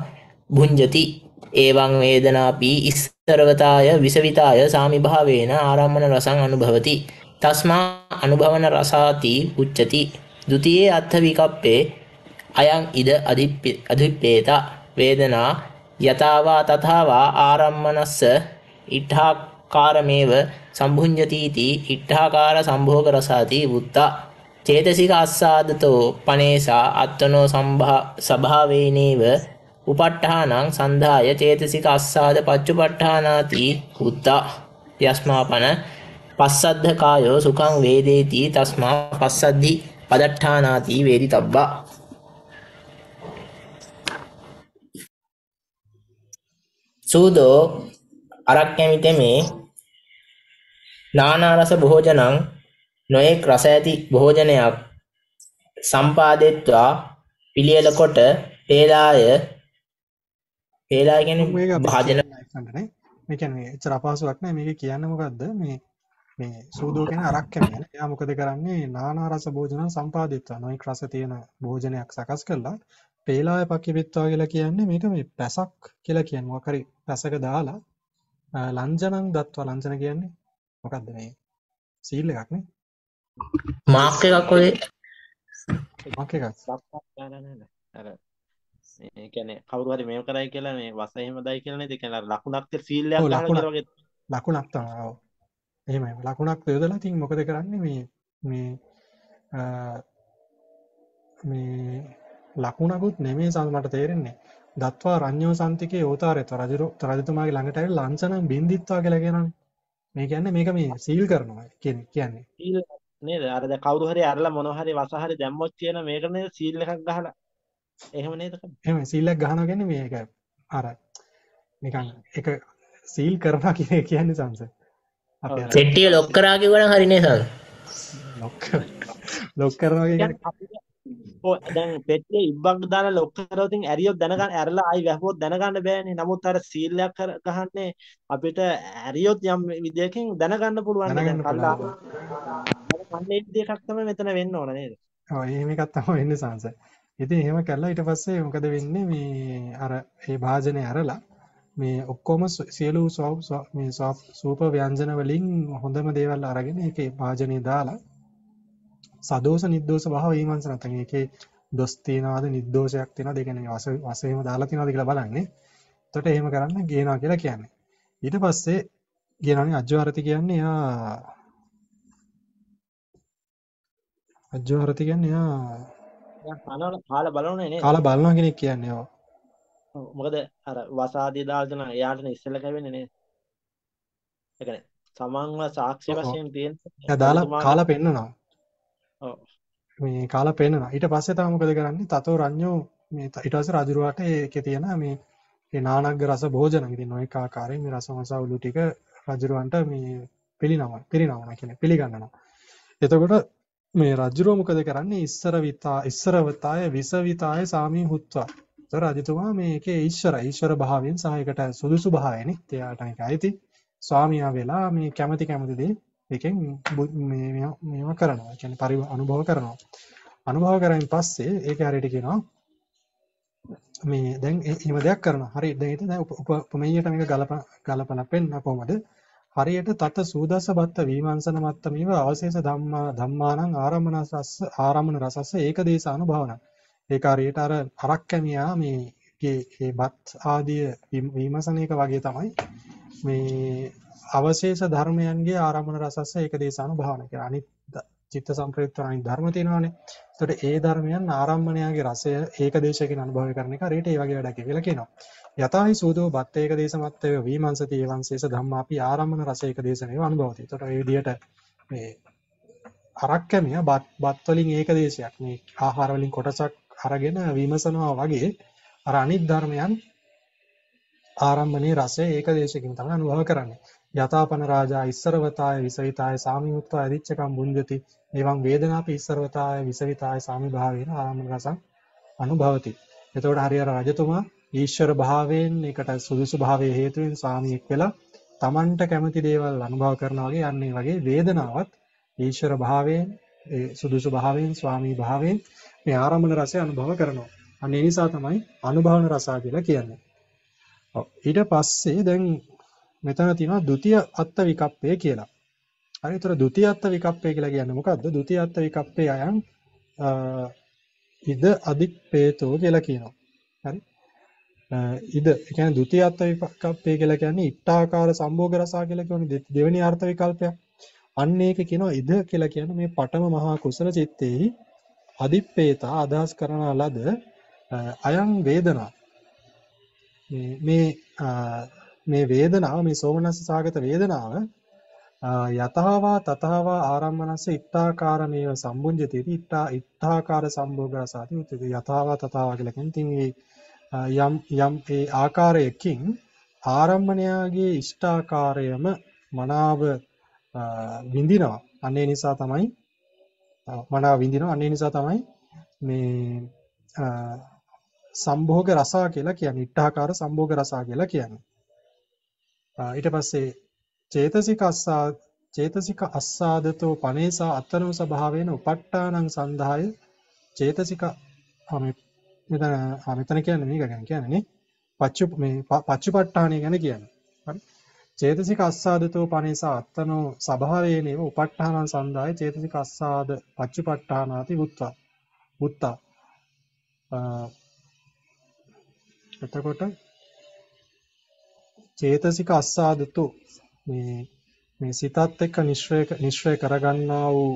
භුඤ්ජති එවං වේදනාපි ඉස්සරවතාය විසවිතාය සාමිභාවේන ආරම්මන රසං අනුභවති තස්මා අනුභවන රසාති උච්චති ဒ ුතියේ අර්ථ විකප්පේ අයං ඉද අධිප්පේත වේදනා යතාවා තථාවා ආරම්මනස්ස ඉඨාකාරමේව සම්භුඤ්ජති इति ඉඨාකාර සම්භෝග රසාති වුත්තා චේතසික අස්සාදතෝ පනේසා අත්තනෝ සභාවේනේව උපට්ඨානං සන්ධාය චේතසික අස්සාද පච්චුපට්ඨානාති හුත්තා යස්මාපන පස්සද්ධ කායෝ සුඛං වේදේති තස්මා පස්සද්ධි පදට්ඨානාති වේදිතබ්බා. සූදෝ අරක්කමිතමේ නානා රස භෝජනං නොඑක් රස ඇති භෝජනයක් සම්පාදෙත්වා පිළියෙල කොට පේලාය ඒලාගෙන මේක භාජන කරන්නේ. මේ කියන්නේ එච්චර අපහසුයක් නෑ. මේක කියන්නේ මොකද්ද? මේ මේ සූදෝ කියන අරක් කැමියන. එයා මොකද කරන්නේ? නානා රස භෝජන සම්පාදිතව නොයෙක් රස තියෙන භෝජනයක් සකස් කරලා පේලාය පක්ඛිපිත්වා කියලා කියන්නේ මේක මේ පැසක් කියලා කියන්නේ මොකක් හරි පැසක දාලා ලංජනං දත්වා ලංජන කියන්නේ මොකද්ද මේ? සීල් එකක් නේ. මාක් එකක් ඔය මාක් එකක් සම්පාද කරන්නේ නේද? අර ඒ කියන්නේ කවුරු හරි මේව කරයි කියලා මේ වස එහෙමදයි කියලා නේද? ඒ කියන්නේ ලකුණක් තිය සීල්යක් ගන්නවා වගේ ලකුණක් තමයි. ඔව් එහෙමයි. ලකුණක් යොදලා තින් මොකද කරන්නේ? මේ මේ මේ ලකුණකුත් නෙමෙයි සම මට තේරෙන්නේ. දත්වා රඤ්ඤෝ සම්තිකේ යෝතාරේත රජු රජතුමාගේ ළඟට ඇවිල්ලා ලංසනම් බින්දිත්වා කියලා කියනවානේ. මේ කියන්නේ මේක මේ සීල් කරනවා කියන්නේ කියන්නේ සීල් නේද? අර දැන් කවුරු හරි අරලා මොනවා හරි වස හරි දැම්මොත් කියන මේක නේද සීල් එකක් ගහලා එහෙම නේද? එහෙම සීලයක් ගහනවා කියන්නේ මේක අර නිකන් එක සීල් කරනවා කියන්නේ කියන්නේ සංස. අපි අර පෙට්ටිය ලොක් කරා කිව්වනම් හරිනේ සංස. ලොක් ලොක් කරනවා කියන්නේ ඔය දැන් පෙට්ටිය ඉබ්බක් දාලා ලොක් කරලා තින් ඇරියොත් දැනගන්න ඇරලා ආයි වැහුවොත් දැනගන්න බෑනේ. නමුත් අර සීලයක් ගහන්නේ අපිට ඇරියොත් යම් විදියකින් දැනගන්න පුළුවන් නේද? කල්ලා අන්නේ දෙයක් තමයි මෙතන වෙන්න ඕන නේද? ඔව් එහෙම එකක් තමයි වෙන්නේ සංස. ඉතින් එහෙම කරලා ඊට පස්සේ මොකද වෙන්නේ? මේ අර ඒ භාජනේ අරලා මේ ඔක්කොම සියලු මේ සූප ව්‍යංජන වලින් හොඳම දේවල් අරගෙන ඒකේ භාජනේ දාලා සදෝස නිද්දෝස භාව වීමංස නැත්නම් ඒකේ දොස් තියනවාද නිද්දෝෂයක් තියනවාද ඒ කියන්නේ වස වශයෙන්ම දාලා තියනවාද කියලා බලන්නේ. එතකොට එහෙම කරන්න ගේනවා කියලා කියන්නේ. ඊට පස්සේ කියනවානේ අජ්ජවරති කියන්නේ එයා අජ්ජවරති කියන්නේ එයා කාලා බලනවා නේ කාලා බලනවා කෙනෙක් කියන්නේ. ඔව් මොකද අර වසාදී දාලා එයාටනේ ඉස්සෙල්ලා කැවෙන්නේ නේද? ඒ කියන්නේ සමන්ව සාක්ෂි වශයෙන් තියෙන එයා දාලා කාලා පෙන්නනවා. ඔව් මේ කාලා පෙන්නනවා. ඊට පස්සේ තමයි මොකද කරන්නේ? තතෝ රඤ්ඤෝ මේ ඊටවසේ රජුරාට ඒකේ තියෙන මේ ඒ නානග්ග රස භෝජන ඉතින් ඔය කාකාරයෙන් මේ රසමසවුළු ටික රජුරවන්ට මේ පිළිනමන පිරිනමන කියන්නේ පිළිගන්නවා. එතකොට මේ රජුරෝ මොකද කරන්නේ? ඉස්සරවිතා ඉස්සරවතාය විසවිතාය සාමී හුත්වා. ඒතර රජතුමා මේකේ ඊශ්වර ඊශ්වර භාවයෙන් සහයකට සුදුසු භාවයනේ. එයාට ඒකයි ස්වාමියා වෙලා මේ කැමැති කැමැති දේ එකෙන් මේ මේවා කරනවා. කියන්නේ පරි අනුභව කරනවා. අනුභව කරමින් පස්සේ ඒක හරියට කියනවා මේ දැන් එහෙම දෙයක් කරනවා. හරි දැන් දැන් උපමේයයට මේක ගලපන ගලපන පෙන්න කොහොමද? හරියට තත සූදස්ස බත්ත විමංශන මත්තමීව අවශේෂ ධම්මා ධම්මානං ආරම්මන රසස්ස ආරම්මන රසස්ස ඒකදේශානු භාවනං. ඒක හරියට අර හරක් කැමියා මේගේ මේ බත් ආදී විමසන එක වගේ තමයි මේ අවශේෂ ධර්මයන්ගේ ආරම්මන රසස්ස ඒකදේශානු භාවන කියලා. අනිත් චිත්ත සම්ප්‍රයුක්ත අනිත් ධර්ම තියෙනවානේ. ඒතකොට ඒ ධර්මයන් ආරම්මණයාගේ රසය ඒකදේශයකින් අනුභව කරන එක හරියට ඒ වගේ වැඩක් කියලා කියනවා. යතයි සූදෝ බත් ඒක දේශමත්ත්වය විමංශති එවංශේෂ ධම්මාපි ආරම්මන රස ඒක දේශනේව අනුභවති. ඒතකොට මේ විදිහට මේ අරක්කමිය බත් බත් වලින් ඒක දේශයක් මේ ආහාර වලින් කොටසක් අරගෙන විමසනවා වගේ අර අනිත් ධර්මයන් ආරම්මනේ රසය ඒක දේශකින් තමයි අනුභව කරන්නේ. යතාපන රාජා ඉස්සරවතාය විසවිතාය සාමිමුක්තා අධිච්ඡකම් බුඤ්ජති එවං වේදනාපි ඉස්සරවතාය විසවිතාය සාමි භාවේන ආරම්මන රසං අනුභවති. එතකොට හරියට රජතුමා ईश्वर भावेन एකට සුදුසු භාවයේ හේතුවෙන් සාමියෙක් වෙලා තමන්ට කැමති දේවල් අනුභව කරනවා වගේ යන්නේ වගේ වේදනාවත් ඊශ්වර භාවයෙන් ඒ සුදුසු භාවයෙන් ස්වාමී භාවයෙන් මේ ආරම්මන රසය අනුභව කරනවා. අන්න ඒ නිසා තමයි අනුභවන රසය කියලා කියන්නේ. ඔව් ඊට පස්සේ දැන් මෙතන තියෙනවා ဒုတိ ය අත්ත විකප්පය කියලා. හරි ඒතර ဒုတိ ය අත්ත විකප්පය කියලා කියන්නේ මොකද්ද? ဒုတိ ය අත්ත විකප්පේ අයං ඉද අධික්පේතෝ කියලා කියනවා. හරි ඉද ඒ කියන්නේ ဒုတိ ය අර්ථ විකල්පය කියලා කියන්නේ ඉට්ඨාකාර සම්භෝග රසය කියලා කියන්නේ දෙවෙනි අර්ථ විකල්පයක්. අන්න ඒක කියනවා ඉද කියලා කියන්නේ මේ පඨම මහා කුසල චිත්තේහි අදිප්පේතා අදහස් කරන ලද අයං වේදනා මේ මේ මේ වේදනාව මේ සෝමනස්ස සාගත වේදනාව යතහවා තතහවා ආරම්මනස්ස ඉට්ඨාකාරමේව සම්බුඤ්ජති ඉට්ඨා ඉට්ඨාකාර සම්භෝග රසාති උත්තේ යතහවා තතහවා කියලා කියන්නේ තින් මේ යම් යම් ඒ ආකාරයකින් ආරම්මණයාගේ ඉෂ්ඨාකාරයම මනාව විඳිනවා. අනේ නිසා තමයි මනාව විඳිනවා. අනේ නිසා තමයි මේ සම්භෝග රස කියලා කියන්නේ ඉෂ්ඨාකාර සම්භෝග රස කියලා කියන්නේ. ඊට පස්සේ චේතසික අස්සා චේතසික අස්සාදතෝ පනේසා අත්තරෝ ස්වභාවේන උපට්ඨානං සන්දාය චේතසික මේ මෙතන ආ මෙතන කියන්නේ මේක ගැන කියන්නේ පච්චු මේ පච්චුපට්ඨානය ගැන කියන්නේ. හරි චේතසික අස්සාදතෝ පනේසා අත්තනෝ ස්වභාවේනේව උපට්ඨානං සන්දාය චේතසික අස්සාද පච්චුපට්ඨානාති උත්තා උත්තා. එතකොට චේතසික අස්සාදතෝ මේ මේ සිතත් එක්ක නිශ්‍රය නිශ්‍රය කරගන්නා වූ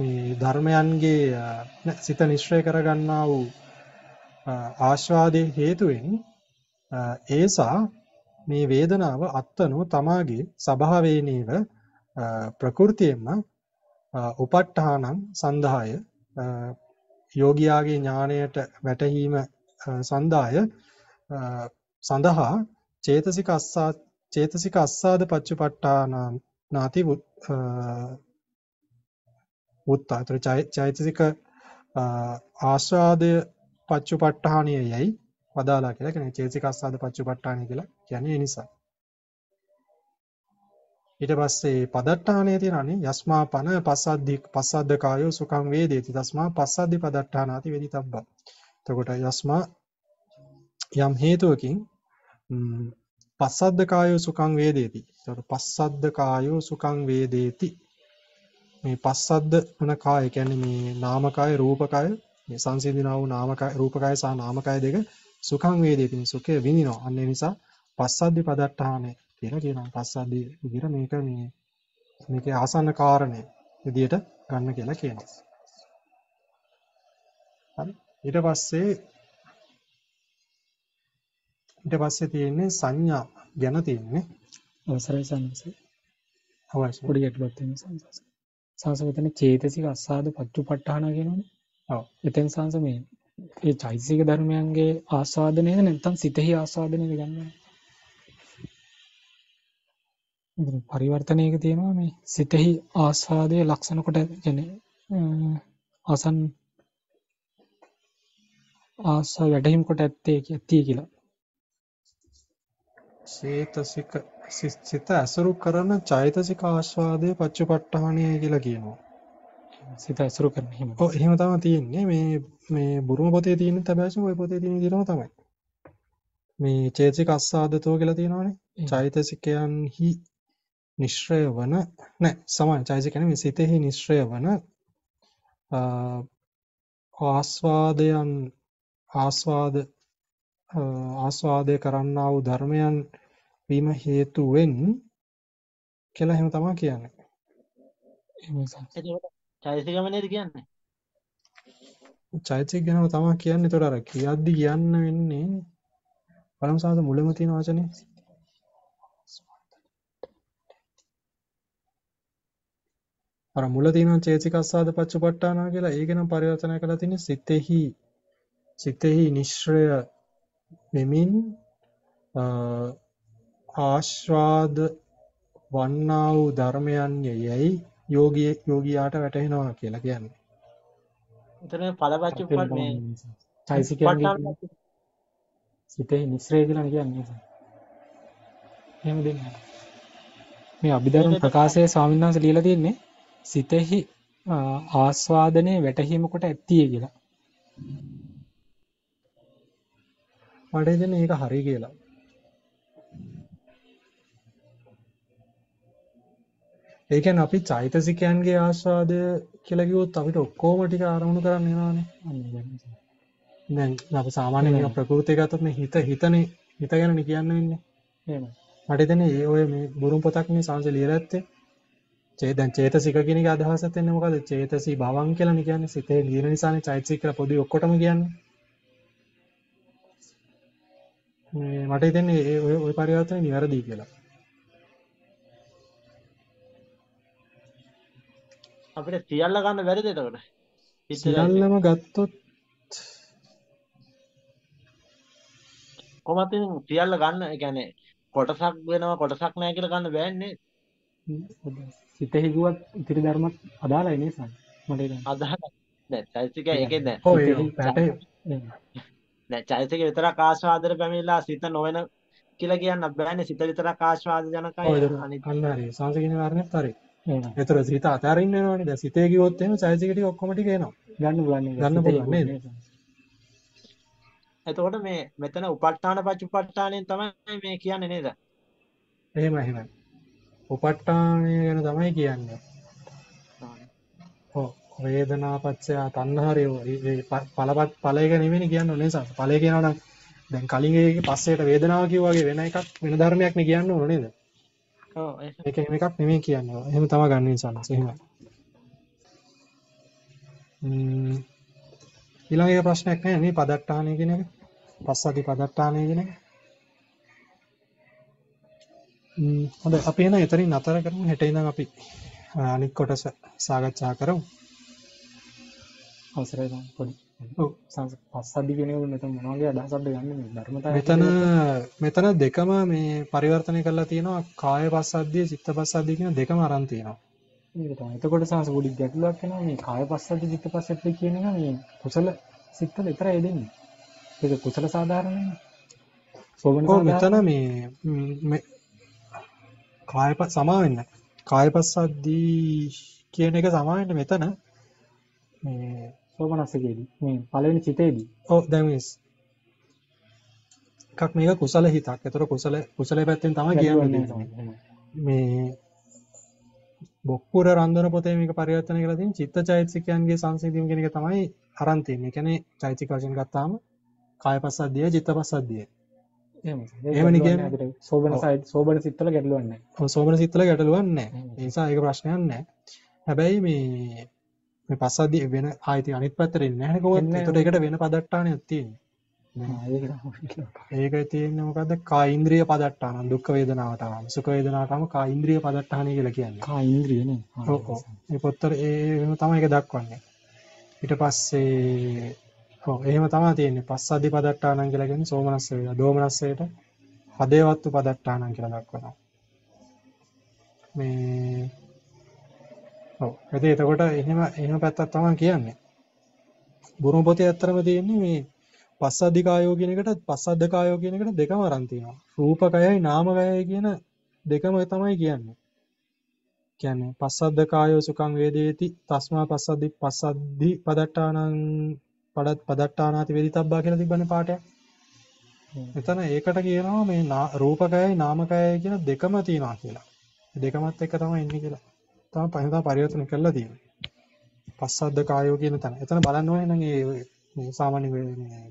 මේ ධර්මයන්ගේ සිත නිශ්චය කරගන්නා වූ ආස්වාදයේ හේතුවෙන් ඒසා මේ වේදනාව අත්නෝ තමාගේ ස්වභාවයෙන්ම ප්‍රകൃතියෙන්ම උපට්ඨානං සන්දාය යෝගියාගේ ඥාණයට වැටහීම සන්දාය සඳහා චේතසික අස්සා චේතසික අස්සාද පච්චපට්ඨානං නාති උත්තර චෛතසික ආස්වාදය පච්චුපට්ඨානියයි වදාලා කියලා කියන්නේ චෛතසික ආස්වාද පච්චුපට්ඨානිය කියලා කියන්නේ ඒ නිසා. ඊට පස්සේ පදට්ඨානයේ තියෙනනේ යස්මා පන පස්සද්දි පස්සද්ද කායෝ සුඛං වේදේති තස්මා පස්සද්දි පදට්ඨානාති වේදිතබ්බා. එතකොට යස්මා යම් හේතුවකින් පස්සද්ද කායෝ සුඛං වේදේති. එතකොට පස්සද්ද කායෝ සුඛං වේදේති මේ පස්සද්ද වන කාය කියන්නේ මේ නාමකාය රූපකාය මේ සංසිඳිනා වූ නාමකාය රූපකාය සහ නාමකාය දෙක සුඛං වේදේති මේ සුඛය විඳිනවා. අන්න ඒ නිසා පස්සද්දි පදට්ඨානේ කියලා කියනවා. පස්සද්දි විදිහට මේක මේ මේකේ ආසන්න කාරණය විදිහට ගන්න කියලා කියනවා. හරි ඊට පස්සේ ඊට පස්සේ තියෙන්නේ සංඥා ගැන තියෙන්නේ අවසරයි සංසය අවශ්‍ය පොඩි ගැටලුවක් තියෙනවා සංසය. සංස මෙතන චේතසික අස්සාද පච්චුපට්ඨාන කියනවනේ. ඔව්. එතෙන් සංස මේ මේ චෛතසික ධර්මයන්ගේ ආස්වාදනයද නැත්නම් සිතෙහි ආස්වාදනයද ගන්නවද? ඉතින් පරිවර්තනයක තියෙනවා මේ සිතෙහි ආස්වාදයේ ලක්ෂණ කොට කියන්නේ ආසන් ආස්වාද වැඩිම කොට ඇත්තේ ඇති කියලා. චේතසික සිත අසුරු කරන චෛතසික ආස්වාදය පච්චපට්ඨානය කියලා කියනවා. සිත අසුරු කරන හිම. ඔව් එහෙම තමයි තියෙන්නේ. මේ මේ බුරුම පොතේ තියෙන තබැසම ওই පොතේ තියෙන විදිහම තමයි. මේ චේතසික ආස්වාදතෝ කියලා තියෙනවානේ. චෛතසිකයන්හි නිශ්‍රය වන නෑ සමාන චෛතසිකයන් මේ සිතෙහි නිශ්‍රය වන ආස්වාදයන් ආස්වාද ආස්වාදේ කරන්නා වූ ධර්මයන් වීම හේතුවෙන් කියලා එහෙම තමයි කියන්නේ. එහෙම සංකේතය. චෛතසිකම නේද කියන්නේ? චෛතසික ගැනම තමයි කියන්නේ. ඒතකොට අර කියද්දි කියන්න වෙන්නේ බලමු සාද මුලම තියෙන වචනේ. අර මුල තියෙන චෛතසික ආස්වාද පච්චපට්ඨාන කියලා ඒක නම් පරිවර්තනය කරලා තින්නේ සිතෙහි සිතෙහි නිශ්‍රය මෙමින් ආස්වාද වන්නා වූ ධර්මයන් යයි යෝගී යෝගියාට වැටහෙනවා කියලා කියන්නේ. උතන පළපච්ච උපත් මේ චෛතසිකයන් සිතේ නිස්රේ කියලා කියන්නේ. එහෙම දෙන්නේ. මේ අභිධර්ම ප්‍රකාශයේ ස්වාමීන් වහන්සේ ලියලා තියෙන්නේ සිතෙහි ආස්වාදනයේ වැටහීම කොට ඇත්තේ කියලා. මට හිතෙන්නේ ඒක හරි කියලා. ඒ කියන්නේ අපි චෛතසිකයන්ගේ ආස්වාදය කියලා කිව්වොත් අපිට ඔක්කොම ටික ආරමුණු කරන්න වෙනවානේ. දැන් අපි සාමාන්‍යයෙන් කියන ප්‍රകൃතිය ගත්තොත් මේ හිත හිතනේ හිත ගැනනේ කියන්න වෙන්නේ. එහෙමයි. මට හිතෙන්නේ ඒ ඔය මේ බුරුම් පොතක් මේ සංසය ලියලා ඇත්තේ. චේ දැන් චේතසික කියන එක අදහස තියෙන්නේ මොකද? චේතසී භවං කියලානේ කියන්නේ. සිතේ ලියන නිසානේ චෛතසික කියලා පොඩි ඔක්කොටම කියන්නේ. මට හිතෙන්නේ ඔය පරිවර්තනය නිවැරදි කියලා. අපිට සියල්ල ගන්න බැරිද එතකොට? සියල්ලම ගත්තොත් කොහොමද සියල්ල ගන්න? ඒ කියන්නේ කොටසක් වෙනවා කොටසක් නැහැ කියලා ගන්න බෑනේ. සිතෙහි ගුවත් ඉතිරි ධර්මත් අදාළයි නේ සල්. මට ඒක අදාළයි. දැන් සයිසික එකේ දැන් ඔව් ඒක පැටේ දැන් චෛතසික විතරක් ආස්වාදයට පැමිණලා සිත නොවන කියලා කියන්න බෑනේ. සිත විතරක් ආස්වාද ජනකයි අනිත් අන්නාරේ සංසගින වර්ණෙත් හරි. ඒතර සිත අතාරින්න වෙනවනේ. දැන් සිතේ ගියොත් එහෙම චෛතසික ටික ඔක්කොම ටික එනවා. ගන්න පුළුවන් නේද? ගන්න පුළුවන් නේද? එතකොට මේ මෙතන උප ဋ ාණ පච්චුප ဋ ාණයෙන් තමයි මේ කියන්නේ නේද? එහෙම එහෙමයි. උප ဋ ාණය ගැන තමයි කියන්නේ. ඔව්. වේදනා පත්‍ය තණ්හාරය ඒ පළපත් ඵලයක නෙවෙයි කියන්නේ නේද සාස. ඵලය කියනවා නම් දැන් කලින් එකේ පස්සේට වේදනාව කිව්වා වගේ වෙන එකක් වෙන ධර්මයක් නේ කියන්න ඕන නේද? ඔව් ඒක එහෙම එකක් නෙවෙයි කියන්නේ. එහෙම තමයි ගන්න ඉන්සාලස්. එහෙමයි. ම්ම් ඊළඟ එක ප්‍රශ්නයක් නෑ මේ පදට්ටාණය කියන එක. පස්සගේ පදට්ටාණය කියන එක. ම්ම් හොඳයි අපි එහෙනම් එතනින් නතර කරමු. හෙට ඉඳන් අපි අනිත් කොටස සාකච්ඡා කරමු. අවසරයි දැන් පොඩි. ඔව් සංස පස්සද්ධි කියන එක මෙතන මොන වගේ අදහසක්ද ගන්නෙ මේ ධර්මතාවය? මෙතන මෙතන දෙකම මේ පරිවර්තනය කරලා තියෙනවා. කාය පස්සද්ධිය, චිත්ත පස්සද්ධිය කියන දෙකම අරන් තියෙනවා. ඒක තමයි. එතකොට සංස පොඩි ගැටලුවක් එනවා මේ කාය පස්සද්ධිය, චිත්ත පස්සද්ධිය කියන එක මේ කුසල සිත් වල විතරයි දෙන්නේ. ඒක කුසල සාධාරණනේ. ඔව් මෙතන මේ කාය පස්ස සමා වෙන්න. කාය පස්සද්ධිය කියන එක සමා වෙන්න මෙතන මේ සෝමනස්සකේදී මේ පළවෙනි චිතේදී ඔව් දැන් මේ එකක් මේක කුසල හිතක්. ඒතර කුසල කුසලයේ පැත්තෙන් තමයි කියන්නේ. මේ බොක්පුර රන්දන පොතේ මේක පරිවර්තනය කරලා තියෙන චිත්ත චෛතසිකයන්ගේ සංසිඳීම කියන එක තමයි අරන් තියෙන්නේ. ඒ කියන්නේ චෛතසික වශයෙන් ගත්තාම කායපස්සද්ධිය, චිත්තපස්සද්ධිය. එහෙමයි. එහෙමනේ කියන්නේ සෝබන සයිඩ් සෝබන සිත්තල ගැටලුවක් නැහැ. ඔව් සෝබන සිත්තල ගැටලුවක් නැහැ. ඒ නිසා ඒක ප්‍රශ්නයක් නැහැ. හැබැයි මේ මේ පස්සද්ධිය වෙන ආයතන අනිත් පැත්තට එන්නේ නැහැ නේද? ඒතකොට ඒකට වෙන පදට්ටාණයක් තියෙනවා. ඒක තියෙන්නේ මොකද්ද? කා ඉන්ද්‍රිය පදට්ටාන දුක්ඛ වේදනාව තමයි. සුඛ වේදනාව තමයි කා ඉන්ද්‍රිය පදට්ටානයි කියලා කියන්නේ. කා ඉන්ද්‍රිය නේ. ඔව් ඔව්. මේ පොත්තර ඒ එහෙම තමයි ඒක දක්වන්නේ. ඊට පස්සේ ඔව් එහෙම තමයි තියෙන්නේ. පස්සද්ධි පදට්ටානන් කියලා කියන්නේ සෝමනස්ස වේදනා. දෝමනස්සයට හදේවත්තු පදට්ටානන් කියලා දක්වනවා. මේ ඔව්. ඒකේ එතකොට එහෙම එහෙම පැත්තක් තමයි කියන්නේ. බුරුම පොතේ අත්‍තරම තියෙන්නේ මේ පස්සද්ධි කායෝ කියන එකට පස්සද්ධ කායෝ කියන එකට දෙකම අරන් තියෙනවා. රූපකයයි නාමකයයි කියන දෙකම තමයි කියන්නේ. කියන්නේ පස්සද්ධ කායෝ සුඛං වේදේති තස්මා පස්සද්ධි පස්සද්ධි පදට්ඨානං පදත් පදට්ඨානාති වේදිතබ්බා කියලා තිබ්බනේ පාඩය. එතන ඒකට කියනවා මේ රූපකයයි නාමකයයි කියන දෙකම තියෙනවා කියලා. දෙකමත් එක තමයි ඉන්නේ කියලා. තමයි පහිනදා පරිවර්තන කරලා තියෙන්නේ. පස්සද්ධ කායෝ කියන තැන. එතන බලන්න ඕනේ නම් මේ සාමාන්‍ය වෙන්නේ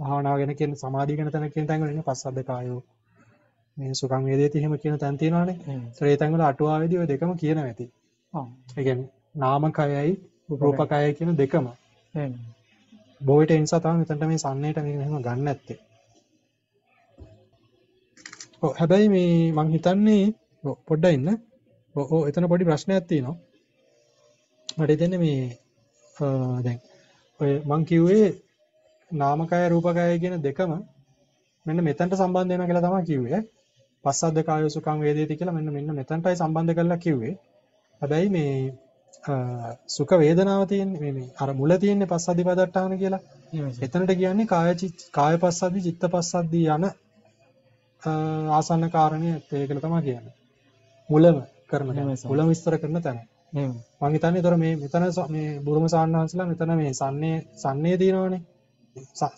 භාවනාව ගැන කියන සමාධිය ගැන තැන කියන තැන් වල ඉන්නේ පස්සද්ධ කායෝ මේ සුඛං වේදේති එහෙම කියන තැන් තියෙනවානේ. ඒ තැන් වල අටුවාවේදී ඔය දෙකම කියනවා ඇති. ආ. ඒ කියන්නේ නාමකයයි රූපකයයි කියන දෙකම. එහෙනම් බොයිට ඒ නිසා තමයි මෙතනට මේ සම්නේට මේක එහෙම ගන්න ඇත්තේ. ඔව් හැබැයි මේ මං හිතන්නේ ඔව් පොඩ්ඩක් ඉන්න. ඔව් ඔව් එතන පොඩි ප්‍රශ්නයක් තියෙනවා. මට හිතෙන්නේ මේ දැන් ඔය මං කිව්වේ නාමකය රූපකය කියන දෙකම මෙන්න මෙතනට සම්බන්ධ වෙනවා කියලා තමයි කිව්වේ. පස්සද්ධ කායෝ සුඛං වේදේති කියලා මෙන්න මෙන්න මෙතනටයි සම්බන්ධ කරලා කිව්වේ. හැබැයි මේ සුඛ වේදනාව තියෙන්නේ මේ මේ අර මුල තියෙන්නේ පස්සද්ධි පදට්ටාන කියලා. එතනට කියන්නේ කාය කාය පස්සද්ධි චිත්ත පස්සද්ධි යන ආසන්න කාරණේ ඒ කියලා තමයි කියන්නේ. මුලම කරන මුලම විස්තර කරන තැන. මම හිතන්නේ ඒතර මේ මෙතන මේ බුරුම සාන්නාංශලා මෙතන මේ සම්නේ සම්නේ තියෙනවනේ.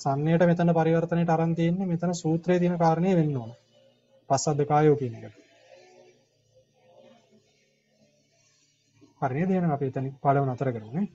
සම්ණයට මෙතන පරිවර්තනයට අරන් තියෙන්නේ මෙතන සූත්‍රයේ තියෙන කාරණේ වෙන්න ඕන. පස්සද්ධ කායෝ කියන එක. හරියද? එහෙනම් අපි එතන පාඩම නතර කරමු නේ.